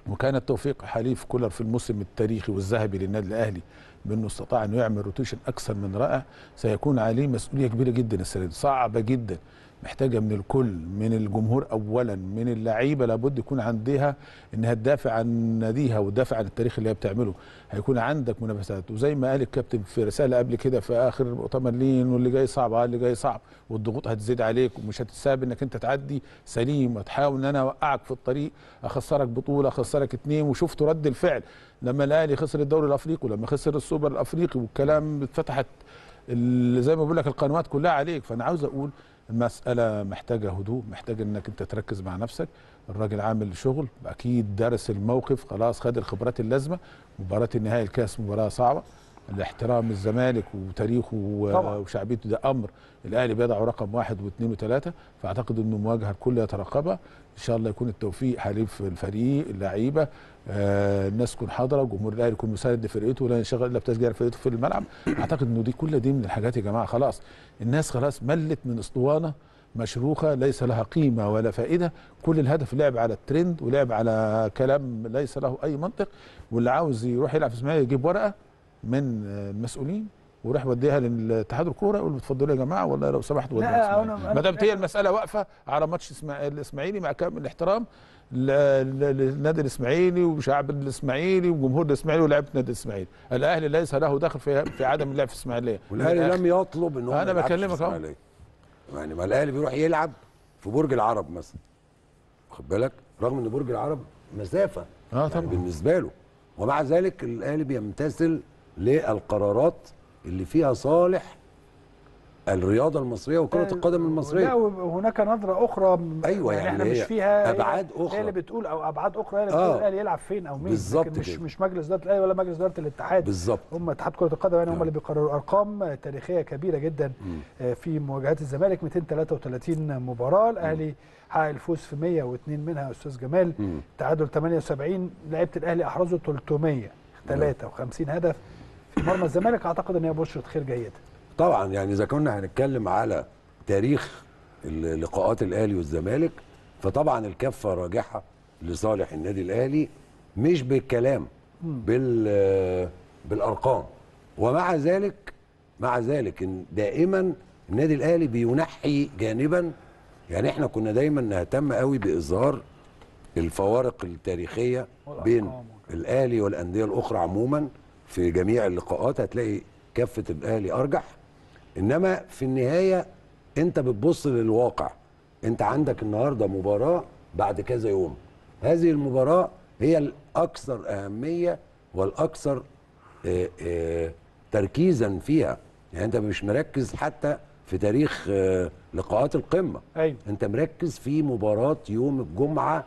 وكان التوفيق حليف كولر في الموسم التاريخي والذهبي للنادي الاهلي بانه استطاع انه يعمل روتيشن اكثر من رائع، سيكون عليه مسؤوليه كبيره جدا السنه دي، صعبه جدا، محتاجه من الكل، من الجمهور اولا، من اللعيبه لابد يكون عندها انها تدافع عن ناديها وتدافع عن التاريخ اللي هي بتعمله. هيكون عندك منافسات، وزي ما قال الكابتن في رساله قبل كده في اخر المؤتمر ليه، واللي جاي صعب اللي جاي صعب، والضغوط هتزيد عليك ومش هتتساب انك انت تعدي سليم، هتحاول ان انا اوقعك في الطريق، اخسرك بطوله، اخسرك اتنين. وشفتوا رد الفعل لما الاهلي خسر الدوري الافريقي ولما خسر السوبر الافريقي، والكلام اتفتحت زي ما بقول لك القنوات كلها عليك. فانا عاوز اقول المسألة محتاجة هدوء، محتاجة انك انت تركز مع نفسك. الراجل عامل شغل، اكيد درس الموقف، خلاص خد الخبرات اللازمة. مباراة النهائي الكاس مباراة صعبة، الاحترام الزمالك وتاريخه وشعبيته ده امر الاهلي بيضعه رقم 1 و2 و3. فاعتقد انه مواجهة الكل يترقبها، ان شاء الله يكون التوفيق حليف الفريق، اللعيبة، الناس تكون حاضرة، جمهور الاهلي يكون مساند لفرقته ولا ينشغل الا بتشجيع فرقته في الملعب. اعتقد انه دي كل دي من الحاجات يا جماعة خلاص، الناس خلاص ملت من اسطوانة مشروخة ليس لها قيمة ولا فائدة، كل الهدف لعب على الترند ولعب على كلام ليس له اي منطق. واللي عاوز يروح يلعب في اسماعيليه يجيب ورقة من المسؤولين وراح يوديها للاتحاد الكوره، يقول اتفضلوا يا جماعه والله لو سمحت وديها. ما دام هي المساله واقفه على ماتش الاسماعيلي مع كامل الاحترام للنادي الاسماعيلي وشعب الاسماعيلي وجمهور الاسماعيلي ولاعيبه النادي الاسماعيلي، الاهلي ليس له دخل في عدم اللعب في الاسماعيليه، والاهلي لم يطلب ان هو انا بكلمك اهو. يعني ما الاهلي بيروح يلعب في برج العرب مثلا، واخد بالك، رغم ان برج العرب مسافه يعني طبعا بالنسبه له، ومع ذلك الاهلي بيمتثل للقرارات اللي فيها صالح الرياضه المصريه وكره القدم المصريه. لا، وهناك نظره اخرى، ايوه يعني احنا مش فيها، ابعاد اخرى اللي بتقول، او ابعاد اخرى اللي بتقول الاهلي يلعب فين او مين، بالظبط، مش مجلس اداره الاهلي ولا مجلس اداره الاتحاد، بالظبط، هم اتحاد كره القدم يعني هم اللي بيقرروا. ارقام تاريخيه كبيره جدا في مواجهات الزمالك، 233 مباراه، الاهلي حقق الفوز في 102 منها يا استاذ جمال، تعادل 78، لعيبه الاهلي احرزوا 353 هدف في مرمى الزمالك. اعتقد ان هي بشرة خير جيده طبعا. يعني اذا كنا هنتكلم على تاريخ لقاءات الاهلي والزمالك، فطبعا الكفه راجحه لصالح النادي الاهلي، مش بالكلام، بالارقام. ومع ذلك إن دائما النادي الاهلي بينحي جانبا، يعني احنا كنا دايما نهتم قوي باظهار الفوارق التاريخيه بين الاهلي والانديه الاخرى عموما في جميع اللقاءات، هتلاقي كفه الاهلي ارجح. انما في النهايه انت بتبص للواقع، انت عندك النهارده مباراه بعد كذا يوم، هذه المباراه هي الاكثر اهميه والاكثر تركيزا فيها. يعني انت مش مركز حتى في تاريخ لقاءات القمه، انت مركز في مباراه يوم الجمعه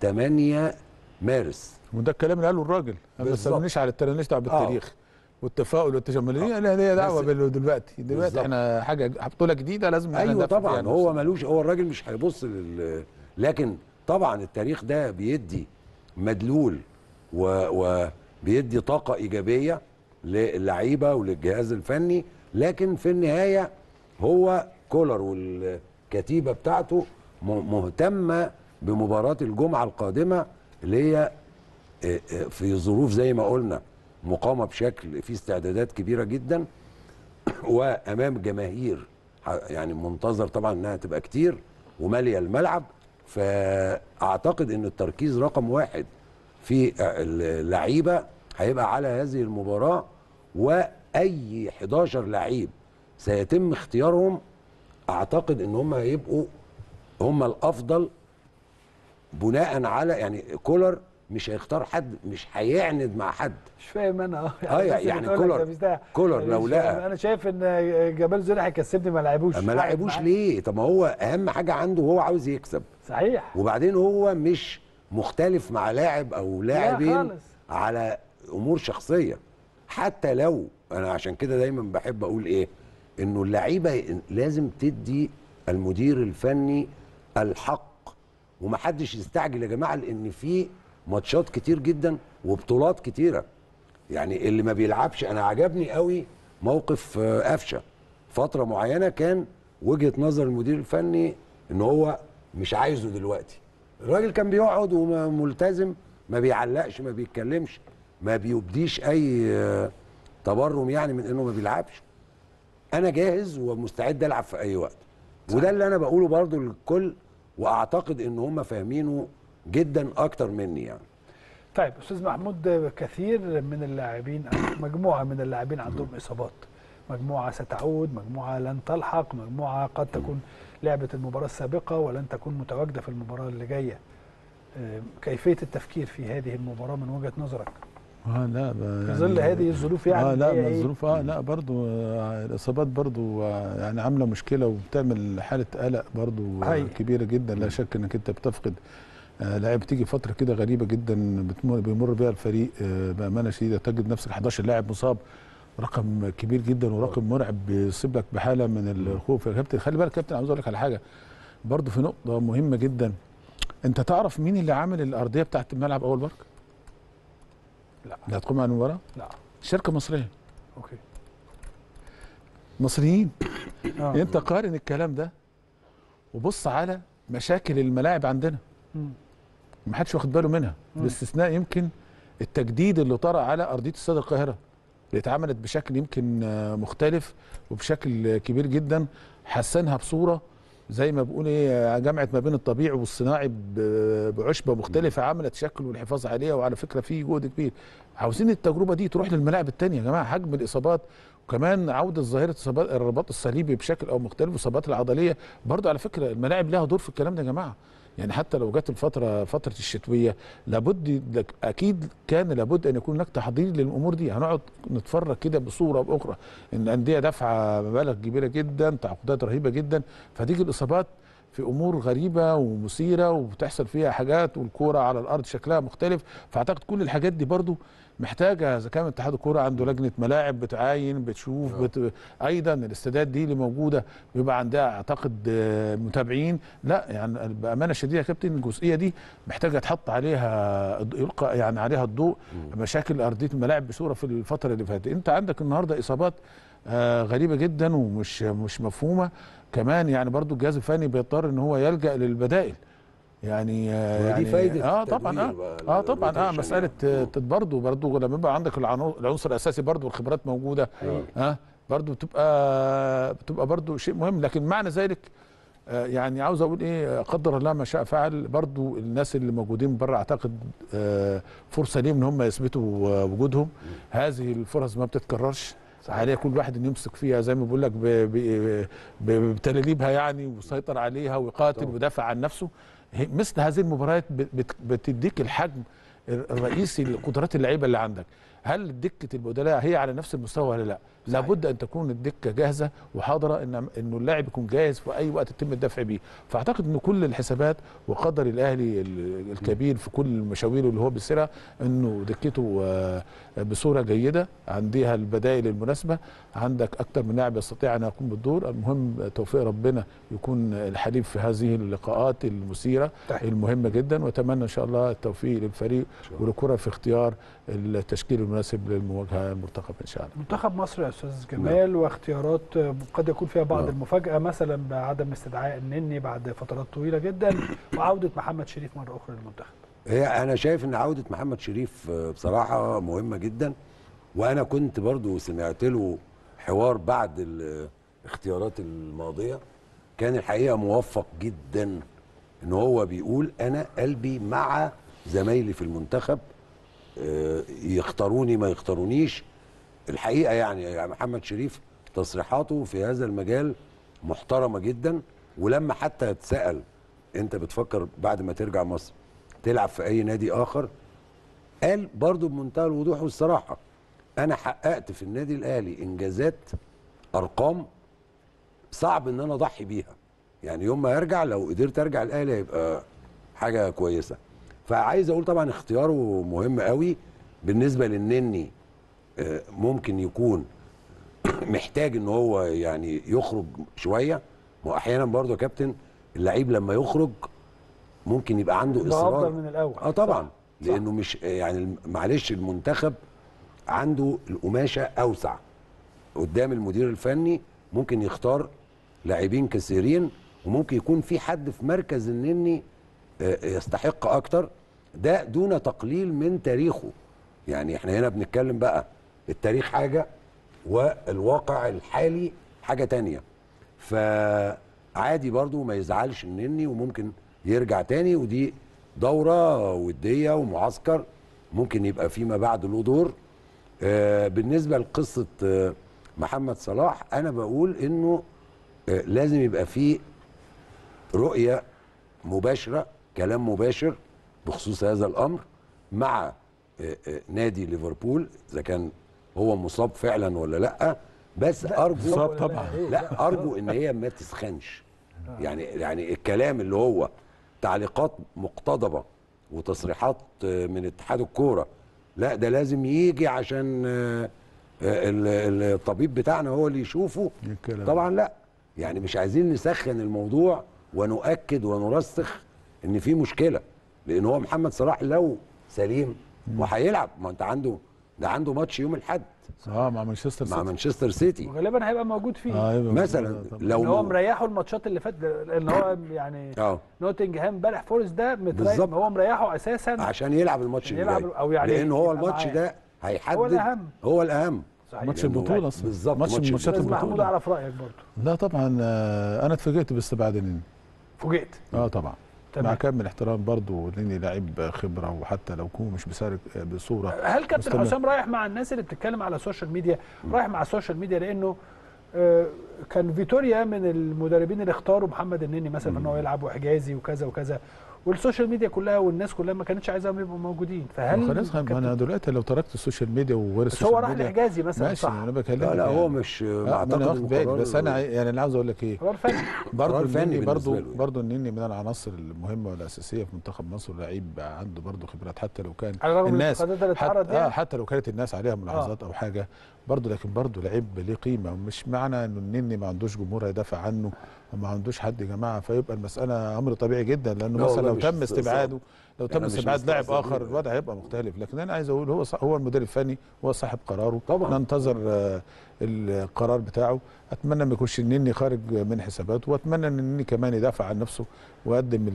8 مارس، وده الكلام اللي قاله الراجل، ما تستنيش على الترنيش بتاع بالتاريخ والتفاؤل والتشملية. لا هي دعوه دلوقتي احنا حاجه بطوله جديده لازم، ايوه طبعا، يعني هو ملوش، هو الراجل مش هيبص لكن طبعا التاريخ ده بيدي مدلول وبيدي طاقه ايجابيه للعيبه وللجهاز الفني. لكن في النهايه هو كولر والكتيبه بتاعته مهتمه بمباراة الجمعة القادمة اللي هي في ظروف زي ما قلنا مقامة بشكل فيه استعدادات كبيرة جدا وأمام جماهير يعني منتظر طبعا أنها تبقى كتير ومالية الملعب. فأعتقد أن التركيز رقم واحد في اللعيبة هيبقى على هذه المباراة، وأي 11 لعيب سيتم اختيارهم أعتقد أن هم هيبقوا هم الأفضل بناء على يعني كولر مش هيختار حد، مش هيعند مع حد. مش فاهم انا يعني كولر لو لقى، انا شايف ان جمال زوري هيكسبني ما لعبوش. ما لعبوش ليه؟ طب ما هو اهم حاجه عنده هو عاوز يكسب. صحيح. وبعدين هو مش مختلف مع لاعب او لاعبين على امور شخصيه، حتى لو انا عشان كده دايما بحب اقول ايه، انه اللعيبه لازم تدي المدير الفني الحق ومحدش يستعجل يا جماعه، لان في ماتشات كتير جدا وبطولات كتيره. يعني اللي ما بيلعبش، انا عجبني قوي موقف قفشه فتره معينه كان وجهه نظر المدير الفني ان هو مش عايزه دلوقتي. الراجل كان بيقعد وملتزم، ما بيعلقش، ما بيتكلمش، ما بيبديش اي تبرم يعني من انه ما بيلعبش. انا جاهز ومستعد العب في اي وقت. وده اللي انا بقوله برضو للكل، واعتقد ان هم فاهمينه جدا اكتر مني يعني. طيب استاذ محمود، كثير من اللاعبين، مجموعه من اللاعبين عندهم اصابات، مجموعه ستعود، مجموعه لن تلحق، مجموعه قد تكون لعبت المباراه السابقه ولن تكون متواجده في المباراه اللي جايه. كيفيه التفكير في هذه المباراه من وجهه نظرك؟ لا في ظل هذه الظروف يعني. لا الظروف لا برضو الاصابات برضو يعني عامله مشكله وبتعمل حاله قلق برضو كبيره جدا. لا شك انك انت بتفقد لاعب، بتيجي فتره كده غريبه جدا بيمر بيها الفريق بامانه شديده، تجد نفسك 11 لاعب مصاب، رقم كبير جدا ورقم مرعب بيصيب لك بحاله من الخوف يا كابتن. خلي بالك كابتن، عاوز اقول لك على حاجه برضو في نقطه مهمه جدا. انت تعرف مين اللي عامل الارضيه بتاعه الملعب اول بارك؟ لا. اللي هتقوم على المباراه؟ لا، شركه مصريه. اوكي، مصريين. انت قارن الكلام ده وبص على مشاكل الملاعب عندنا، ما حدش واخد باله منها، باستثناء يمكن التجديد اللي طرأ على ارضيه استاد القاهره اللي اتعملت بشكل يمكن مختلف وبشكل كبير جدا، حسنها بصوره زي ما بقول ايه، جمعت ما بين الطبيعي والصناعي بعشبه مختلفه، عملت شكل والحفاظ عليها. وعلى فكره في جهد كبير. عاوزين التجربه دي تروح للملاعب الثانيه يا جماعه، حجم الاصابات وكمان عوده ظاهره اصابات الرباط الصليبي بشكل او مختلف والاصابات العضليه برضو. على فكره الملاعب لها دور في الكلام ده يا جماعه، يعني حتى لو جت الفتره فتره الشتويه لابد اكيد كان لابد ان يكون هناك تحضير للامور دي. هنقعد نتفرج كده بصوره باخرى، ان الانديه دافعه مبالغ كبيره جدا، تعاقدات رهيبه جدا، فتيجي الاصابات في امور غريبه ومثيره وبتحصل فيها حاجات، والكوره على الارض شكلها مختلف. فاعتقد كل الحاجات دي برضو محتاجه، اذا كان اتحاد الكوره عنده لجنه ملاعب بتعاين بتشوف ايضا الاستادات دي اللي موجوده بيبقى عندها اعتقد متابعين. لا يعني بامانه شديده يا كابتن، الجزئيه دي محتاجه تحط عليها يلقى يعني عليها الضوء، مشاكل ارضيه الملاعب بصوره في الفتره اللي فاتت. انت عندك النهارده اصابات غريبه جدا ومش مفهومه كمان، يعني برضو الجهاز الفني بيضطر ان هو يلجأ للبدائل يعني دي فايده طبعا طبعا مساله برضو لما يبقى عندك العنصر الاساسي برضو والخبرات موجوده برضو بتبقى برضو شيء مهم. لكن معنى ذلك يعني عاوز اقول ايه، قدر الله ما شاء فعل. برضو الناس اللي موجودين بره اعتقد فرصه ليهم ان هم يثبتوا وجودهم. هذه الفرص ما بتتكررش، عليها كل واحد انه يمسك فيها زي ما بقول لك بتلاليبها يعني، ويسيطر عليها ويقاتل ويدافع عن نفسه. مثل هذه المباريات بتديك الحجم الرئيسي لقدرات اللعيبه اللي عندك. هل دكه البدلاء هي على نفس المستوى ولا لا؟ لابد ان تكون الدكه جاهزه وحاضره، انه اللاعب يكون جاهز في اي وقت يتم الدفع بيه. فاعتقد ان كل الحسابات وقدر الاهلي الكبير في كل مشاويره اللي هو بيسيرها، انه دكته بصوره جيده، عندها البدائل المناسبه، عندك اكثر من لاعب يستطيع ان يقوم بالدور. المهم توفيق ربنا يكون الحليف في هذه اللقاءات المثيره المهمه جدا، واتمنى ان شاء الله التوفيق للفريق والكره في اختيار التشكيل المناسب للمواجهه المرتقبه ان شاء الله. منتخب مصر استاذ جمال، واختيارات قد يكون فيها بعض المفاجاه، مثلا بعدم استدعاء النني بعد فترات طويله جدا، وعوده محمد شريف مره اخرى للمنتخب. هي انا شايف ان عوده محمد شريف بصراحه مهمه جدا، وانا كنت برضو سمعت له حوار بعد الاختيارات الماضيه، كان الحقيقه موفق جدا ان هو بيقول انا قلبي مع زمايلي في المنتخب، يختاروني ما يختارونيش. الحقيقه يعني محمد شريف تصريحاته في هذا المجال محترمه جدا، ولما حتى اتسال انت بتفكر بعد ما ترجع مصر تلعب في اي نادي اخر، قال برضو بمنتهى الوضوح والصراحه انا حققت في النادي الاهلي انجازات، ارقام صعب ان انا اضحي بيها، يعني يوم ما ارجع لو قدرت ارجع الاهلي هيبقى حاجه كويسه. فعايز اقول طبعا اختياره مهم قوي. بالنسبه للنني ممكن يكون محتاج ان هو يعني يخرج شويه، واحيانا برضه يا كابتن اللعيب لما يخرج ممكن يبقى عنده اصرار من الاول. طبعا صح. لانه مش يعني معلش المنتخب عنده القماشه اوسع قدام المدير الفني، ممكن يختار لاعبين كثيرين، وممكن يكون في حد في مركز النني يستحق اكتر، ده دون تقليل من تاريخه. يعني احنا هنا بنتكلم بقى التاريخ حاجه والواقع الحالي حاجه تانية، فعادي برضو ما يزعلش النني وممكن يرجع تاني، ودي دوره وديه ومعسكر ممكن يبقى فيما بعد له دور. بالنسبه لقصه محمد صلاح، انا بقول انه لازم يبقى فيه رؤيه مباشره، كلام مباشر بخصوص هذا الامر مع نادي ليفربول، اذا كان هو مصاب فعلا ولا لا. بس ارجو طبعا لا ارجو ان هي ما تسخنش، يعني الكلام اللي هو تعليقات مقتضبه وتصريحات من اتحاد الكوره، لا ده لازم يجي عشان الطبيب بتاعنا هو اللي يشوفه، طبعا لا. يعني مش عايزين نسخن الموضوع ونؤكد ونرسخ ان في مشكله، لان هو محمد صلاح لو سليم وهيلعب، ما انت عنده ماتش يوم الاحد مع مانشستر سيتي وغالبا هيبقى موجود فيه مثلا لو هو مريحه الماتشات اللي فاتت، ان هو يعني نوتنجهام امبارح فورست ده متريح، هو مريحه اساسا عشان يلعب الماتش اللي جاي، لان هو الماتش ده هيحدد، هو الاهم ماتش البطوله اصلا بالظبط. ماتشات البطوله محمود، اعرف رايك برضه. لا طبعا انا اتفاجئت باستبعاد النني، فوجئت طبعا مع كامل الاحترام برضه، لاني لعيب خبره، وحتى لو كون مش بسارك بصوره. هل كابتن حسام رايح مع الناس اللي بتتكلم على السوشيال ميديا؟ رايح مع السوشيال ميديا لانه كان فيتوريا من المدربين اللي اختاروا محمد النني مثلا ان هو يلعب، وحجازي وكذا وكذا، والسوشيال ميديا كلها والناس كلها ما كانتش عايزاهم يبقوا موجودين. فهل خلاص انا دلوقتي لو تركت السوشيال ميديا وغير السوشيال ميديا، هو راح لحجازي مثلا صح؟ انا بكلمك لا هو مش معتقد بالي، بس انا يعني اللي عاوز اقول لك ايه، قرار فني برضه النني من العناصر المهمه والاساسيه في منتخب مصر، لعيب عنده برضه خبرات، حتى لو كان الناس حتى لو كانت الناس عليها ملاحظات او حاجه برضه، لكن برضه لعيب ليه قيمه، ومش معنى انه النني ما عندوش جمهور هيدافع عنه وما عندوش حد يا جماعه فيبقى المساله امر طبيعي جدا، لانه مثلا لو تم استبعاده، لو تم استبعاد لاعب اخر الوضع هيبقى مختلف. لكن انا عايز اقول هو المدير الفني، هو صاحب قراره طبعا، ننتظر القرار بتاعه. اتمنى ما يكونش النني خارج من حساباته، واتمنى ان النني كمان يدافع عن نفسه ويقدم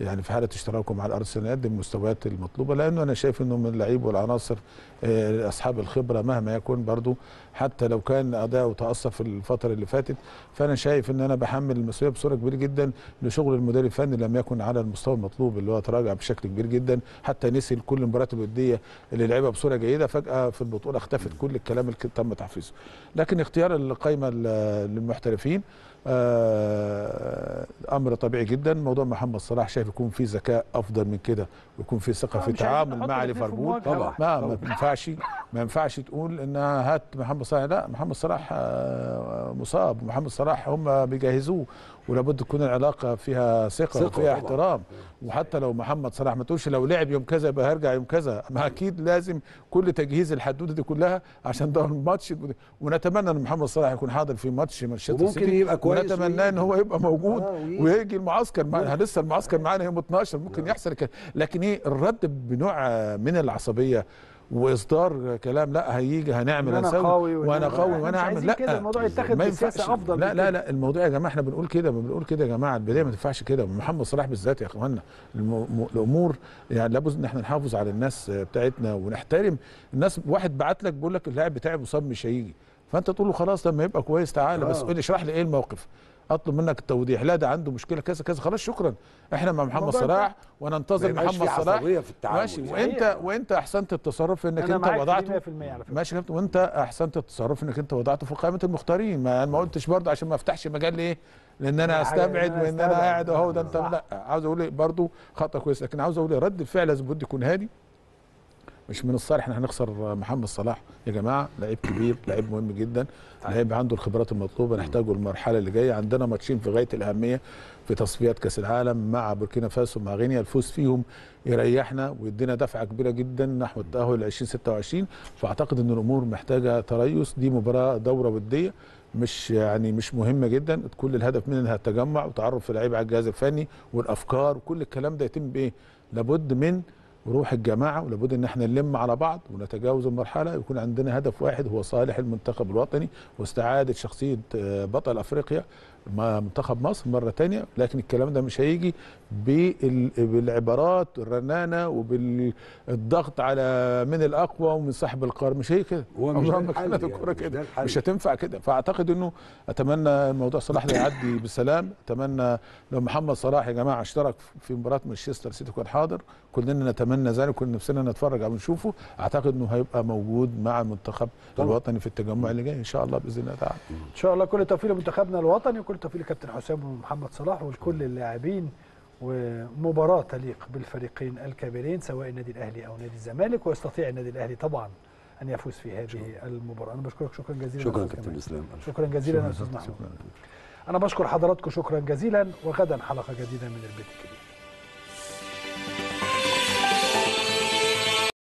يعني في حاله اشتراكه مع الارسنال يقدم المستويات المطلوبه، لانه انا شايف انه من اللعيب والعناصر اصحاب الخبره مهما يكون برضه، حتى لو كان اداؤه تاثر في الفتره اللي فاتت. فانا شايف ان انا بحمل المسؤوليه بصوره كبيره جدا لشغل المدير الفني، لم يكن على المستوى المطلوب، اللي هو تراجع بشكل كبير جدا، حتى نسي كل المباريات الوديه اللي لعبها بصوره جيده، فجاه في البطوله اختفت كل الكلام اللي تم تحفيزه. لكن اختيار القائمه للمحترفين امر طبيعي جدا. موضوع محمد صلاح شايف يكون فيه ذكاء افضل من كده، ويكون فيه ثقه في التعامل مع ليفربول. طبعا ما ينفعش تقول ان هات محمد صلاح، لا محمد صلاح مصاب، محمد صلاح هم بيجهزوه، ولابد تكون العلاقه فيها ثقه وفيها احترام. وحتى لو محمد صلاح ما تقولش لو لعب يوم كذا يبقى هرجع يوم كذا، ما اكيد لازم كل تجهيز الحدوده دي كلها عشان ده الماتش، ونتمنى ان محمد صلاح يكون حاضر في ماتش مانشستر سيتي، ونتمنى ان هو يبقى موجود ويجي المعسكر معانا. لسه المعسكر معانا يوم 12، ممكن يحصل لكن ايه الرد بنوع من العصبيه واصدار كلام لا هيجي هنعمل هنسوي وانا قوي وانا هعمل، لا الموضوع يتاخد بسياسه افضل. لا لا لا الموضوع يا جماعه احنا بنقول كده، بنقول كده يا جماعه البدايه ما تنفعش كده. محمد صلاح بالذات يا اخوانا الامور يعني لابد ان احنا نحافظ على الناس بتاعتنا ونحترم الناس. واحد بعت لك بيقول لك اللاعب بتاعي مصاب مش هيجي، فانت تقول له خلاص لما يبقى كويس تعالى بس قول لي اشرح لي ايه الموقف، اطلب منك التوضيح، لا ده عنده مشكله كذا كذا، خلاص شكرا احنا مع محمد صلاح وننتظر محمد صلاح ماشي. وانت احسنت التصرف انك انت وضعته ماشي، وانت احسنت التصرف انك انت وضعته في قائمه المختارين. ما قلتش برضه عشان ما افتحش مجال ليه لان انا استبعد وان انا قاعد اهو ده انت لا عاوز اقول برضه خطا كويس، لكن عاوز اقول رد الفعل لازم بده يكون هادي. مش من الصالح احنا هنخسر محمد صلاح يا جماعه، لعيب كبير، لعيب مهم جدا، لعيب عنده الخبرات المطلوبه نحتاجه المرحله اللي جايه. عندنا ماتشين في غايه الاهميه في تصفيات كاس العالم مع بوركينا فاسو ومع غينيا، الفوز فيهم يريحنا ويدينا دفعه كبيره جدا نحو التاهل 2026. فاعتقد ان الامور محتاجه تريث، دي مباراه دوره وديه مش يعني مش مهمه جدا، كل الهدف منها التجمع وتعرف اللعيبه على الجهاز الفني والافكار وكل الكلام ده يتم بايه؟ لابد من روح الجماعه ولابد ان احنا نلم على بعض ونتجاوز المرحله ويكون عندنا هدف واحد هو صالح المنتخب الوطني واستعاده شخصيه بطل افريقيا مع منتخب مصر مره ثانيه. لكن الكلام ده مش هيجي بالعبارات الرنانه وبالضغط على من الاقوى ومن صاحب القرار، مش هي كده، عمرها ما كانت الكوره كده، مش هتنفع كده. فاعتقد انه اتمنى الموضوع صلاح ده يعدي بسلام. اتمنى لو محمد صلاح يا جماعه اشترك في مباراه مانشستر سيتي كان حاضر، كلنا نتمنى ذلك، كنا نفسنا نتفرج او نشوفه. اعتقد انه هيبقى موجود مع المنتخب الوطني في التجمع اللي جاي ان شاء الله باذن الله تعالى. ان شاء الله كل التوفيق لمنتخبنا الوطني، كل التوفيق لكابتن حسام ومحمد صلاح ولكل اللاعبين، ومباراة تليق بالفريقين الكبيرين سواء النادي الاهلي او نادي الزمالك، ويستطيع النادي الاهلي طبعا ان يفوز في هذه المباراة. انا بشكرك شكرا جزيلا. شكرا كابتن اسلام. شكرا جزيلا يا استاذ محمود. انا بشكر حضراتكم شكرا جزيلا، وغدا حلقة جديدة من البيت الكبير.